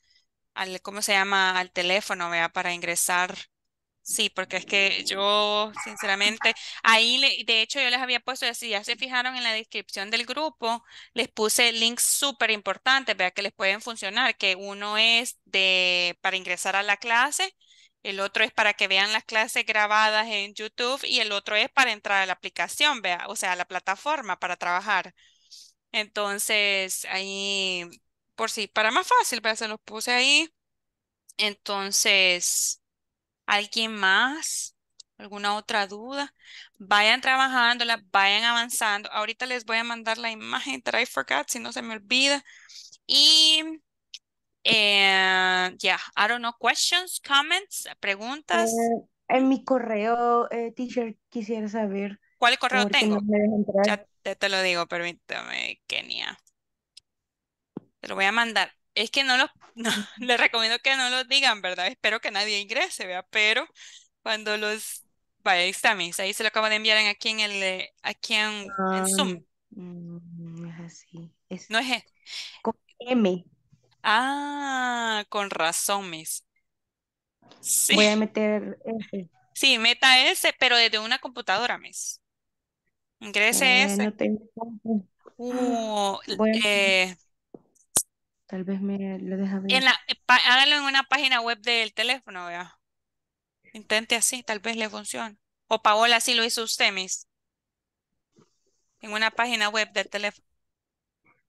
al, ¿cómo se llama? Al teléfono, vea, para ingresar. Sí, porque es que yo, sinceramente, ahí, le- de hecho, yo les había puesto, si ya se fijaron en la descripción del grupo, les puse links súper importantes, vea, que les pueden funcionar, que uno es de, para ingresar a la clase, el otro es para que vean las clases grabadas en YouTube y el otro es para entrar a la aplicación, vea, o sea, a la plataforma para trabajar. Entonces, ahí, por si, para más fácil, vea, se los puse ahí. Entonces, ¿alguien más? ¿Alguna otra duda? Vayan trabajándola, vayan avanzando. Ahorita les voy a mandar la imagen that I forgot, si no se me olvida. Y eh, yeah, I don't know, questions, comments, preguntas. Eh, En mi correo, eh, teacher, quisiera saber ¿Cuál correo por qué no tengo? me deja entrar. Ya te, te lo digo, permítame, Kenia. Te lo voy a mandar. Es que no los, no, les recomiendo que no los digan, ¿verdad? Espero que nadie ingrese, ¿verdea? Pero cuando los, vaya, ahí está, mis, ahí se lo acabo de enviar en- aquí en el, eh, aquí en, en Ah, Zoom. mm, es así. Es No es, e- con M. ah, con razón, mis. Sí, Voy a meter F. sí, meta ese, pero desde una computadora, mis. Ingrese Eh, ese. No tengo compu. Uh, l- Voy a- eh, Tal vez me lo deja en ver. la, pa- hágalo en una página web del teléfono, vea. Intente así, tal vez le funcione. O Paola, así lo hizo usted, mis. En una página web del teléfono.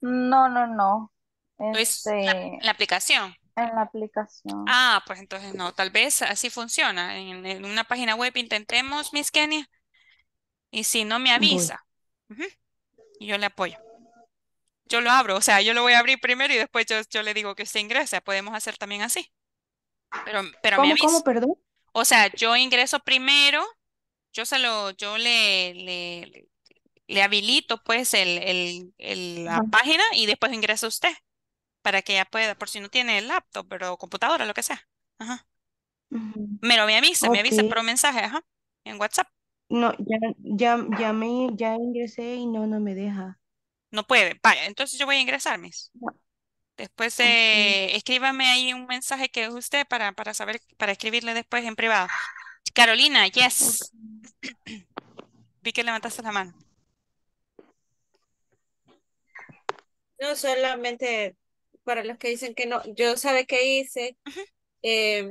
No, no, no. Lo hizo la, Este, la aplicación. en la aplicación. Ah, pues entonces no, tal vez así funciona. En, en una página web intentemos, Miss Kenia, y si no me Voy. avisa, ujú, y yo le apoyo. Yo lo abro, o sea, yo lo voy a abrir primero y después yo, yo le digo que usted ingresa. Podemos hacer también así, pero, pero me ¿Cómo, avisa. cómo, perdón? O sea, yo ingreso primero, yo se lo, yo le, le, le- le habilito pues el, el- el- la Ajá. página y después ingresa usted para que ella pueda, por si no tiene laptop, pero computadora, lo que sea. Ajá. Ujú. Pero me avisa, me Ok. avisa por un mensaje, ajá, en WhatsApp. No, ya, ya, ya me, ya ingresé y no, no me deja. No puede. Vaya, entonces yo voy a ingresar, mis. No. Después Ok. eh, escríbame ahí un mensaje que es usted para, para saber, para escribirle después en privado. Carolina, Ok. yes. Vi que levantaste la mano. No solamente para los que dicen que no, yo sabe que hice, Ujú. eh,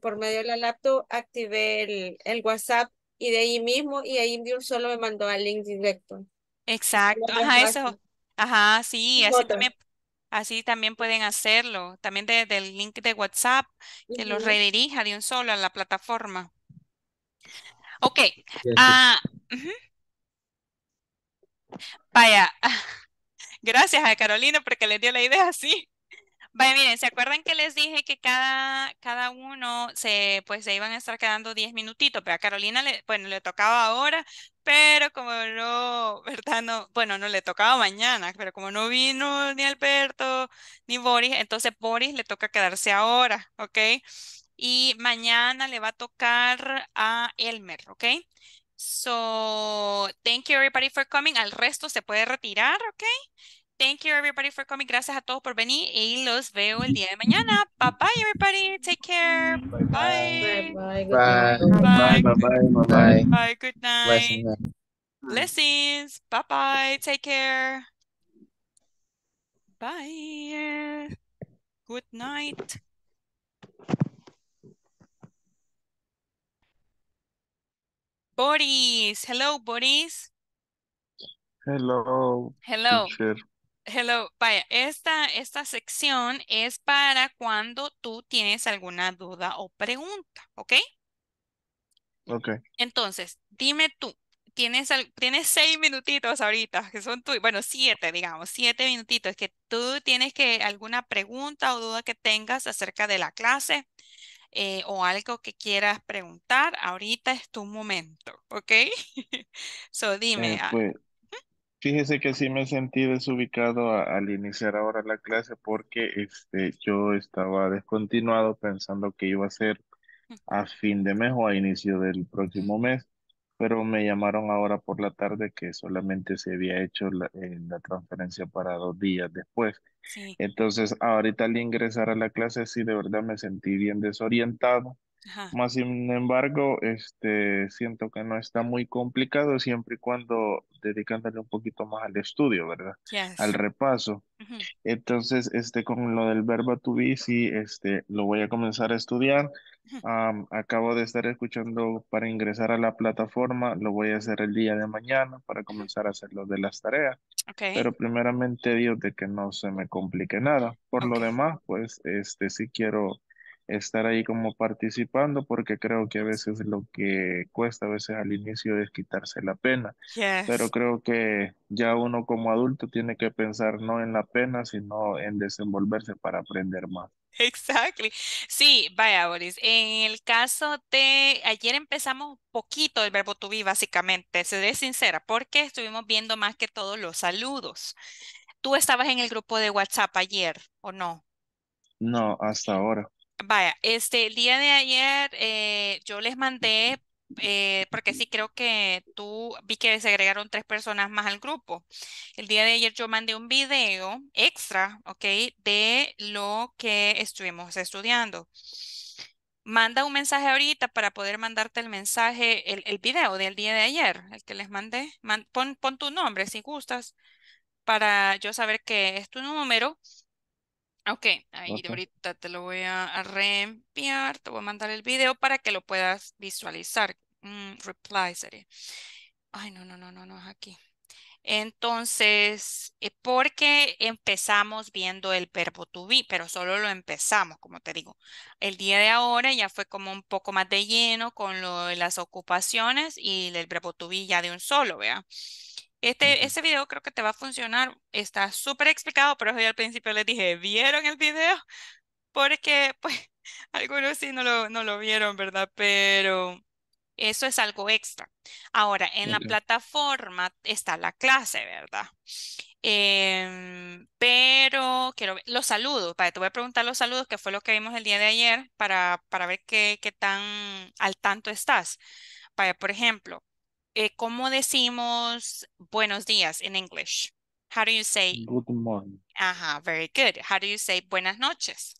por medio de la laptop activé el, el WhatsApp y de ahí mismo y ahí de un solo me mandó al link directo. Así lo Exacto. más Ajá, eso. fácil. Ajá, sí, así Nosotros. también, así también pueden hacerlo. También de- del link de WhatsApp, que los Ujú. redirija de un solo a la plataforma. Ok. Ah, ujú. Vaya. Gracias a Carolina porque les dio la idea así. Vaya, miren, ¿se acuerdan que les dije que cada, cada uno se, pues, se iban a estar quedando diez minutitos? Pero a Carolina, le, bueno, le tocaba ahora, pero como no, ¿verdad? No, bueno, no le tocaba mañana, pero como no vino ni Alberto ni Boris, entonces Boris le toca quedarse ahora, ¿ok? Y mañana le va a tocar a Elmer, ¿ok? So, thank you everybody for coming. Al resto se puede retirar, ¿ok? Thank you everybody for coming. Gracias a todos por venir y los veo el día de mañana. Bye bye everybody. Take care. Bye Bye Bye. bye. Good Bye, night. Bye. bye, Bye. bye, bye, bye, bye. Bye. Bye. Good night. Blessings. Blessings. Bye bye. Take care. Bye. Good night. Boris. Hello, Boris. Hello, Hello. teacher. Hello, vaya, esta, esta sección es para cuando tú tienes alguna duda o pregunta, ¿ok? Okay. Entonces, dime tú, Tienes, al- tienes seis minutitos ahorita, que son tuyos, bueno, siete, digamos, siete minutitos, que tú tienes que alguna pregunta o duda que tengas acerca de la clase eh, o algo que quieras preguntar, ahorita es tu momento, ¿ok? So dime, Eh, ah, Pues fíjese que sí me sentí desubicado a- al iniciar ahora la clase porque este, yo estaba descontinuado pensando que iba a ser a fin de mes o a inicio del próximo mes, pero me llamaron ahora por la tarde que solamente se había hecho la, eh, la transferencia para dos días después. sí, Entonces, ahorita al ingresar a la clase, sí, de verdad me sentí bien desorientado. ajá, Más sin embargo, este, siento que no está muy complicado siempre y cuando dedicándole un poquito más al estudio, ¿verdad? Al yes, repaso. ujú, Entonces, este, con lo del verbo to be, sí, este, lo voy a comenzar a estudiar. ujú, Am, acabo de estar escuchando para ingresar a la plataforma, lo voy a hacer el día de mañana para ujú, comenzar a hacer lo de las tareas. ok, Pero primeramente Dios de que no se me complique nada. Por lo ok, demás, pues, este, sí quiero estar ahí como participando porque creo que a veces lo que cuesta a veces al inicio es quitarse la pena. Pero yes, creo que ya uno como adulto tiene que pensar no en la pena, sino en desenvolverse para aprender más. exactly. Sí, vaya, Boris. En el caso de ayer empezamos poquito el verbo to be, básicamente, seré sincera, porque estuvimos viendo más que todos los saludos. ¿Tú estabas en el grupo de WhatsApp ayer o no? No, hasta ahora. Vaya, este, el día de ayer eh, yo les mandé, eh, porque sí creo que tú vi que se agregaron tres personas más al grupo. El día de ayer yo mandé un video extra, ¿ok? De lo que estuvimos estudiando. Manda un mensaje ahorita para poder mandarte el mensaje, el, el video del día de ayer, el que les mandé. Man- pon, pon tu nombre si gustas, para yo saber que es tu número. Ok, ahí Ok. ahorita te lo voy a, a reenviar, te voy a mandar el video para que lo puedas visualizar. Mm, reply sería. Ay, no, no, no, no, no es aquí. Entonces, eh, porque empezamos viendo el verbo to be, pero solo lo empezamos, como te digo. El día de ahora ya fue como un poco más de lleno con lo de las ocupaciones y el verbo to be ya de un solo, ¿vea? Este, Ujú. ese video creo que te va a funcionar, está súper explicado, pero yo al principio les dije, ¿vieron el video? Porque pues algunos sí no lo, no lo vieron, ¿verdad? Pero eso es algo extra. Ahora, en la Ok. plataforma está la clase, ¿verdad? Em, pero quiero ver los saludos. Para, te voy a preguntar los saludos, que fue lo que vimos el día de ayer, para, para ver qué, qué tan al tanto estás. Para, por ejemplo, eh, ¿cómo decimos buenos días en English? How do you say, Good morning. ajá, very good. How do you say buenas noches?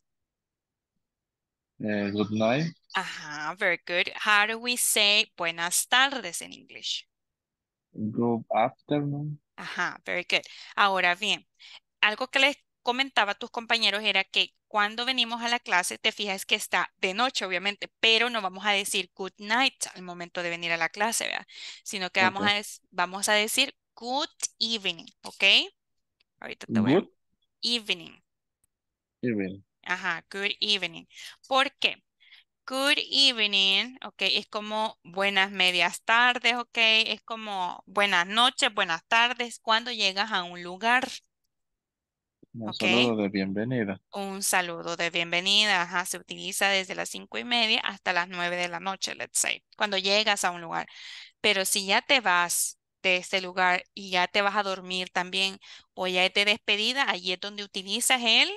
Eh, good night. Ajá, very good. How do we say buenas tardes en English? Good afternoon. Ajá, very good. Ahora bien, algo que les comentaba a tus compañeros era que cuando venimos a la clase, te fijas que está de noche, obviamente, pero no vamos a decir good night al momento de venir a la clase, ¿verdad? Sino que vamos a, Ok. des- vamos a decir good evening, ¿ok? Ahorita te voy a... Good Evening. evening. Ajá, good evening. ¿Por qué? Good evening, ok, es como buenas medias tardes, ok, es como buenas noches, buenas tardes, cuando llegas a un lugar, Un ok, saludo de bienvenida. un saludo de bienvenida, ajá, se utiliza desde las cinco y media hasta las nueve de la noche, let's say, cuando llegas a un lugar, pero si ya te vas de este lugar y ya te vas a dormir también, o ya es de despedida, allí es donde utilizas el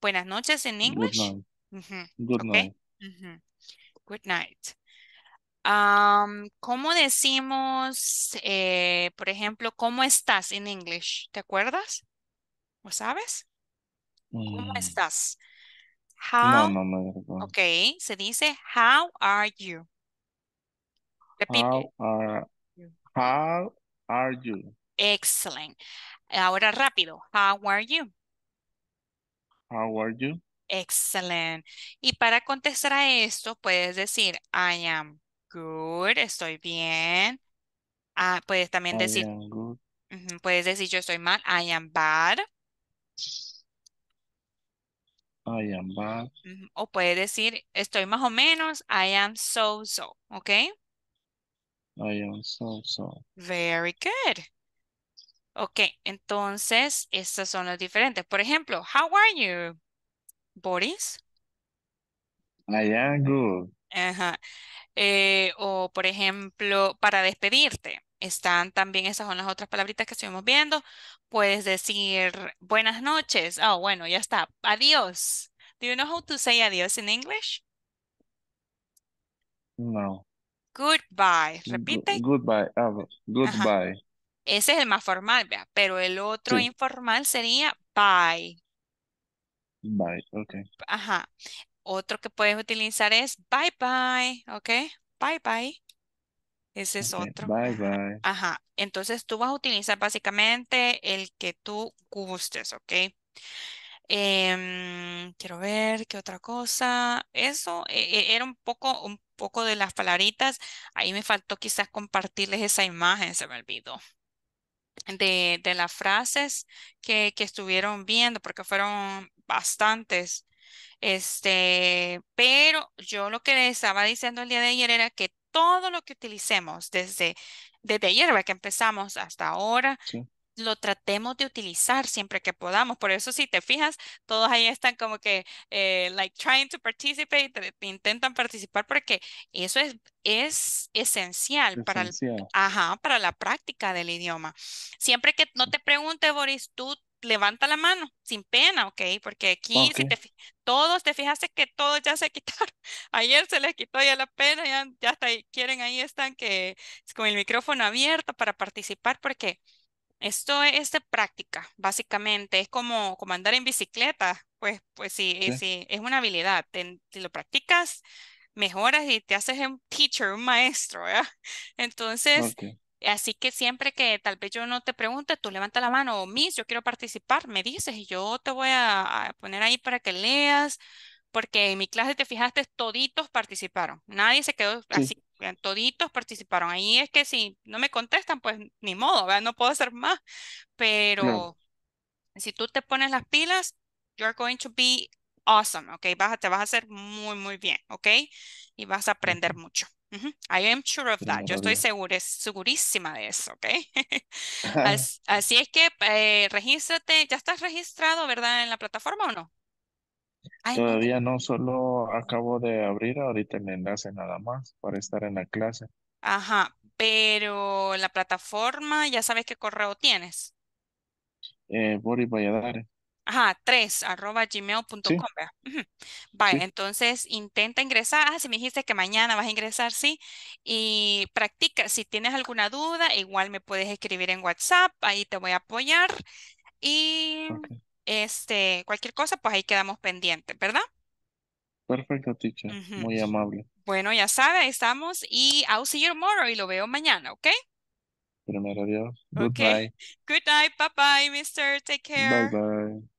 buenas noches en Good English, night. ujú, Good ok, night. ujú, good night. Am, ¿cómo decimos, eh, por ejemplo, cómo estás en English? ¿Te acuerdas? ¿O sabes? ¿Cómo Mm, estás? No, How, no me recuerdo. ok, se dice how are you. Repite. How are You. Ujú. how are you? Excellent. Ahora rápido. How are you? How are you? Excellent. Y para contestar a esto, puedes decir I am good, estoy bien. Ah, puedes también I decir, am good. ujú, puedes decir yo estoy mal, I am bad. I am bad. Ujú, o puedes decir, estoy más o menos, I am so-so, ¿ok? I am so sorry. Very good. Ok, entonces, estas son las diferentes. Por ejemplo, how are you, Boris? I am good. Ajá. Eh, o, por ejemplo, para despedirte, están también, esas son las otras palabritas que estuvimos viendo. Puedes decir, buenas noches. Oh, bueno, ya está. Adiós. Do you know how to say adiós in English? No. Goodbye. Repite. Go goodbye. Uh, goodbye. Ajá. Ese es el más formal, vea. Pero el otro sí. Informal sería bye. Bye, ok. Ajá. Otro que puedes utilizar es bye bye, ok. Bye bye. Ese es okay, otro. Bye bye. Ajá. Entonces tú vas a utilizar básicamente el que tú gustes, ok. Eh, quiero ver qué otra cosa. Eso eh, era un poco, un poco de las palabritas. Ahí me faltó quizás compartirles esa imagen, se me olvidó. De, de las frases que, que estuvieron viendo, porque fueron bastantes. Este, pero yo lo que les estaba diciendo el día de ayer era que todo lo que utilicemos desde, desde ayer que empezamos hasta ahora, sí, lo tratemos de utilizar siempre que podamos. Por eso, si te fijas, todos ahí están como que, eh, like, trying to participate, intentan participar, porque eso es, es esencial, esencial. Para, el, ajá, para la práctica del idioma. Siempre que no te pregunte, Boris, tú levanta la mano, sin pena, ¿ok? Porque aquí, okay, si te, todos, te fijaste que todos ya se quitaron. Ayer se les quitó ya la pena, ya, ya hasta ahí, quieren, ahí están, que con el micrófono abierto para participar, porque esto es de práctica, básicamente. Es como, como andar en bicicleta. Pues, pues sí, sí. sí, es una habilidad. Te, te lo practicas, mejoras y te haces un teacher, un maestro, ¿verdad? Entonces, okay, así que siempre que tal vez yo no te pregunte, tú levanta la mano, o Miss, yo quiero participar, me dices y yo te voy a, a poner ahí para que leas. Porque en mi clase, te fijaste, toditos participaron. Nadie se quedó así. Sí. Toditos participaron. Ahí es que si no me contestan, pues ni modo, ¿verdad? No puedo hacer más. Pero no, si tú te pones las pilas, you're going to be awesome, ¿ok? Vas, te vas a hacer muy, muy bien, ¿ok? Y vas a aprender uh-huh. mucho. Uh-huh. I am sure of that. Yo estoy segura, segurísima de eso, ¿ok? así, así es que eh, regístrate. ¿Ya estás registrado, verdad, en la plataforma o no? Ay, todavía no, solo acabo de abrir ahorita el enlace nada más para estar en la clase. Ajá, pero la plataforma, ya sabes qué correo tienes. Eh, Boris Valladares. Ajá, tres arroba gmail punto com. Sí. Uh-huh. Vale, sí, entonces intenta ingresar. Ah, si me dijiste que mañana vas a ingresar, sí. Y practica. Si tienes alguna duda, igual me puedes escribir en WhatsApp. Ahí te voy a apoyar. Y... okay. Este, cualquier cosa, pues ahí quedamos pendientes, ¿verdad? Perfecto, teacher. Uh-huh. Muy amable. Bueno, ya sabe, ahí estamos. Y I'll see you tomorrow. Y lo veo mañana, ¿ok? Primero Dios. Goodbye. Okay. Good night. Bye-bye, mister. Take care. Bye-bye.